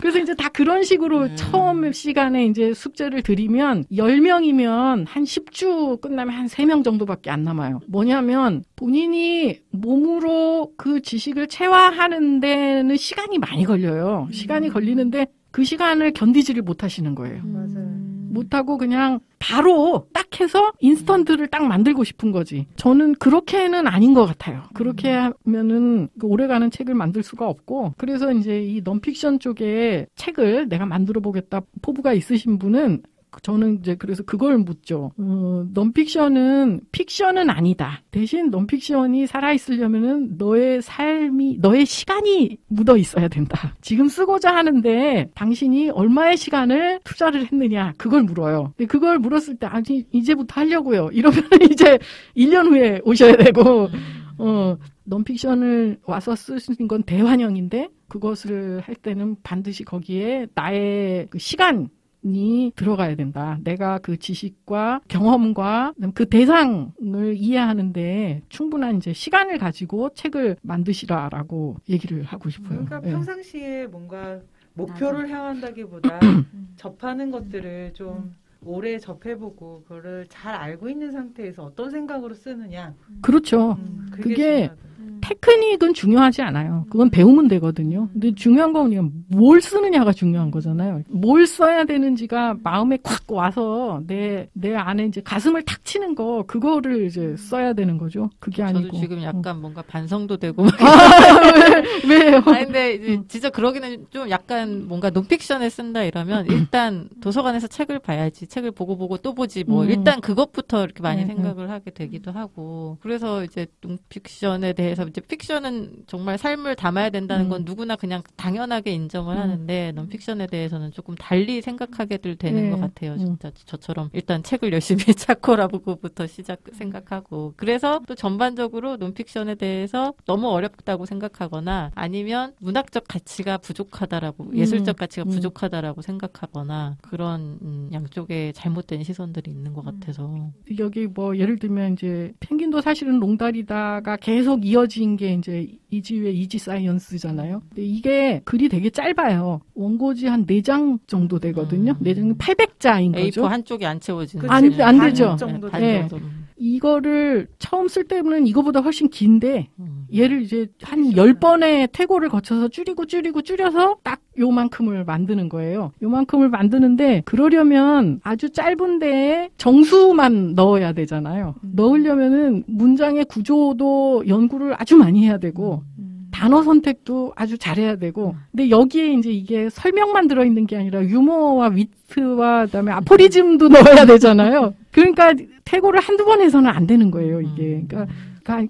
그래서 이제 다 그런 식으로 처음 시간에 이제 숙제를 드리면 10명이면 한 10주 끝나면 한 3명 정도밖에 안 남아요. 뭐냐면 본인이 몸으로 그 지식을 체화하는 데는 시간이 많이 걸려요. 시간이 걸리는데 그 시간을 견디지를 못하시는 거예요. 못하고 그냥 바로 딱 해서 인스턴트를 딱 만들고 싶은 거지. 저는 그렇게는 아닌 것 같아요. 그렇게 하면은 오래가는 책을 만들 수가 없고, 그래서 이제 이 논픽션 쪽에 책을 내가 만들어 보겠다 포부가 있으신 분은 저는 이제 그래서 그걸 묻죠. 논픽션은 픽션은 아니다. 대신 논픽션이 살아있으려면은 너의 삶이, 너의 시간이 묻어 있어야 된다. 지금 쓰고자 하는데 당신이 얼마의 시간을 투자를 했느냐. 그걸 물어요. 근데 그걸 물었을 때, 아니, 이제부터 하려고요. 이러면 이제 1년 후에 오셔야 되고, 논픽션을 와서 쓰시는 건 대환영인데, 그것을 할 때는 반드시 거기에 나의 그 시간, 이 들어가야 된다. 내가 그 지식과 경험과 그 대상을 이해하는데 충분한 이제 시간을 가지고 책을 만드시라라고 얘기를 하고 싶어요. 그러니까 평상시에 뭔가 목표를 향한다기보다 접하는 것들을 좀 오래 접해보고 그거를 잘 알고 있는 상태에서 어떤 생각으로 쓰느냐. 그렇죠. 그게 테크닉은 중요하지 않아요. 그건 배우면 되거든요. 근데 중요한 건 그냥 뭘 쓰느냐가 중요한 거잖아요. 뭘 써야 되는지가 마음에 콱 와서 내 안에 이제 가슴을 탁 치는 거, 그거를 이제 써야 되는 거죠. 그게 아니고. 저도 지금 약간 뭔가 반성도 되고. 막 왜요? 아니, 근데 이제 진짜 그러기는 좀 약간 뭔가 논픽션을 쓴다 이러면 일단 도서관에서 책을 봐야지. 책을 보고 또 보지. 뭐 일단 그것부터 이렇게 많이 생각을 하게 되기도 하고. 그래서 이제 논픽션에 대해서 이제 픽션은 정말 삶을 담아야 된다는 건 누구나 그냥 당연하게 인정을 하는데 논픽션에 대해서는 조금 달리 생각하게들 되는 것 같아요. 진짜 저처럼 일단 책을 열심히 찾고라고부터 생각하고, 그래서 또 전반적으로 논픽션에 대해서 너무 어렵다고 생각하거나 아니면 문학적 가치가 부족하다라고 예술적 가치가 부족하다라고 생각하거나 그런 양쪽에 잘못된 시선들이 있는 것 같아서. 여기 뭐 예를 들면 이제 펭귄도 사실은 롱다리다가 계속 이어진 게 이제 이지유의 이지 사이언스잖아요. 근데 이게 글이 되게 짧아요. 원고지 한 4장 정도 되거든요. 4장이 800자인 거죠. A4 한쪽이 안 채워지는. 안 되죠. 네. 이거를 처음 쓸 때는 이거보다 훨씬 긴데 얘를 이제 한 10번의 퇴고를 거쳐서 줄여서 딱 요만큼을 만드는 거예요. 요만큼을 만드는데 그러려면 아주 짧은 데에 정수만 넣어야 되잖아요. 넣으려면은 문장의 구조도 연구를 아주 많이 해야 되고 단어 선택도 아주 잘해야 되고. 근데 여기에 이제 이게 설명만 들어있는 게 아니라 유머와 위트와 그다음에 아포리즘도 넣어야 되잖아요. 그러니까 퇴고를 한두 번 해서는 안 되는 거예요, 이게. 그러니까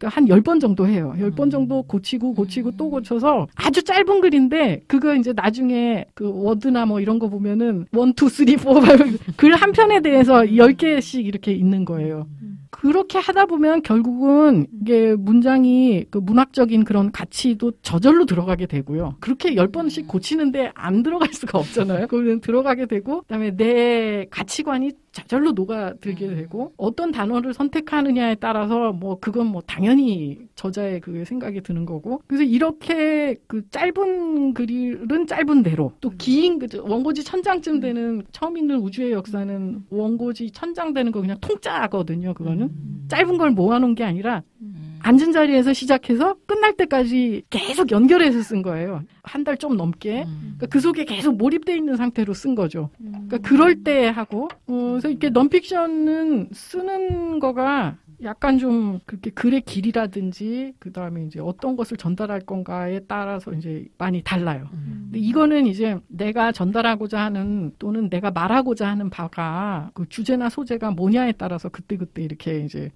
한 10번 정도 해요. 10번 정도 고치고 또 고쳐서 아주 짧은 글인데 그거 이제 나중에 그 워드나 뭐 이런 거 보면은 1, 2, 3, 4 글 한 편에 대해서 10개씩 이렇게 있는 거예요. 그렇게 하다 보면 결국은 이게 문장이 그 문학적인 그런 가치도 저절로 들어가게 되고요. 그렇게 10번씩 고치는데 안 들어갈 수가 없잖아요. 그거는 들어가게 되고, 그다음에 내 가치관이 저절로 녹아들게 되고, 어떤 단어를 선택하느냐에 따라서 뭐 그건 뭐 당연히 저자의 그 생각이 드는 거고. 그래서 이렇게 그 짧은 글은 짧은 대로, 또 긴 원고지 1000장쯤 되는 처음 읽는 우주의 역사는 원고지 1000장 되는 거 그냥 통짜거든요. 그거는 짧은 걸 모아놓은 게 아니라 앉은 자리에서 시작해서 끝날 때까지 계속 연결해서 쓴 거예요. 한 달 좀 넘게. 그러니까 그 속에 계속 몰입돼 있는 상태로 쓴 거죠. 그러니까 그럴 때 하고, 그래서 이렇게 논픽션은 쓰는 거가 약간 좀 그렇게 글의 길이라든지 그 다음에 이제 어떤 것을 전달할 건가에 따라서 이제 많이 달라요. 근데 이거는 이제 내가 전달하고자 하는 또는 내가 말하고자 하는 바가 그 주제나 소재가 뭐냐에 따라서 그때그때 이렇게 이제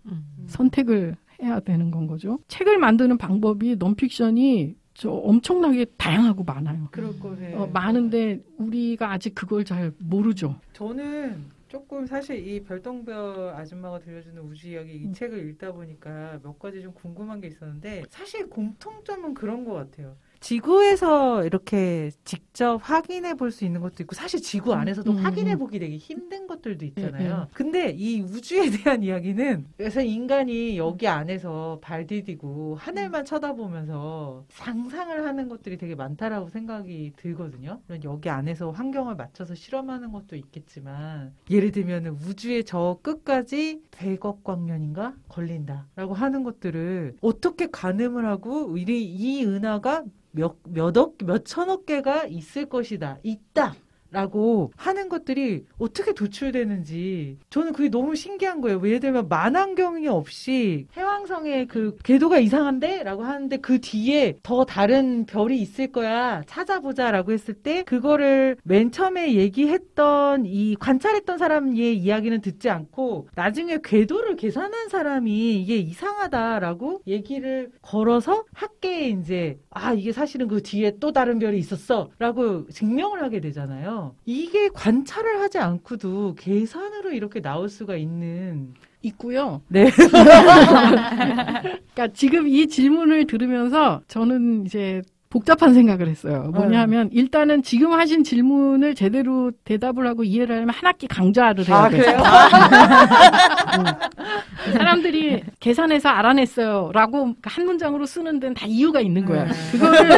선택을 해야 되는 건 거죠. 책을 만드는 방법이 논픽션이 저 엄청나게 다양하고 많아요. 그럴 거예요. 많은데 우리가 아직 그걸 잘 모르죠. 저는 조금 사실 이 별똥별 아줌마가 들려주는 우주 이야기 이 책을 읽다 보니까 몇 가지 좀 궁금한 게 있었는데 사실 공통점은 그런 것 같아요. 지구에서 이렇게 직접 확인해 볼 수 있는 것도 있고 사실 지구 안에서도 확인해 보기 되게 힘든 것들도 있잖아요. 근데 이 우주에 대한 이야기는 그래서 인간이 여기 안에서 발 디디고 하늘만 쳐다보면서 상상을 하는 것들이 되게 많다라고 생각이 들거든요. 물론 여기 안에서 환경을 맞춰서 실험하는 것도 있겠지만 예를 들면 우주의 저 끝까지 100억 광년인가 걸린다라고 하는 것들을 어떻게 가늠을 하고 우리 이 은하가 몇천억 개가 있을 것이다. 있다라고 하는 것들이 어떻게 도출되는지 저는 그게 너무 신기한 거예요. 예를 들면 만환경이 없이 해왕성의 그 궤도가 이상한데? 라고 하는데 그 뒤에 더 다른 별이 있을 거야. 찾아보자 라고 했을 때 그거를 맨 처음에 얘기했던 이 관찰했던 사람의 이야기는 듣지 않고 나중에 궤도를 계산한 사람이 이게 이상하다라고 얘기를 걸어서 학계에 이제 아 이게 사실은 그 뒤에 또 다른 별이 있었어 라고 증명을 하게 되잖아요. 이게 관찰을 하지 않고도 계산으로 이렇게 나올 수가 있고요. 네. 그러니까 지금 이 질문을 들으면서 저는 이제 복잡한 생각을 했어요. 뭐냐면 일단은 지금 하신 질문을 제대로 대답을 하고 이해를 하려면 한 학기 강좌를 해야 돼요. 사람들이 계산해서 알아냈어요라고 한 문장으로 쓰는 데는 다 이유가 있는 거야. 그거를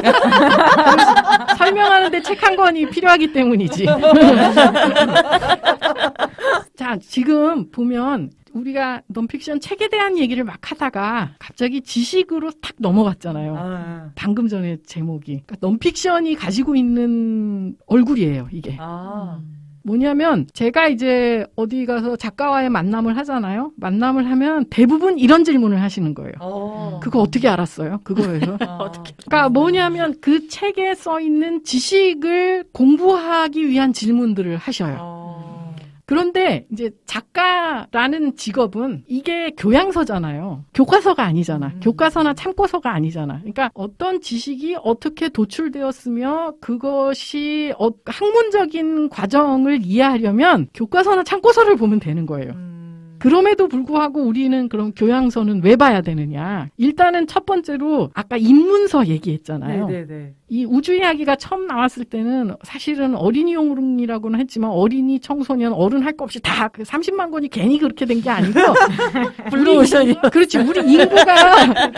설명하는데 책 한 권이 필요하기 때문이지. 자, 지금 보면 우리가 논픽션 책에 대한 얘기를 막 하다가 갑자기 지식으로 탁 넘어갔잖아요. 방금 전에 제목이. 그러니까 논픽션이 가지고 있는 얼굴이에요, 이게. 뭐냐면 제가 이제 어디 가서 작가와의 만남을 하잖아요. 만남을 하면 대부분 이런 질문을 하시는 거예요. 그거 어떻게 알았어요? 그거에서. 그러니까 뭐냐면 그 책에 써 있는 지식을 공부하기 위한 질문들을 하셔요. 그런데 이제 작가라는 직업은 이게 교양서잖아요. 교과서가 아니잖아. 교과서나 참고서가 아니잖아. 그러니까 어떤 지식이 어떻게 도출되었으며 그것이 학문적인 과정을 이해하려면 교과서나 참고서를 보면 되는 거예요. 그럼에도 불구하고 우리는 그럼 교양서는 왜 봐야 되느냐. 일단은 첫 번째로 아까 입문서 얘기했잖아요. 네네네. 이 우주 이야기가 처음 나왔을 때는 사실은 어린이용이라고는 했지만 어린이, 청소년, 어른 할 거 없이 다 30만 권이 괜히 그렇게 된 게 아니고 블루오션이 그렇지. 우리 인구가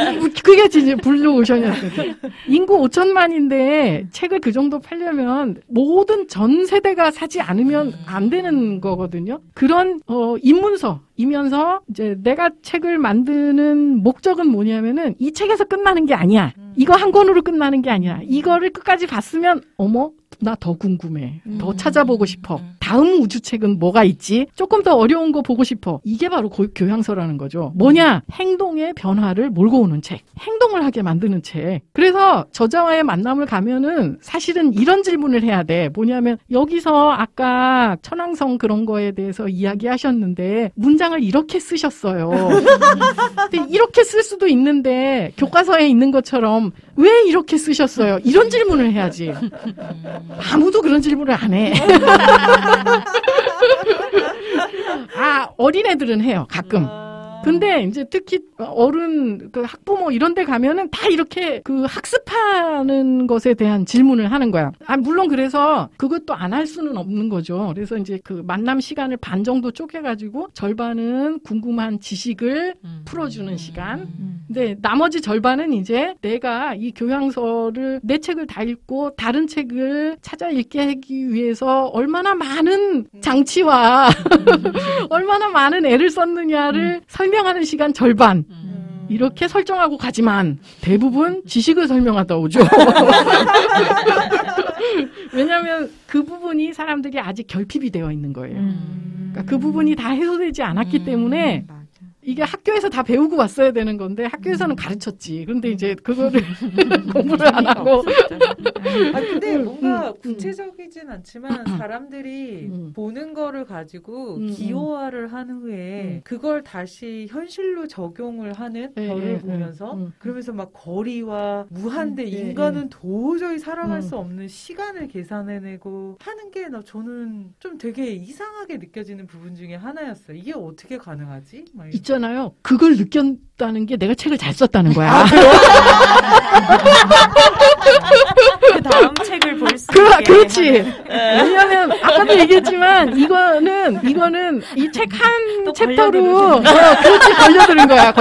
그게 진짜 블루오션이었어요. 인구 5천만인데 책을 그 정도 팔려면 모든 전 세대가 사지 않으면 안 되는 거거든요. 그런 입문서 이면서 이제 내가 책을 만드는 목적은 뭐냐면은 이 책에서 끝나는 게 아니야. 이거 한 권으로 끝나는 게 아니야. 이거를 끝까지 봤으면 어머 나 더 궁금해. 더 찾아보고 싶어. 다음 우주책은 뭐가 있지? 조금 더 어려운 거 보고 싶어. 이게 바로 교양서라는 거죠. 뭐냐? 행동의 변화를 몰고 오는 책. 행동을 하게 만드는 책. 그래서 저자와의 만남을 가면은 사실은 이런 질문을 해야 돼. 뭐냐면 여기서 아까 천왕성 그런 거에 대해서 이야기하셨는데 문장을 이렇게 쓰셨어요. 근데 이렇게 쓸 수도 있는데 교과서에 있는 것처럼 왜 이렇게 쓰셨어요? 이런 질문을 해야지. 아무도 그런 질문을 안 해. 어린애들은 해요, 가끔. 근데 이제 특히 어른, 그 학부모 이런 데 가면은 다 이렇게 그 학습하는 것에 대한 질문을 하는 거야. 물론 그래서 그것도 안 할 수는 없는 거죠. 그래서 이제 그 만남 시간을 반 정도 쪼개가지고 절반은 궁금한 지식을 풀어주는 시간. 근데 나머지 절반은 이제 내가 이 교양서를 내 책을 다 읽고 다른 책을 찾아 읽게 하기 위해서 얼마나 많은 장치와 얼마나 많은 애를 썼느냐를 설명하는 시간 절반 이렇게 설정하고 가지만 대부분 지식을 설명하다 오죠. 왜냐하면 그 부분이 사람들이 아직 결핍이 되어 있는 거예요. 그러니까 그 부분이 다 해소되지 않았기 때문에 이게 학교에서 다 배우고 왔어야 되는 건데 학교에서는 가르쳤지. 근데 이제 그거를 공부를 안 하고. 아 근데 뭔가 구체적이진 않지만 사람들이 보는 거를 가지고 기호화를 한 후에 그걸 다시 현실로 적용을 하는 별을 보면서 그러면서 막 거리와 무한대 인간은 도저히 살아갈 수 없는 시간을 계산해내고 하는 게 나 저는 좀 되게 이상하게 느껴지는 부분 중에 하나였어요. 이게 어떻게 가능하지? 있잖아요. 그걸 느꼈다는 게 내가 책을 잘 썼다는 거야. 아, 그 다음 책을 볼 수 있게. 그렇지. 왜냐면 아까도 얘기했지만 이거는 이 책 한 챕터로 그렇지 걸려드는 거야.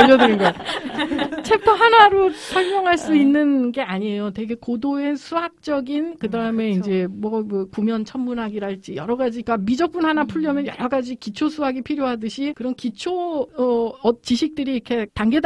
챕터 하나로 설명할 수 있는 게 아니에요. 되게 고도의 수학적인 그다음에 그렇죠. 이제 뭐 구면 천문학이랄지 여러 가지가 미적분 하나 풀려면 여러 가지 기초 수학이 필요하듯이 그런 기초 지식들이 이렇게 단계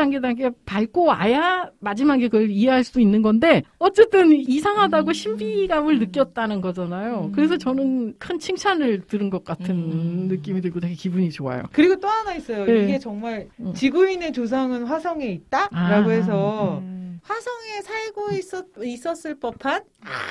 밟고 와야 마지막에 그걸 이해할 수 있는 건데 어쨌든 이상하다고 신비감을 느꼈다는 거잖아요. 그래서 저는 큰 칭찬을 들은 것 같은 느낌이 들고 되게 기분이 좋아요. 그리고 또 하나 있어요. 네. 이게 정말 지구인의 조상은 화성에 있다? 라고 해서 화성에 살고 있었을 법한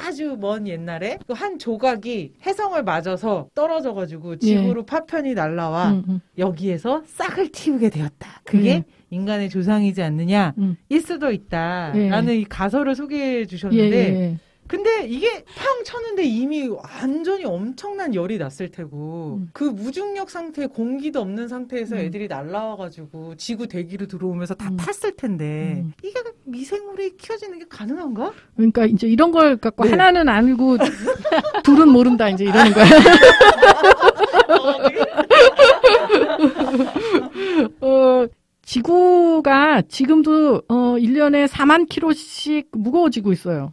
아주 먼 옛날에 한 조각이 해성을 맞아서 떨어져가지고 지구로 파편이 날라와 여기에서 싹을 틔우게 되었다. 그게 인간의 조상이지 않느냐 일 수도 있다 라는 이 가설을 소개해 주셨는데 근데 이게 팡 쳤는데 이미 완전히 엄청난 열이 났을 테고 그 무중력 상태 공기도 없는 상태에서 애들이 날아와가지고 지구 대기로 들어오면서 다 탔을 텐데 이게 미생물이 키워지는 게 가능한가? 그러니까 이제 이런 걸 갖고 하나는 알고 둘은 모른다 이제 이러는 거야. 지구가 지금도 1년에 4만 킬로씩 무거워지고 있어요.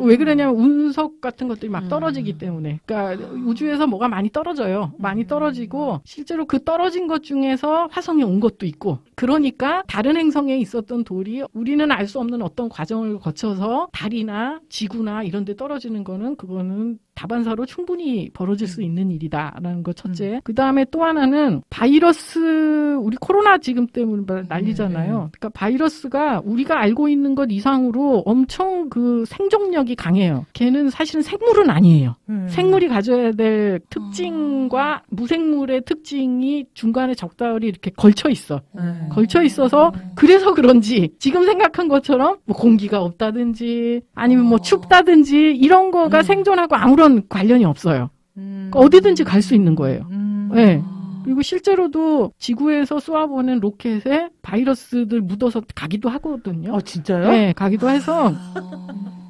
왜 그러냐면 운석 같은 것들이 막 떨어지기 때문에. 그러니까 우주에서 뭐가 많이 떨어져요. 많이 떨어지고 실제로 그 떨어진 것 중에서 화성에 온 것도 있고 그러니까 다른 행성에 있었던 돌이 우리는 알 수 없는 어떤 과정을 거쳐서 달이나 지구나 이런 데 떨어지는 거는 그거는 다반사로 충분히 벌어질 수 있는 일이다라는 거 첫째. 그 다음에 또 하나는 바이러스 우리 코로나 지금 때문에 난리잖아요. 그러니까 바이러스가 우리가 알고 있는 것 이상으로 엄청 그 생존력이 강해요. 걔는 사실은 생물은 아니에요. 생물이 가져야 될 특징과 무생물의 특징이 중간에 적절히 이렇게 걸쳐 있어. 걸쳐 있어서 그래서 그런지 지금 생각한 것처럼 뭐 공기가 없다든지 아니면 뭐 춥다든지 이런 거가 생존하고 아무런 관련이 없어요. 어디든지 갈 수 있는 거예요. 네. 그리고 실제로도 지구에서 쏘아보낸 로켓에 바이러스들 묻어서 가기도 하거든요. 아, 진짜요? 네, 가기도 해서.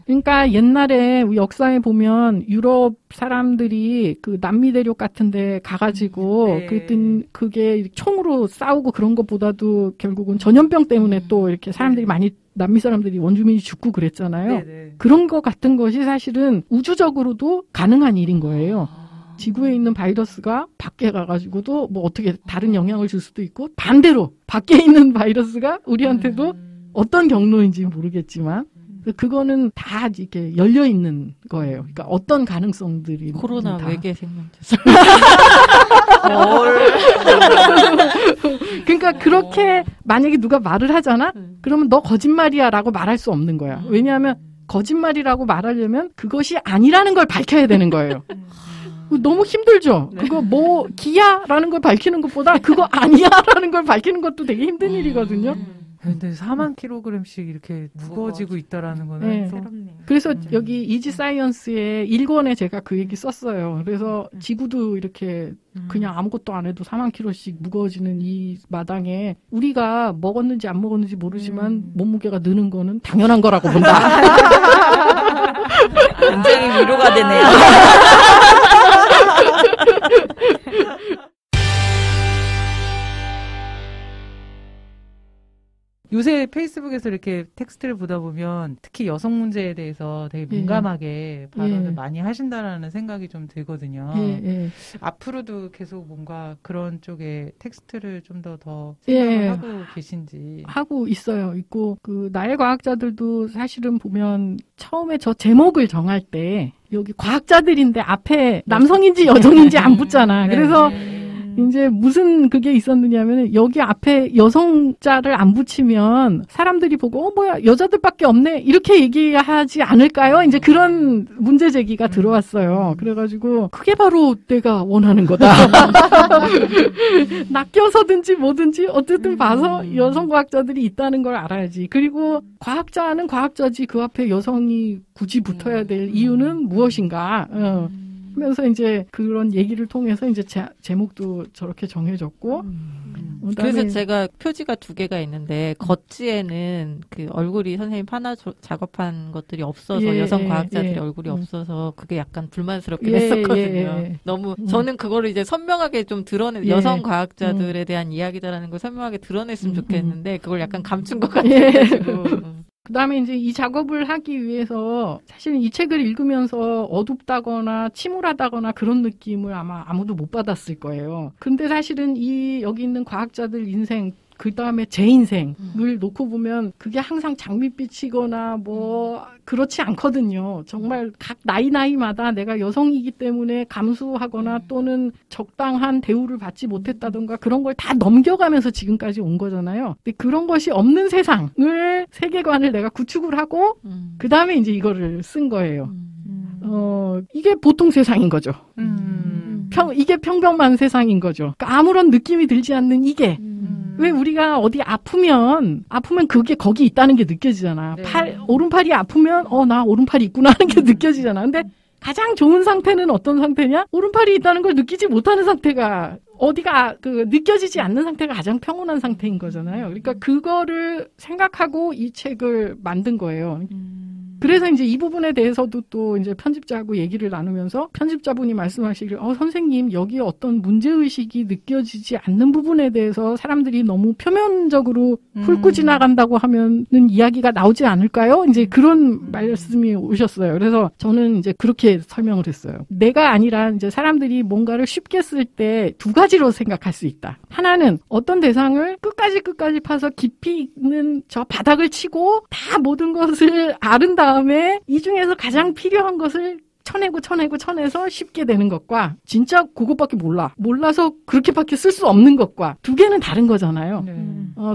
그러니까 옛날에 역사에 보면 유럽 사람들이 그 남미 대륙 같은 데 가가지고 그게 총으로 싸우고 그런 것보다도 결국은 전염병 때문에 또 이렇게 사람들이 많이 남미 사람들이 원주민이 죽고 그랬잖아요. 그런 것 같은 것이 사실은 우주적으로도 가능한 일인 거예요. 지구에 있는 바이러스가 밖에 가가지고도 뭐 어떻게 다른 영향을 줄 수도 있고 반대로 밖에 있는 바이러스가 우리한테도 어떤 경로인지 모르겠지만 그거는 다 이렇게 열려 있는 거예요. 그러니까 어떤 가능성들이 코로나 다. 외계 생명체성. 그러니까 그렇게 만약에 누가 말을 하잖아? 그러면 너 거짓말이야라고 말할 수 없는 거야. 왜냐하면 거짓말이라고 말하려면 그것이 아니라는 걸 밝혀야 되는 거예요. 너무 힘들죠? 그거 뭐 기야라는 걸 밝히는 것보다 그거 아니야라는 걸 밝히는 것도 되게 힘든 일이거든요. 근데 4만 킬로그램씩 이렇게 무거워지고 있다라는 거는 새롭네요. 그래서 여기 이지 사이언스의 1권에 제가 그 얘기 썼어요. 그래서 지구도 이렇게 그냥 아무것도 안 해도 4만 킬로씩 무거워지는 이 마당에 우리가 먹었는지 안 먹었는지 모르지만 몸무게가 느는 거는 당연한 거라고 본다. 굉장히 위로가 되네요. 요새 페이스북에서 이렇게 텍스트를 보다 보면 특히 여성 문제에 대해서 되게 민감하게 발언을 많이 하신다라는 생각이 좀 들거든요. 앞으로도 계속 뭔가 그런 쪽에 텍스트를 좀 더 생각을 하고 계신지. 하고 있어요. 있고 그 나의 과학자들도 사실은 보면 처음에 저 제목을 정할 때 여기 과학자들인데 앞에 남성인지 여성인지 안 붙잖아. 그래서 이제 무슨 그게 있었느냐면 여기 앞에 여성자를 안 붙이면 사람들이 보고 뭐야 여자들밖에 없네 이렇게 얘기하지 않을까요? 이제 그런 문제 제기가 들어왔어요. 그래가지고 그게 바로 내가 원하는 거다. 낚여서든지 뭐든지 어쨌든 봐서 여성 과학자들이 있다는 걸 알아야지. 그리고 과학자는 과학자지 그 앞에 여성이 굳이 붙어야 될 이유는 무엇인가. 하면서 이제 그런 얘기를 통해서 이제 제목도 저렇게 정해졌고. 그래서 제가 표지가 두 개가 있는데 겉지에는 그 얼굴이 선생님 하나 작업한 것들이 없어서 예, 여성 과학자들의 예, 얼굴이 없어서 그게 약간 불만스럽긴 했었거든요. 너무 저는 그거를 이제 선명하게 좀 드러내 여성 과학자들에 대한 이야기다라는 걸 선명하게 드러냈으면 좋겠는데 그걸 약간 감춘 것 같아가지고. 그 다음에 이제 이 작업을 하기 위해서 사실 이 책을 읽으면서 어둡다거나 침울하다거나 그런 느낌을 아마 아무도 못 받았을 거예요. 근데 사실은 이 여기 있는 과학자들 인생 그 다음에 제 인생을 놓고 보면 그게 항상 장밋빛이거나 뭐 그렇지 않거든요. 정말 각 나이마다 내가 여성이기 때문에 감수하거나 또는 적당한 대우를 받지 못했다던가 그런 걸 다 넘겨가면서 지금까지 온 거잖아요. 근데 그런 것이 없는 세상을 세계관을 내가 구축을 하고 그 다음에 이제 이거를 쓴 거예요. 이게 보통 세상인 거죠. 이게 평범한 세상인 거죠. 그러니까 아무런 느낌이 들지 않는 이게 왜 우리가 어디 아프면 그게 거기 있다는 게 느껴지잖아. 네. 오른팔이 아프면 나 오른팔이 있구나 하는 게 느껴지잖아. 근데 가장 좋은 상태는 어떤 상태냐? 오른팔이 있다는 걸 느끼지 못하는 상태가 어디가 느껴지지 않는 상태가 가장 평온한 상태인 거잖아요. 그러니까 그거를 생각하고 이 책을 만든 거예요. 그래서 이제 이 부분에 대해서도 또 이제 편집자하고 얘기를 나누면서 편집자분이 말씀하시길 선생님 여기 어떤 문제의식이 느껴지지 않는 부분에 대해서 사람들이 너무 표면적으로 훑고 지나간다고 하면은 이야기가 나오지 않을까요? 이제 그런 말씀이 오셨어요. 그래서 저는 이제 그렇게 설명을 했어요. 내가 아니라 이제 사람들이 뭔가를 쉽게 쓸 때 두 가지로 생각할 수 있다. 하나는 어떤 대상을 끝까지 파서 깊이 있는 저 바닥을 치고 다 모든 것을 아른 다음에 이 중에서 가장 필요한 것을 쳐내서 쉽게 되는 것과 진짜 그것밖에 몰라서 그렇게밖에 쓸 수 없는 것과 두 개는 다른 거잖아요. 네.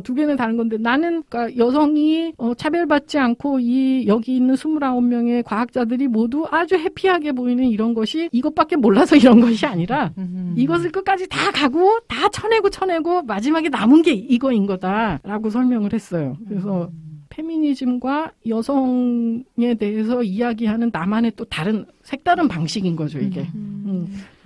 두 개는 다른 건데 나는 그러니까 여성이 차별받지 않고 이 여기 있는 29명의 과학자들이 모두 아주 해피하게 보이는 이런 것이 이것밖에 몰라서 이런 것이 아니라 이것을 끝까지 다 가고 다 쳐내고 마지막에 남은 게 이거인 거다라고 설명을 했어요. 그래서 페미니즘과 여성에 대해서 이야기하는 나만의 또 색다른 방식인 거죠, 이게.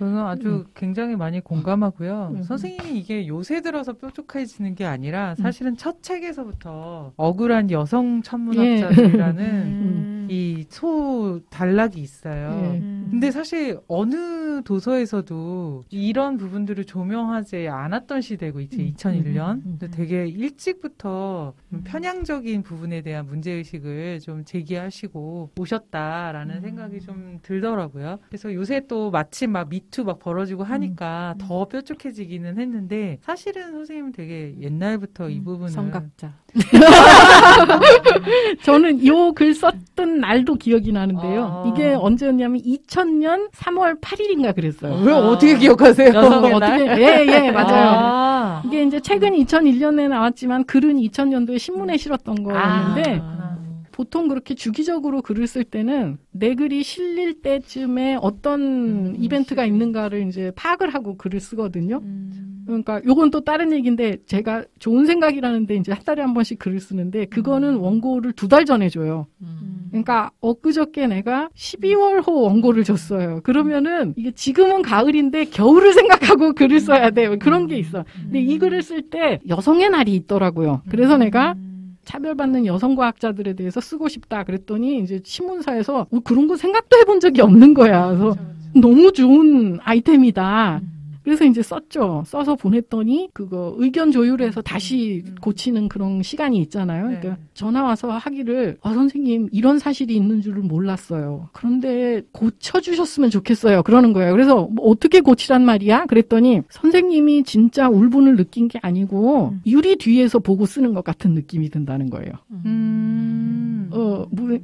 저는 아주 굉장히 많이 공감하고요. 선생님이 이게 요새 들어서 뾰족해지는 게 아니라 사실은 첫 책에서부터 억울한 여성 천문학자들이라는 이 소단락이 있어요. 근데 사실 어느 도서에서도 이런 부분들을 조명하지 않았던 시대고 이제 2001년. 근데 되게 일찍부터 편향적인 부분에 대한 문제의식을 좀 제기하시고 오셨다라는 생각이 좀 들더라고요. 그래서 요새 또 마침 막 미투 막 벌어지고 하니까 더 뾰족해지기는 했는데 사실은 선생님은 되게 옛날부터 이 부분을 성각자. 저는 요 글 썼던 날도 기억이 나는데요. 이게 언제였냐면 2000년 3월 8일인가 그랬어요. 왜 어떻게 기억하세요? 어떻게 맞아요. 이게 이제 책은 2001년에 나왔지만 글은 2000년도에 신문에 실었던 거였는데 보통 그렇게 주기적으로 글을 쓸 때는 내 글이 실릴 때쯤에 어떤 이벤트가 있는가를 이제 파악을 하고 글을 쓰거든요. 그러니까 요건 또 다른 얘기인데 제가 좋은 생각이라는데 이제 한 달에 한 번씩 글을 쓰는데 그거는 원고를 2달 전에 줘요. 그러니까 엊그저께 내가 12월호 원고를 줬어요. 그러면은 이게 지금은 가을인데 겨울을 생각하고 글을 써야 돼. 그런 게 있어. 근데 이 글을 쓸 때 여성의 날이 있더라고요. 그래서 내가 차별받는 여성 과학자들에 대해서 쓰고 싶다 그랬더니 이제 신문사에서 그런 거 생각도 해본 적이 없는 거야. 그래서 너무 좋은 아이템이다. 그래서 이제 썼죠. 써서 보냈더니 그거 의견 조율해서 다시 고치는 그런 시간이 있잖아요. 그러니까 전화 와서 하기를 선생님 이런 사실이 있는 줄은 몰랐어요. 그런데 고쳐주셨으면 좋겠어요. 그러는 거예요. 그래서 뭐 어떻게 고치란 말이야? 그랬더니 선생님이 진짜 울분을 느낀 게 아니고 유리 뒤에서 보고 쓰는 것 같은 느낌이 든다는 거예요.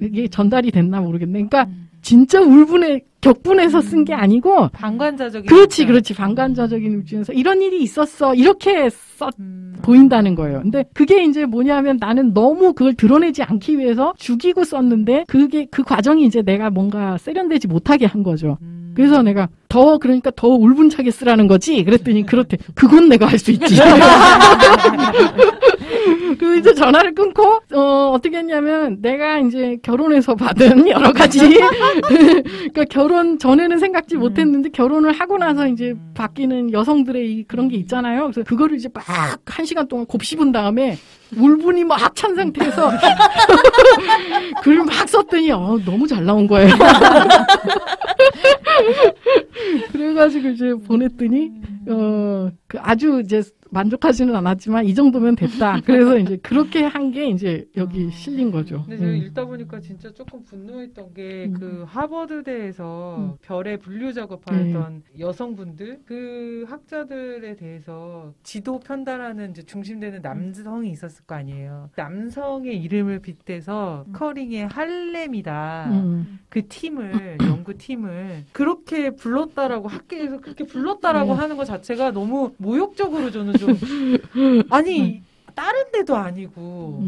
이게 전달이 됐나 모르겠네. 그러니까 진짜 울분에 격분해서 쓴 게 아니고 반관자적인 그렇지 반관자적인 우주에서 이런 일이 있었어 이렇게 써 보인다는 거예요. 근데 그게 이제 뭐냐면 나는 너무 그걸 드러내지 않기 위해서 죽이고 썼는데 그게 그 과정이 이제 내가 뭔가 세련되지 못하게 한 거죠. 그래서 내가 그러니까 더 울분차게 쓰라는 거지 그랬더니 그렇대. 그건 내가 할 수 있지. 그래서 이제 전화를 끊고 어떻게 했냐면 내가 이제 결혼해서 받은 여러 가지 그러니까 결혼 전에는 생각지 못했는데 결혼을 하고 나서 이제 바뀌는 여성들의 그런 게 있잖아요. 그래서 그거를 이제 막 1시간 동안 곱씹은 다음에 울분이 막 찬 상태에서 글을 막 썼더니 너무 잘 나온 거예요. 그래가지고 이제 보냈더니 아주 이제 만족하지는 않았지만 이 정도면 됐다. 그래서 이제 그렇게 한 게 이제 여기 실린 거죠. 근데 제가 읽다 보니까 진짜 조금 분노했던 게 그 하버드대에서 별의 분류 작업하던 여성분들 그 학자들에 대해서 지도 편달하는 이제 중심되는 남성이 있었을 거 아니에요. 남성의 이름을 빗대서 커링의 할렘이다. 그 팀을 연구팀을 그렇게 불렀다라고 학계에서 그렇게 불렀다라고 하는 것 자체가 너무 모욕적으로 저는 좀 아니 다른 데도 아니고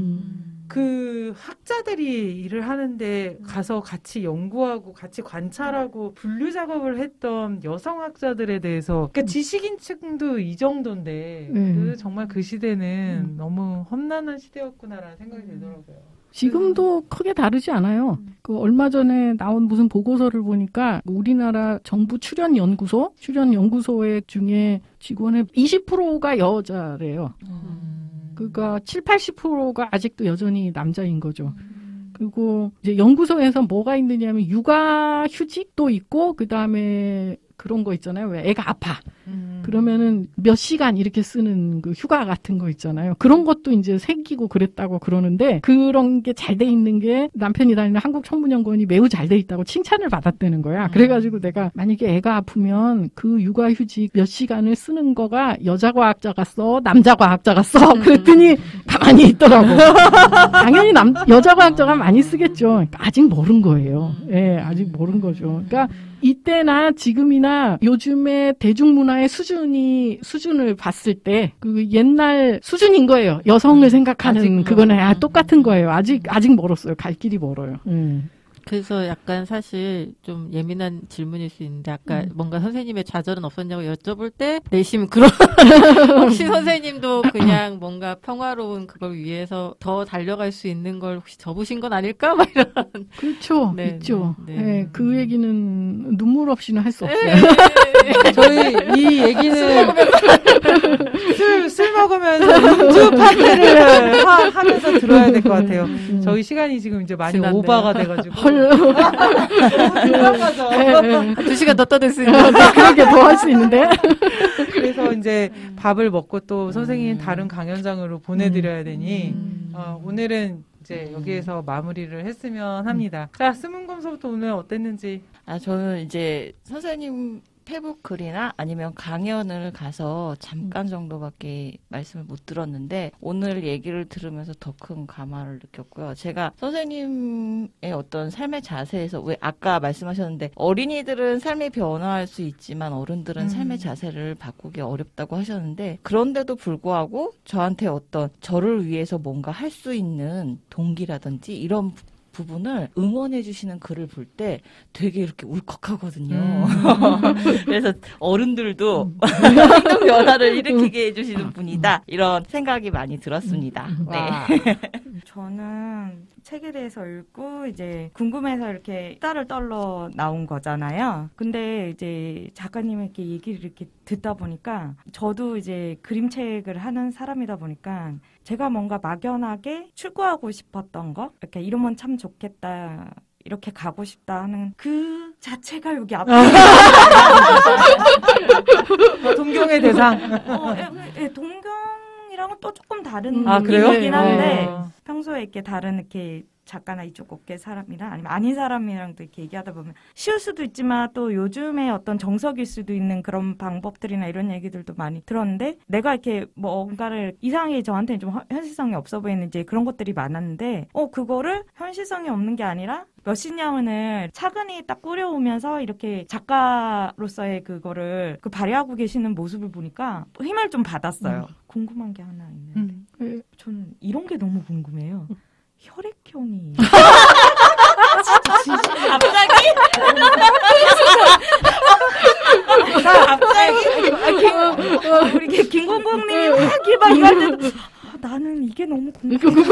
그 학자들이 일을 하는데 가서 같이 연구하고 같이 관찰하고 분류 작업을 했던 여성 학자들에 대해서 그러니까 지식인층도 이 정도인데 그 정말 그 시대는 너무 험난한 시대였구나라는 생각이 들더라고요. 지금도 크게 다르지 않아요. 그 얼마 전에 나온 무슨 보고서를 보니까 우리나라 정부 출연연구소의 중에 직원의 20%가 여자래요. 그러니까 70~80%가 아직도 여전히 남자인 거죠. 그리고 이제 연구소에서 뭐가 있느냐면 육아 휴직도 있고 그 다음에 그런 거 있잖아요. 왜 애가 아파. 그러면은 몇 시간 이렇게 쓰는 그 휴가 같은 거 있잖아요. 그런 것도 이제 생기고 그랬다고 그러는데 그런 게 잘 돼 있는 게 남편이 다니는 한국청문연구원이 매우 잘 돼 있다고 칭찬을 받았다는 거야. 그래가지고 내가 만약에 애가 아프면 그 육아휴직 몇 시간을 쓰는 거가 여자 과학자가 써? 남자 과학자가 써? 그랬더니 가만히 있더라고. 당연히 여자 과학자가 많이 쓰겠죠. 그러니까 아직 모른 거예요. 예, 아직 모른 거죠. 그러니까 이때나 지금이나 요즘의 대중문화의 수준을 봤을 때 그 옛날 수준인 거예요. 여성을 생각하는 그거는 똑같은 거예요. 아직 멀었어요. 갈 길이 멀어요. 그래서 약간 사실 좀 예민한 질문일 수 있는데 아까 뭔가 선생님의 좌절은 없었냐고 여쭤볼 때 내심 그런 혹시 선생님도 그냥 뭔가 평화로운 그걸 위해서 더 달려갈 수 있는 걸 혹시 접으신 건 아닐까? 막 이런 그렇죠. 네, 있죠. 네, 그 얘기는 눈물 없이는 할 수 없어요. 저희 이 얘기는 술 먹으면서 우주 파티를 하면서 들어야 될 것 같아요. 저희 시간이 지금 이제 많이 지난데요. 오버가 돼가지고 두 시간 더 떠들었으니까 그렇게 더 할 수 있는데 그래서 이제 밥을 먹고 또 선생님 다른 강연장으로 보내드려야 되니 오늘은 이제 여기에서 마무리를 했으면 합니다. 자, 스문검서부터 오늘 어땠는지. 저는 이제 선생님 페북 글이나 아니면 강연을 가서 잠깐 정도밖에 말씀을 못 들었는데 오늘 얘기를 들으면서 더 큰 감화를 느꼈고요. 제가 선생님의 어떤 삶의 자세에서 왜 아까 말씀하셨는데 어린이들은 삶이 변화할 수 있지만 어른들은 삶의 자세를 바꾸기 어렵다고 하셨는데 그런데도 불구하고 저한테 어떤 저를 위해서 뭔가 할 수 있는 동기라든지 이런 부분을 응원해 주시는 글을 볼 때 되게 이렇게 울컥하거든요. 그래서 어른들도 행동 변화를 일으키게 해주시는 분이다. 이런 생각이 많이 들었습니다. 네. 저는 책에 대해서 읽고 이제 궁금해서 이렇게 수다를 떨러 나온 거잖아요. 근데 이제 작가님에게 얘기를 이렇게 듣다 보니까 저도 이제 그림책을 하는 사람이다 보니까 제가 뭔가 막연하게 추구하고 싶었던 거, 이렇게 이러면 참 좋겠다, 이렇게 가고 싶다 하는 그 자체가 여기 앞에 동경의 대상. 동경이랑은 또 조금 다른 느낌이긴 한데 평소에 이렇게 다른 이렇게 작가나 이쪽 업계 사람이나 아니면 아닌 사람이랑도 이렇게 얘기하다 보면 쉬울 수도 있지만 또 요즘에 어떤 정석일 수도 있는 그런 방법들이나 이런 얘기들도 많이 들었는데 내가 이렇게 뭔가를 이상하게 저한테는 좀 현실성이 없어 보이는 이제 그런 것들이 많았는데 그거를 현실성이 없는 게 아니라 몇신양을 차근히 딱 꾸려오면서 이렇게 작가로서의 그거를 발휘하고 계시는 모습을 보니까 힘을 좀 받았어요. 궁금한 게 하나 있는데 저는 이런 게 너무 궁금해요. 혈액형이 진짜 갑자기 우리 김공공님이 막 이럴 때도 나는 이게 너무 궁금해.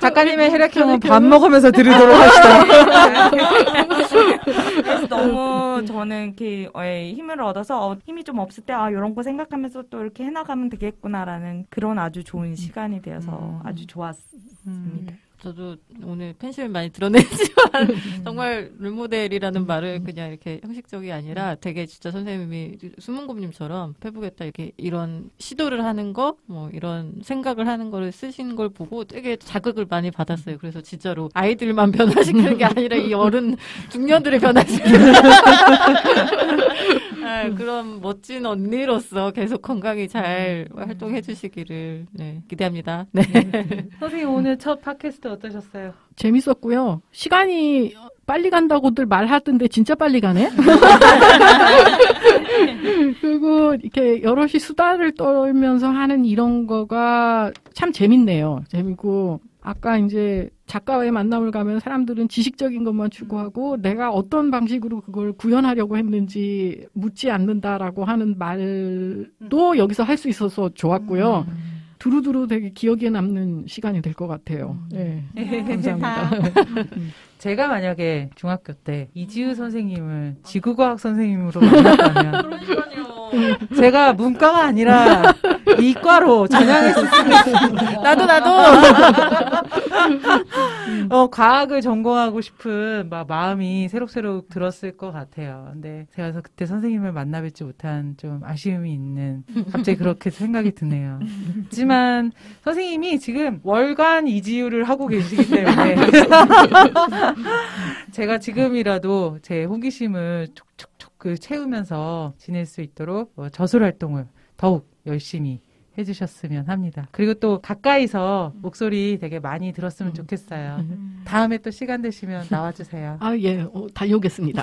작가님의 혈액형은 밥 먹으면서 들으도록 하시다. 그래서 너무 저는 이렇게 힘을 얻어서 힘이 좀 없을 때 아, 이런 거 생각하면서 또 이렇게 해나가면 되겠구나라는 그런 아주 좋은 시간이 되어서 아주 좋았습니다. 저도 오늘 팬심을 많이 드러냈지만 정말 롤모델이라는 말을 그냥 이렇게 형식적이 아니라 되게 진짜 선생님이 수문곰님처럼 해보겠다 이렇게 이런 시도를 하는 거 뭐 이런 생각을 하는 거를 쓰신 걸 보고 되게 자극을 많이 받았어요. 그래서 진짜로 아이들만 변화시키는 게 아니라 이 어른 중년들을 변화시키는 네, 그런 멋진 언니로서 계속 건강히 잘 활동해 주시기를 네, 기대합니다. 네. 선생님 오늘 첫 팟캐스트 어떠셨어요? 재밌었고요. 시간이 빨리 간다고들 말하던데 진짜 빨리 가네? 그리고 이렇게 여럿이 수다를 떨면서 하는 이런 거가 참 재밌네요. 재밌고 아까 이제 작가와의 만남을 가면 사람들은 지식적인 것만 추구하고 내가 어떤 방식으로 그걸 구현하려고 했는지 묻지 않는다라고 하는 말도 여기서 할 수 있어서 좋았고요. 두루두루 되게 기억에 남는 시간이 될 것 같아요. 네, 감사합니다. 제가 만약에 중학교 때 이지유 선생님을 지구과학 선생님으로 만났다면 제가 문과가 아니라 이과로 전향했었습니다. 나도 과학을 전공하고 싶은 막 마음이 새록새록 들었을 것 같아요. 근데 제가 그때 선생님을 만나뵙지 못한 좀 아쉬움이 있는 갑자기 그렇게 생각이 드네요. 하지만 선생님이 지금 월간 이지유를 하고 계시기 때문에 제가 지금이라도 제 호기심을 촉촉촉 채우면서 지낼 수 있도록 저술 활동을 더욱 열심히 해주셨으면 합니다. 그리고 또 가까이서 목소리 되게 많이 들었으면 좋겠어요. 다음에 또 시간 되시면 나와주세요. 아, 예, 달려오겠습니다.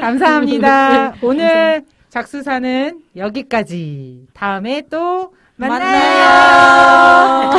감사합니다. 네, 오늘 작수사는 여기까지. 다음에 또 만나요.